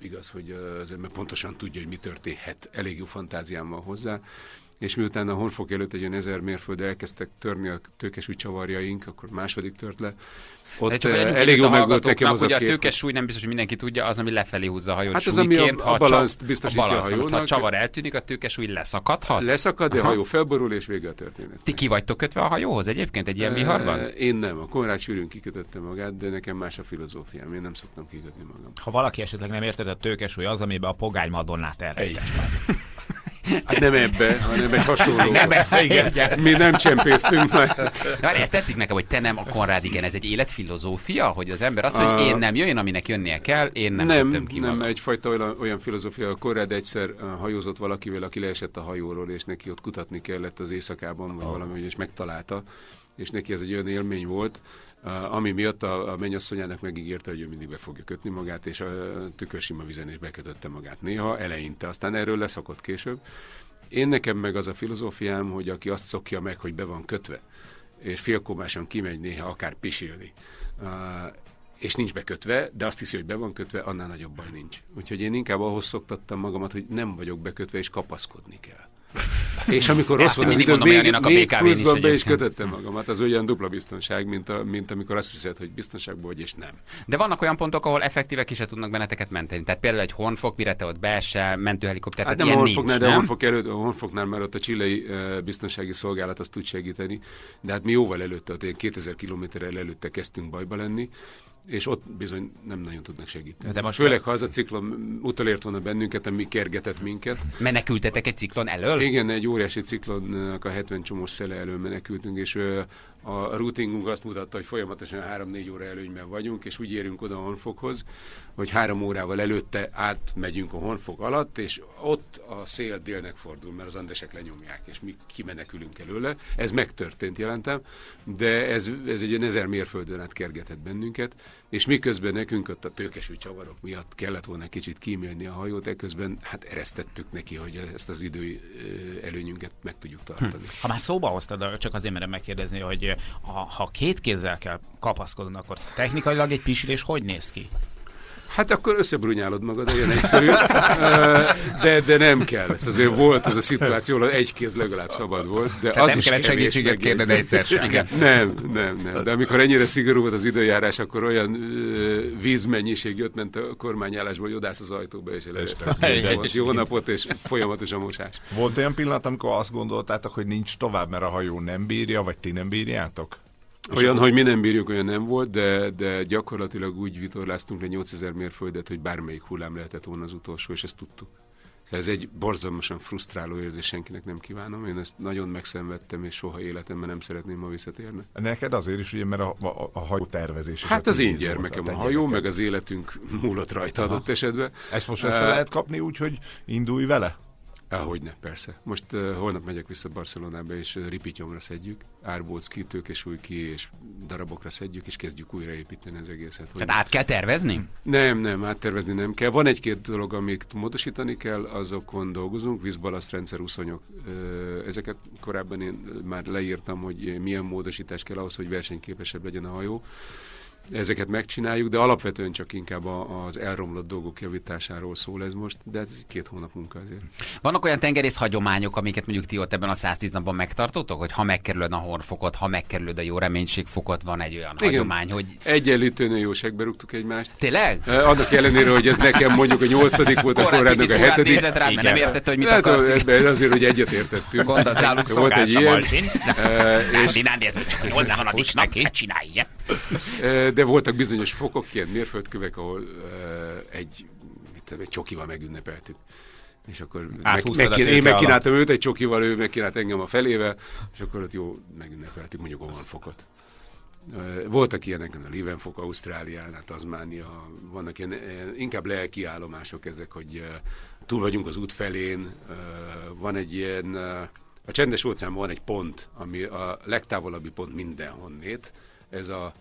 igaz, hogy az ember pontosan tudja, hogy mi történhet, elég jó fantáziám van hozzá, és miután a honfok előtt egy olyan ezer mérföldre elkezdtek törni a tőkesúly csavarjaink, akkor második tört le, ott elég jó megvolt nekem az a kép. Ugye a tőkesúly nem biztos, hogy mindenki tudja, az, ami lefelé húzza a hajót. Hát az, ami a, a balanszt biztosítja a, a hajónak. Most, ha a csavar eltűnik, a tőkesúly leszakadhat. Leszakad, de a hajó felborul, és vége a történet. Ti ki vagytok kötve a hajóhoz egyébként egy ilyen viharban? E, én nem. A Konrád sűrűn kikötötte magát, de nekem más a filozófiám. Én nem szoktam kikötni magam. Ha valaki esetleg nem érted, a tőkesúly az, amiben a pogány madonnát elrejtett. Nem ebbe, hanem egy hasonló. Nem ebbe, igen. Mi nem csempésztünk már. Ez tetszik nekem, hogy te nem, a Konrád igen. Ez egy életfilozófia, hogy az ember azt mondja, hogy én nem jöjjön, aminek jönnie kell, én nem vettem ki magam. Nem, egyfajta olyan, olyan filozófia. A Konrád egyszer hajózott valakivel, aki leesett a hajóról, és neki ott kutatni kellett az éjszakában, vagy oh. valami, és megtalálta. És neki ez egy olyan élmény volt, ami miatt a, a mennyasszonyának megígérte, hogy ő mindig be fogja kötni magát, és a tükörsima vizen is bekötötte magát néha, eleinte, aztán erről leszakott később. Én nekem meg az a filozófiám, hogy aki azt szokja meg, hogy be van kötve, és félkomásan kimegy néha akár pisilni, és nincs bekötve, de azt hiszi, hogy be van kötve, annál nagyobb baj nincs. Úgyhogy én inkább ahhoz szoktattam magamat, hogy nem vagyok bekötve, és kapaszkodni kell. És amikor rossz volt az idő, még, még pluszban is be is kötöttem magamat. Az olyan dupla biztonság, mint, a, mint amikor azt hiszed, hogy biztonságban vagy, és nem. De vannak olyan pontok, ahol effektívek is tudnak benneteket menteni. Tehát például egy honfok, mire te ott beesel, mentőhelikopter, hát tehát nem ilyen a nincs, de nem? Honfok előtt, a honfoknál már ott a chilei uh, biztonsági szolgálat azt tud segíteni, de hát mi jóval előtte, ott kétezer kilométerrel előtte kezdtünk bajba lenni, és ott bizony nem nagyon tudnak segíteni. De most főleg, ha az a ciklon utolért volna bennünket, ami kergetett minket. Menekültetek egy ciklon elől? Igen, egy óriási ciklonnak a hetven csomós szele elől menekültünk, és a routingunk azt mutatta, hogy folyamatosan három-négy óra előnyben vagyunk, és úgy érünk oda a honfokhoz, hogy három órával előtte átmegyünk a honfok alatt, és ott a szél délnek fordul, mert az andesek lenyomják, és mi kimenekülünk előle. Ez megtörtént, jelentem, de ez, ez egy ilyen ezer mérföldön át kergetett bennünket, és miközben nekünk ott a tőkesű csavarok miatt kellett volna kicsit kímélni a hajót, ekközben hát eresztettük neki, hogy ezt az idő előnyünket meg tudjuk tartani. Hm. Ha már szóba hoztad, csak azért merem megkérdezni, hogy ha, ha két kézzel kell kapaszkodni, akkor technikailag egy pisilés hogy néz ki? Hát akkor összebrúnyálod magad, olyan egyszerű. De, de nem kell. Ez azért volt az a szituáció, hogy egy kéz legalább szabad volt. De az nem is kellett segítséget kérned egyszer sem. Igen. Nem, nem, nem. De amikor ennyire szigorú volt az időjárás, akkor olyan vízmennyiség jött, ment a kormányállásból, hogy odász az ajtóba, és eléreztek. Jó napot, és folyamatos a mosás. Volt olyan pillanat, amikor azt gondoltátok, hogy nincs tovább, mert a hajó nem bírja, vagy ti nem bírjátok? Olyan, hogy mi nem bírjuk, olyan nem volt, de, de gyakorlatilag úgy vitorláztunk le nyolcezer mérföldet, hogy bármelyik hullám lehetett volna az utolsó, és ezt tudtuk. Szóval ez egy borzalmasan frusztráló érzés, senkinek nem kívánom. Én ezt nagyon megszenvedtem, és soha életemben nem szeretném, ma visszatérni. Neked azért is, ugye, mert a, a, a hajó tervezés. Hát az én gyermekem a hajó, meg az életünk múlott rajta adott esetben. Ezt most össze lehet kapni úgy, hogy indulj vele? Hogyne, persze. Most uh, holnap megyek vissza Barcelonába, és uh, ripityomra szedjük, árbóc ki, tőkesúly ki, és darabokra szedjük, és kezdjük újraépíteni az egészet. Hogy... Tehát át kell tervezni? Nem, nem, áttervezni nem kell. Van egy-két dolog, amit módosítani kell, azokon dolgozunk, vízbalasztrendszer, úszonyok. Ezeket korábban én már leírtam, hogy milyen módosítás kell ahhoz, hogy versenyképesebb legyen a hajó. Ezeket megcsináljuk, de alapvetően csak inkább az elromlott dolgok javításáról szól ez most, de ez két hónap munka azért. Vannak olyan tengerész hagyományok, amiket mondjuk ti ott ebben a száztíz napban megtartotok, hogy ha megkerülöd a Hornfokot, ha megkerülöd a jó reménységfokot, van egy olyan, igen, hagyomány, hogy... Egyenlítőnő jó segbe rúgtuk egymást. Tényleg? Eh, annak ellenére, hogy ez nekem mondjuk a nyolcadik volt, a Konrádnak a hetedik. Nézett rá, mert nem értette, hogy mit hát, akarsz. Ebben azért, hogy egyet értettünk. Gondolsz ráluk szokás. De voltak bizonyos fokok, ilyen mérföldkövek, ahol uh, egy, mit tudom, egy csokival megünnepeltük. És akkor meg, meg, én megkínáltam őt egy csokival, ő megkínált engem a felével, és akkor ott jó, megünnepeltük mondjuk olyan fokot. Uh, voltak ilyenek, a Leeuwenhoek, Ausztrálián, Tasmania, vannak ilyen, inkább lelki állomások ezek, hogy uh, túl vagyunk az út felén, uh, van egy ilyen, uh, a Csendes-óceánban van egy pont, ami a legtávolabbi pont mindenhonnét, ez a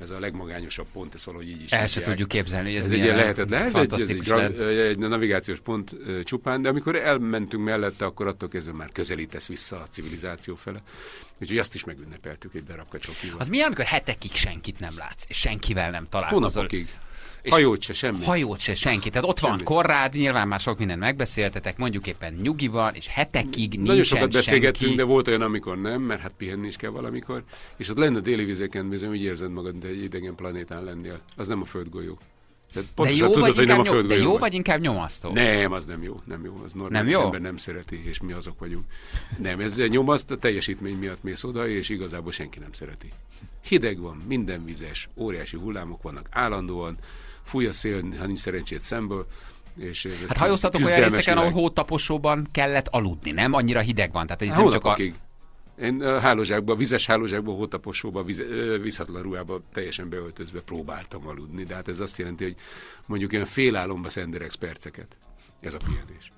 Ez a legmagányosabb pont, ez valahogy így is. El sem tudjuk képzelni, hogy ez, ez egy ilyen lehetetlen. Ez fantasztikus egy, ez egy, egy navigációs pont uh, csupán, de amikor elmentünk mellette, akkor attól kezdve már közelítesz vissza a civilizáció fele. Úgyhogy azt is megünnepeltük egy darab kacsokival. Az milyen, amikor hetekig senkit nem látsz, és senkivel nem találkozol? Hónapokig. Hajót se, semmi. Hajót se, senki. Tehát ott semmi. Van Konrád, nyilván már sok mindent megbeszéltetek, mondjuk éppen nyugival, és hetekig nincsen. Nagyon sokat beszélgettünk, de volt olyan, amikor nem, mert hát pihenni is kell valamikor. És ott lenne a déli vizeken, bizony úgy érzed magad, mint egy idegen planétán lennél. Az nem a földgolyó. Tehát pontosan tudod, hogy nem a földgolyó. De jó, vagy inkább nyomasztó? Nem, az nem jó. Nem jó, az normális ember nem szereti, és mi azok vagyunk. Nem, ez nyomaszt, a teljesítmény miatt mész oda, és igazából senki nem szereti. Hideg van, minden vizes, óriási hullámok vannak állandóan. Fúj a szél, ha nincs szerencsét szemből. És hát hajóztatok olyan részeken, ahol hótaposóban kellett aludni, nem? Annyira hideg van. Tehát nem csak a... Én a hálózsákban, vizes hálózsákban, hótaposóban, víz, vízhatlan ruhában teljesen beöltözve próbáltam aludni. De hát ez azt jelenti, hogy mondjuk ilyen félálomba szendereksz perceket. Ez a pihenés.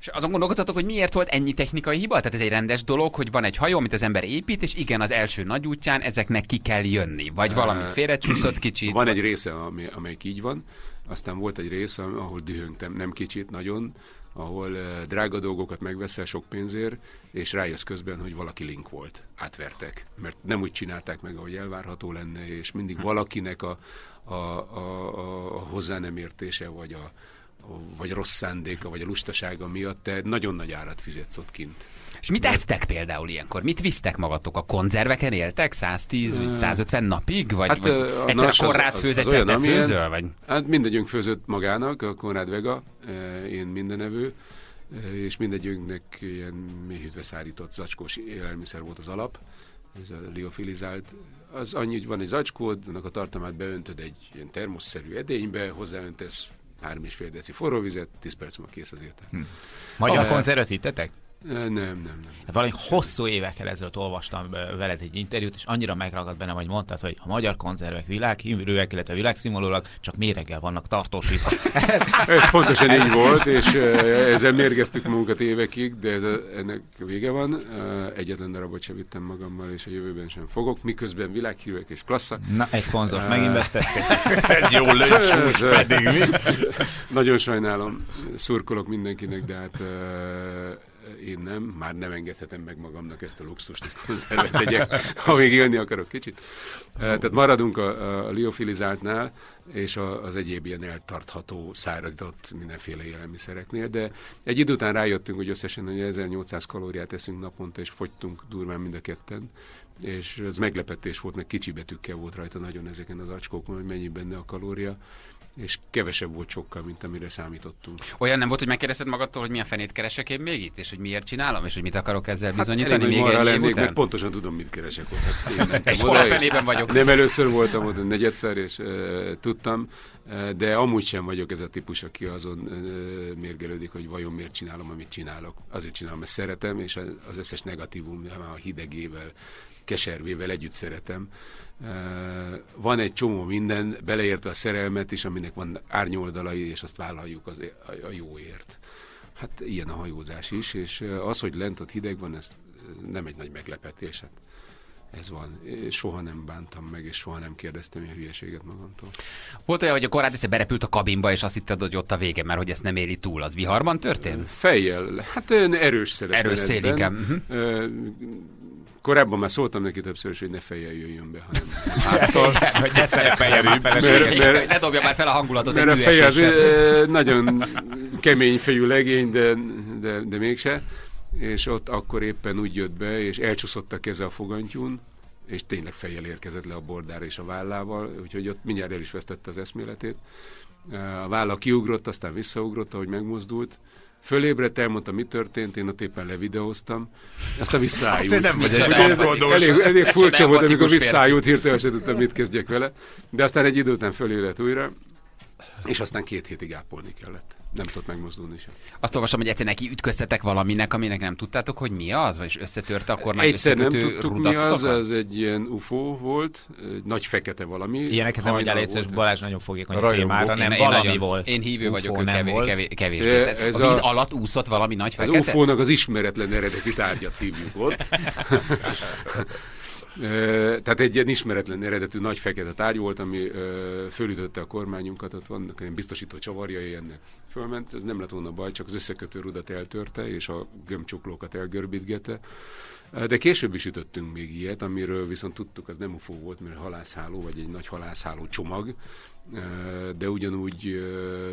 És azon gondolkoztatok, hogy miért volt ennyi technikai hiba? Tehát ez egy rendes dolog, hogy van egy hajó, amit az ember épít, és igen, az első nagy útján ezeknek ki kell jönni. Vagy valami félrecsúszott kicsit. Van vagy... egy része, amely, amelyik így van. Aztán volt egy része, ahol dühöngtem, nem kicsit, nagyon, ahol uh, drága dolgokat megveszel sok pénzért, és rájössz közben, hogy valaki link volt. Átvertek. Mert nem úgy csinálták meg, ahogy elvárható lenne, és mindig valakinek a, a, a, a, a hozzá nem értése, vagy a vagy rossz szándéka, vagy a lustasága miatt te nagyon nagy árat fizetsz ott kint. És mit mert... eztek például ilyenkor? Mit visztek magatok? A konzerveken éltek száztíz vagy százötven napig? Vagy, hát, vagy a egyszer Konrád főz, egyszer te főzöl? Vagy? Hát mindegyünk főzött magának, a Konrád vega, én mindenevő, és mindegyünknek ilyen mélyhűtve szárított zacskós élelmiszer volt az alap. Ez a liofilizált, az annyi, hogy van egy zacskód, annak a tartalmát beöntöd egy ilyen termoszszerű edénybe, hozzáöntesz három és fél deci forró vizet, tíz perc múlva kész az étel. Hm. Magyar konzervet hittetek? Nem, nem, nem. Valami hosszú évekkel ezelőtt olvastam veled egy interjút, és annyira megragadt bennem, hogy mondtad, hogy a magyar konzervek világhírűek, illetve világszínvonalúak, csak méreggel vannak tartósítva. Ez pontosan így volt, és ezzel mérgeztük magunkat évekig, de ez a, ennek vége van. Egyetlen darabot sem vittem magammal, és a jövőben sem fogok, miközben világhírűek és klasszak. Na, egy szponzort megint vesztettek. Egy jó lőcsúcs pedig mi? Nagyon sajnálom, szurkolok mindenkinek, de hát én nem, már nem engedhetem meg magamnak ezt a luxust, hogy konzervet tegyek, ha még élni akarok kicsit. Tehát maradunk a, a liofilizáltnál, és a, az egyéb ilyen eltartható, száradott mindenféle élelmiszereknél, de egy idő után rájöttünk, hogy összesen hogy ezernyolcszáz kalóriát eszünk naponta, és fogytunk durván mind a ketten, és ez meglepetés volt, meg kicsi betűkkel volt rajta nagyon ezeken az acskókon, hogy mennyi benne a kalória, és kevesebb volt sokkal, mint amire számítottunk. Olyan nem volt, hogy megkérdezted magadtól, hogy milyen fenét keresek én még itt, és hogy miért csinálom, és hogy mit akarok ezzel bizonyítani, hát még egy év után? Mert pontosan tudom, mit keresek ott. És hol a fenében vagyok? Nem először voltam ott, negyedszer, és uh, tudtam, uh, de amúgy sem vagyok ez a típus, aki azon uh, mérgelődik, hogy vajon miért csinálom, amit csinálok. Azért csinálom, mert szeretem, és az összes negatívum a hidegével, keservével együtt szeretem. Van egy csomó minden, beleértve a szerelmet is, aminek van árnyoldalai, és azt vállaljuk az, a jóért. Hát ilyen a hajózás is, és az, hogy lent ott hideg van, ez nem egy nagy meglepetés. Hát ez van. Soha nem bántam meg, és soha nem kérdeztem ilyen hülyeséget magamtól. Volt olyan, hogy a Konrád egyszer berepült a kabinba, és azt hitted, hogy ott a vége, mert hogy ezt nem éli túl. Az viharban történt? Fejjel. Hát erős szeles erős szél, igen. Korábban már szóltam neki többször is, hogy ne fejjel jöjjön be, hanem háttól. Igen, hogy ne szerepeljen már feleség. Ne dobja már fel a hangulatot. Mert a fej az nagyon kemény fejű legény, de, de, de mégse. És ott akkor éppen úgy jött be, és elcsúszott a keze a fogantyún, és tényleg fejjel érkezett le a bordára és a vállával, úgyhogy ott mindjárt el is vesztette az eszméletét. A válla kiugrott, aztán visszaugrott, ahogy megmozdult. Fölébredt, elmondta, mi történt, én ott éppen levideóztam, aztán visszaájult. Hát, nem vagy elég, elég, elég furcsa volt, amikor visszaájult, hirtelen sem tudtam, mit kezdjek vele, de aztán egy idő után fölébredt újra, és aztán két hétig ápolni kellett. Nem tudott megmozdulni sem. Azt olvasom, hogy egyszer neki ütköztetek valaminek, aminek nem tudtátok, hogy mi az, vagyis összetört a kormány összekötő rudat. Egyszer nem tudtuk, mi az, az egy ilyen ufó volt, egy nagy fekete valami. Ilyeneket nem, hogy elétször Balázs nagyon fogékony a témára, nem én, valami én volt. Én hívő ufó vagyok, kevésbé. Kevés, kevés, a víz a... alatt úszott valami nagy fekete? Az ufónak az ismeretlen eredeti tárgyat hívjuk ott. Tehát egy ilyen ismeretlen eredetű nagy fekete tárgy volt, ami fölütötte a kormányunkat, ott vannak ilyen biztosító csavarjai ennek. Fölment, ez nem lett volna baj, csak az összekötő rudat eltörte, és a gömbcsuklókat elgörbítgette. De később is ütöttünk még ilyet, amiről viszont tudtuk, az nem ufó volt, mert halászháló, vagy egy nagy halászháló csomag, de ugyanúgy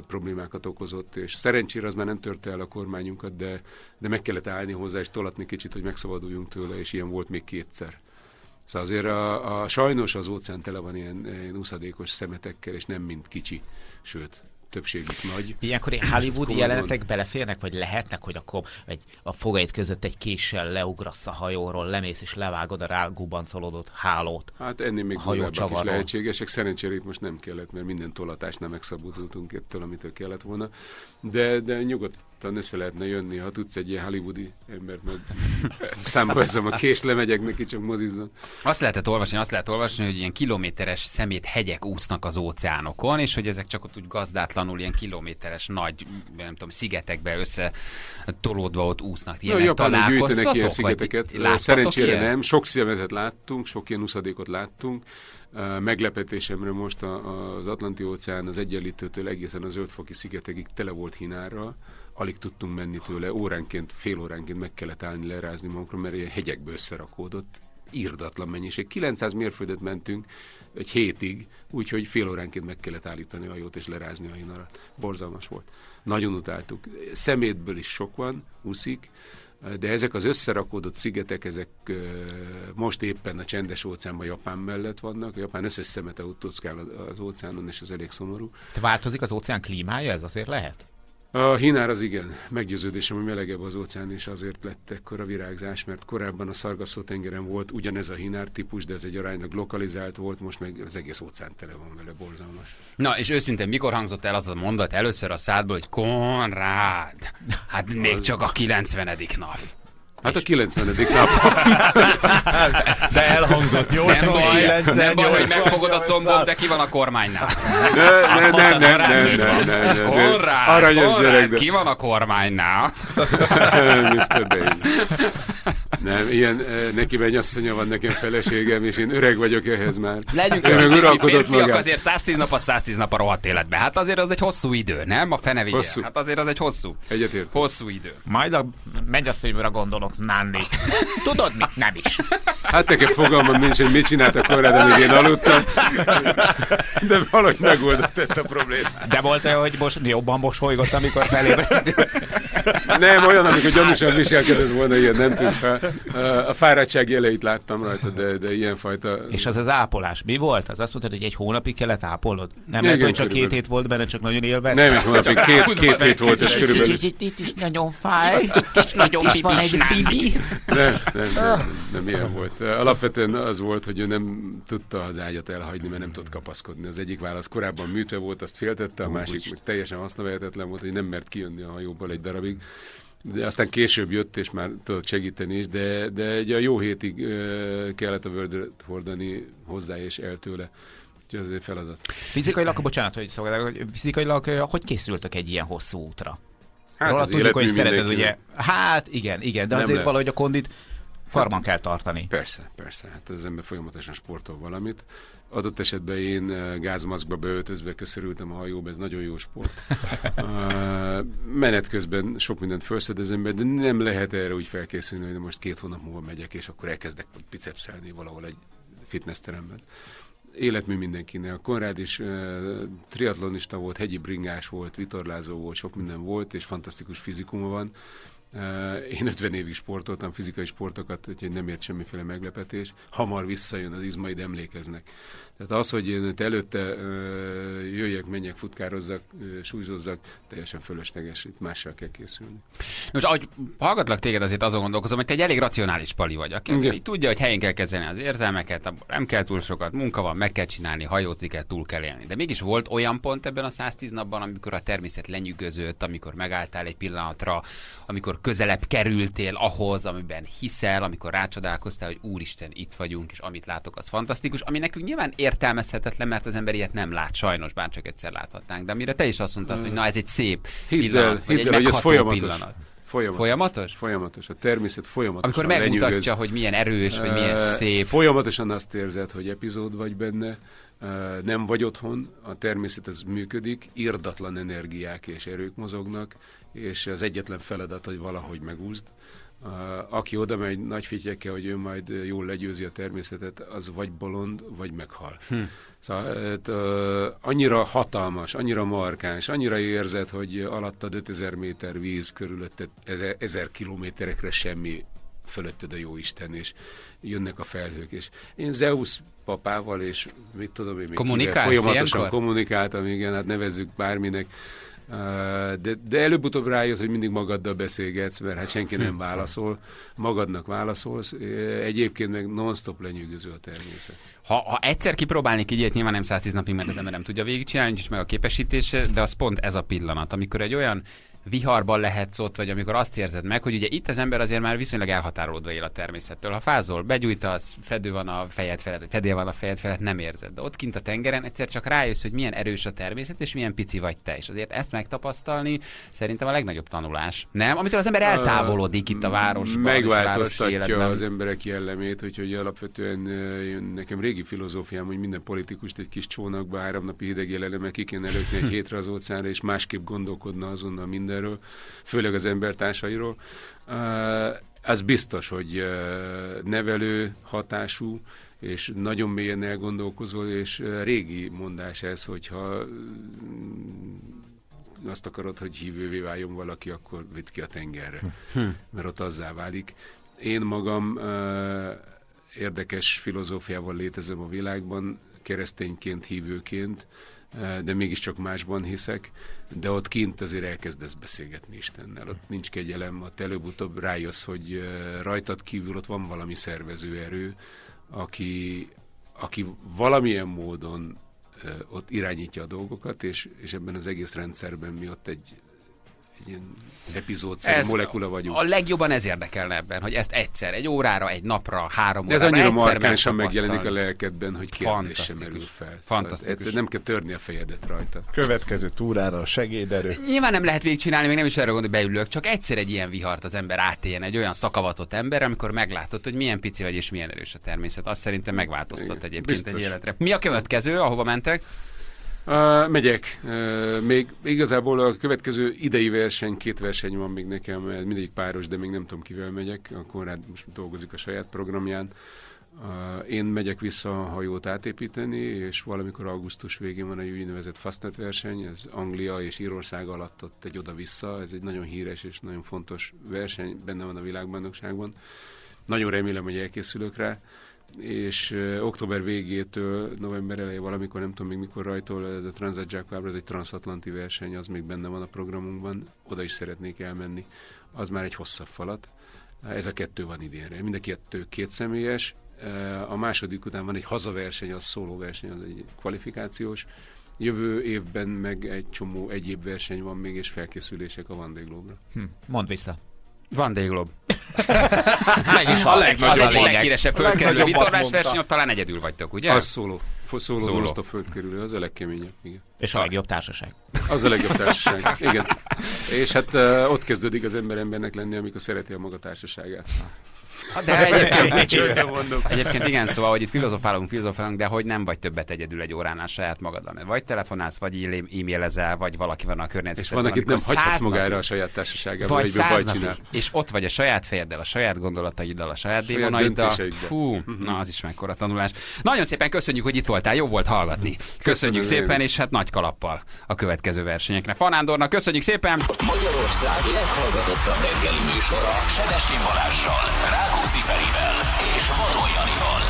problémákat okozott, és szerencsére az már nem törte el a kormányunkat, de, de meg kellett állni hozzá, és tolatni kicsit, hogy megszabaduljunk tőle, és ilyen volt még kétszer. Szóval azért a, a, sajnos az óceán tele van ilyen, ilyen úszadékos szemetekkel, és nem mind kicsi, sőt, többségük nagy. Ilyenkor hollywoodi jelenetek beleférnek, vagy lehetnek, hogy akkor egy, a fogait között egy késsel leugrasz a hajóról, lemész és levágod a rágubancolódott hálót. Hát ennél még durvábbak is lehetségesek. Szerencsére itt most nem kellett, mert minden tolatásnál megszabadultunk ettől, amitől kellett volna. De, de nyugodtan össze lehetne jönni, ha tudsz egy ilyen hollywoodi embert, meg számba ezzel a kés, lemegyek neki, csak mozizzon. Azt lehetett olvasni, azt lehet olvasni, hogy ilyen kilométeres szemét hegyek úsznak az óceánokon, és hogy ezek csak ott úgy gazdátlan ilyen kilométeres nagy, nem tudom, szigetekbe összetolódva ott úsznak. Ilyenek no, találkoztatok? Ilyen szigeteket. Szerencsére ilyen? Nem. Sok szigetet láttunk, sok ilyen úszadékot láttunk. Meglepetésemre most az Atlanti-óceán az Egyenlítőtől egészen az Zöldfoki szigetekig tele volt hínárral. Alig tudtunk menni tőle. Óránként, fél óránként meg kellett állni, lerázni magunkra, mert ilyen hegyekbe összerakódott. Irdatlan mennyiség. kilencszáz mérföldet mentünk egy hétig, úgyhogy fél óránként meg kellett állítani a hajót és lerázni a hínarat. Borzalmas volt. Nagyon utáltuk. Szemétből is sok van, úszik, de ezek az összerakódott szigetek, ezek most éppen a Csendes-óceánban Japán mellett vannak. A Japán összes szemete ott tockál az óceánon, és ez elég szomorú. Te változik az óceán klímája? Ez azért lehet? A hínár az igen, meggyőződésem, hogy melegebb az óceán, és azért lett ekkora virágzás, mert korábban a Szargaszótengeren volt ugyanez a hínár típus, de ez egy aránylag lokalizált volt, most meg az egész óceán tele van vele, borzalmas. Na, és őszintén, mikor hangzott el az a mondat először a szádból, hogy Konrád, hát még az... csak a kilencvenedik nap. Hát a kilencvenedik napon. De elhangzott nyolcvankilenc. Nem baj, hogy megfogod a combot, de ki van a kormánynál? Nem, nem, nem, nem, nem. Konrád, Konrád, ki van a kormánynál? miszter Bale. Nem, ilyen nekiben nyasszonya van, nekem feleségem, és én öreg vagyok ehhez már. Legyünk azért, férfiak azért száztíz nap, az száztíz nap a rohadt életben. Hát azért az egy hosszú idő, nem? A fene vigye. Hát azért az egy hosszú. Egyetért. Hosszú idő. Majd a mennyasszonymra gondolok, Nándi. Tudod mit? Nem is. Hát nekem fogalmam nincs, hogy mit csinált a Konrád, amíg én aludtam. De valahogy megoldott ezt a problémát. De volt olyan, hogy most jobban mosolygott, amikor felébredt? Nem, olyan, amikor gyanúsan viselkedett volna, ilyen nem tűnt fel. A fáradtság jeleit láttam rajta, de, de ilyenfajta... És az az ápolás mi volt? Az azt mondtad, hogy egy hónapig kellett ápolod? Nem lehet, hogy csak két hét volt benne, csak nagyon élvezte? Nem, egy hónapig, két, két hét volt, és körülbelül... Itt is nagyon fáj, és nagyon bibis, bibi. Nem, nem, nem, nem ilyen volt. Alapvetően az volt, hogy ő nem tudta az ágyat elhagyni, mert nem tudott kapaszkodni. Az egyik válasz korábban műtve volt, azt féltette, a másik meg teljesen hasznavehetetlen volt, hogy nem mert kijönni a hajóból egy darabig. De aztán később jött, és már tudott segíteni is, de, de egy a jó hétig uh, kellett a vördöt hordani hozzá és el tőle. Úgyhogy azért feladat. Fizikailag, bocsánat, hogy szólok, fizikailag hogy készültök egy ilyen hosszú útra? Hát róla tudjuk, hogy szereted, ugye? Hát igen, igen, de nem azért lehet. Valahogy a kondit karban kell tartani. Persze, persze. Hát az ember folyamatosan sportol valamit. Adott esetben én gázmaszkba beöltözve köszörültem a hajóba, ez nagyon jó sport. Menet közben sok mindent felszedezem be, de nem lehet erre úgy felkészülni, hogy most két hónap múlva megyek, és akkor elkezdek bicepszelni valahol egy fitnessteremben. Életmű mindenkinek. A Konrád is uh, triatlonista volt, hegyi bringás volt, vitorlázó volt, sok minden volt, és fantasztikus fizikuma van. Én ötven évig sportoltam, fizikai sportokat, úgyhogy nem ért semmiféle meglepetés. Hamar visszajön, az izmaid emlékeznek. Tehát az, hogy én előtte jöjjek, menjek, futkározzak, súlyzozzak, teljesen fölösleges, itt mással kell készülni. Most ahogy hallgatlak téged, azért azon gondolkozom, hogy te egy elég racionális pali vagy, aki tudja, hogy helyén kell kezelni az érzelmeket, nem kell túl sokat, munka van, meg kell csinálni, hajózni kell, túl kell élni. De mégis volt olyan pont ebben a száztíz napban, amikor a természet lenyűgözött, amikor megálltál egy pillanatra, amikor közelebb kerültél ahhoz, amiben hiszel, amikor rácsodálkoztál, hogy úristen, itt vagyunk, és amit látok, az fantasztikus, ami nekünk nyilván értelmezhetetlen, mert az ember ilyet nem lát, sajnos, bár csak egyszer láthatnánk. De amire te is azt mondtad, hogy na, ez egy szép hidd pillanat, el, vagy hidd egy el, megható folyamatos. Pillanat. Folyamatos. Folyamatos? Folyamatos. A természet folyamatosan amikor megmutatja, lenyűgöz. Hogy milyen erős, vagy milyen szép. Folyamatosan azt érzed, hogy epizód vagy benne, nem vagy otthon, a természet ez működik, irdatlan energiák és erők mozognak, és az egyetlen feladat, hogy valahogy megúszd. Aki oda megy nagy fityekkel, hogy ő majd jól legyőzi a természetet, az vagy bolond, vagy meghal. Hm. Szóval hát, uh, annyira hatalmas, annyira markáns, annyira érzed, hogy alattad ötezer méter víz, körülötted ezer kilométerekre semmi, fölötted a jóisten, és jönnek a felhők. És én Zeus papával, és mit tudom én, még folyamatosan ilyenkor? Kommunikáltam, igen, hát nevezzük bárminek. De, de előbb-utóbb rájössz, hogy mindig magaddal beszélgetsz, mert hát senki nem válaszol, magadnak válaszolsz, egyébként meg non-stop lenyűgöző a természet. Ha, ha egyszer kipróbálnék így, nyilván nem száztíz napig, mert az ember nem tudja végigcsinálni, nincs meg a képesítése, de az pont ez a pillanat, amikor egy olyan viharban lehetsz ott, vagy amikor azt érzed meg, hogy ugye itt az ember azért már viszonylag elhatárolódva él a természettől. Ha fázol, begyújtasz, fedő van a fejed felett, fedél van a fejed felett, nem érzed. De ott kint a tengeren egyszer csak rájössz, hogy milyen erős a természet, és milyen pici vagy te. És azért ezt megtapasztalni szerintem a legnagyobb tanulás. Nem? Amitől az ember eltávolodik itt a városban. Megváltoztatja az emberek jellemét, úgyhogy alapvetően nekem régi filozófiám, hogy minden politikust egy kis csónakba három napi hideg jelenemmel ki kéne lökni egy hétre az óceánra, és másképp gondolkodna azonnal minden. Erről, főleg az embertársairól. Az biztos, hogy nevelő, hatású, és nagyon mélyen elgondolkozol, és régi mondás ez, hogyha azt akarod, hogy hívővé váljon valaki, akkor vidd ki a tengerre, mert ott azzá válik. Én magam érdekes filozófiával létezem a világban, keresztényként, hívőként, de mégiscsak másban hiszek, de ott kint azért elkezdesz beszélgetni Istennel, ott nincs kegyelem, ott előbb-utóbb rájössz, hogy rajtad kívül ott van valami szervező erő, aki, aki valamilyen módon ott irányítja a dolgokat, és, és ebben az egész rendszerben mi ott egy egy ilyen epizódszerű molekula vagyunk. A legjobban ez érdekelne ebben, hogy ezt egyszer, egy órára, egy napra, három órára. De ez annyira markánsan megjelenik a lelkedben, hogy kérdés sem merül fel. Fantasztikus. Szóval nem kell törni a fejedet rajta. Következő túrára a segéderő. Nyilván nem lehet végigcsinálni, még nem is erről gondolok, beülök, csak egyszer egy ilyen vihart az ember átéljen, egy olyan szakavatott ember, amikor meglátod, hogy milyen pici vagy és milyen erős a természet. Azt szerintem megváltoztat. Igen, egyébként biztos. Egy életre. Mi a következő, ahova mentek? Uh, megyek. Uh, még igazából a következő idei verseny, két verseny van még nekem, mindig páros, de még nem tudom kivel megyek. A Konrád most dolgozik a saját programján. Uh, én megyek vissza a hajót átépíteni, és valamikor augusztus végén van egy úgynevezett Fastnet verseny, ez Anglia és Írország alatt ott egy oda-vissza, ez egy nagyon híres és nagyon fontos verseny, benne van a világbajnokságban. Nagyon remélem, hogy elkészülök rá. És ö, október végétől november elején valamikor, nem tudom még mikor rajtól, ez a Trans-Atlanti, ez egy Trans-Atlanti verseny, az még benne van a programunkban, oda is szeretnék elmenni. Az már egy hosszabb falat. Ez a kettő van idénre. Mind a kettő kétszemélyes. A második után van egy hazaverseny, az szóló verseny, az egy kvalifikációs. Jövő évben meg egy csomó egyéb verseny van még, és felkészülések a Vendée Globe-ra. Hm. Mondd vissza. Vendée Globe. Meg is van. A legnagyobb, az egy leghíresebb földkerülő vitorlás verseny, ott talán egyedül vagytok, ugye? Az szóló. Szóló, szóló. Most a földkerülő, az a legkeményebb. Igen. És a legjobb társaság. Az a legjobb társaság, igen. És hát uh, ott kezdődik az ember embernek lenni, amikor szereti a maga társaságát. De egyébként, egyébként igen, szóval, hogy itt filozofálunk, filozofálunk, de hogy nem vagy többet egyedül egy óránál saját magaddal. Vagy telefonálsz, vagy e-mailezel, vagy valaki van a környezetben. És van, akit nem hagyhatsz magára a saját társaságával, egyből baj csinál. És ott vagy a saját fejeddel, a saját gondolataiddal, a saját démonaiddal. Fú, na az is mekkora tanulás. Nagyon szépen köszönjük, hogy itt voltál, jó volt hallgatni. Köszönjük szépen, és hát nagy kalappal a következő versenyekre. Fa Nándornak köszönjük szépen! Magyarország leghallgatottabb reggeli műsora Csendes-óceánnal, Rákóczi Ferivel és Vadon Janival.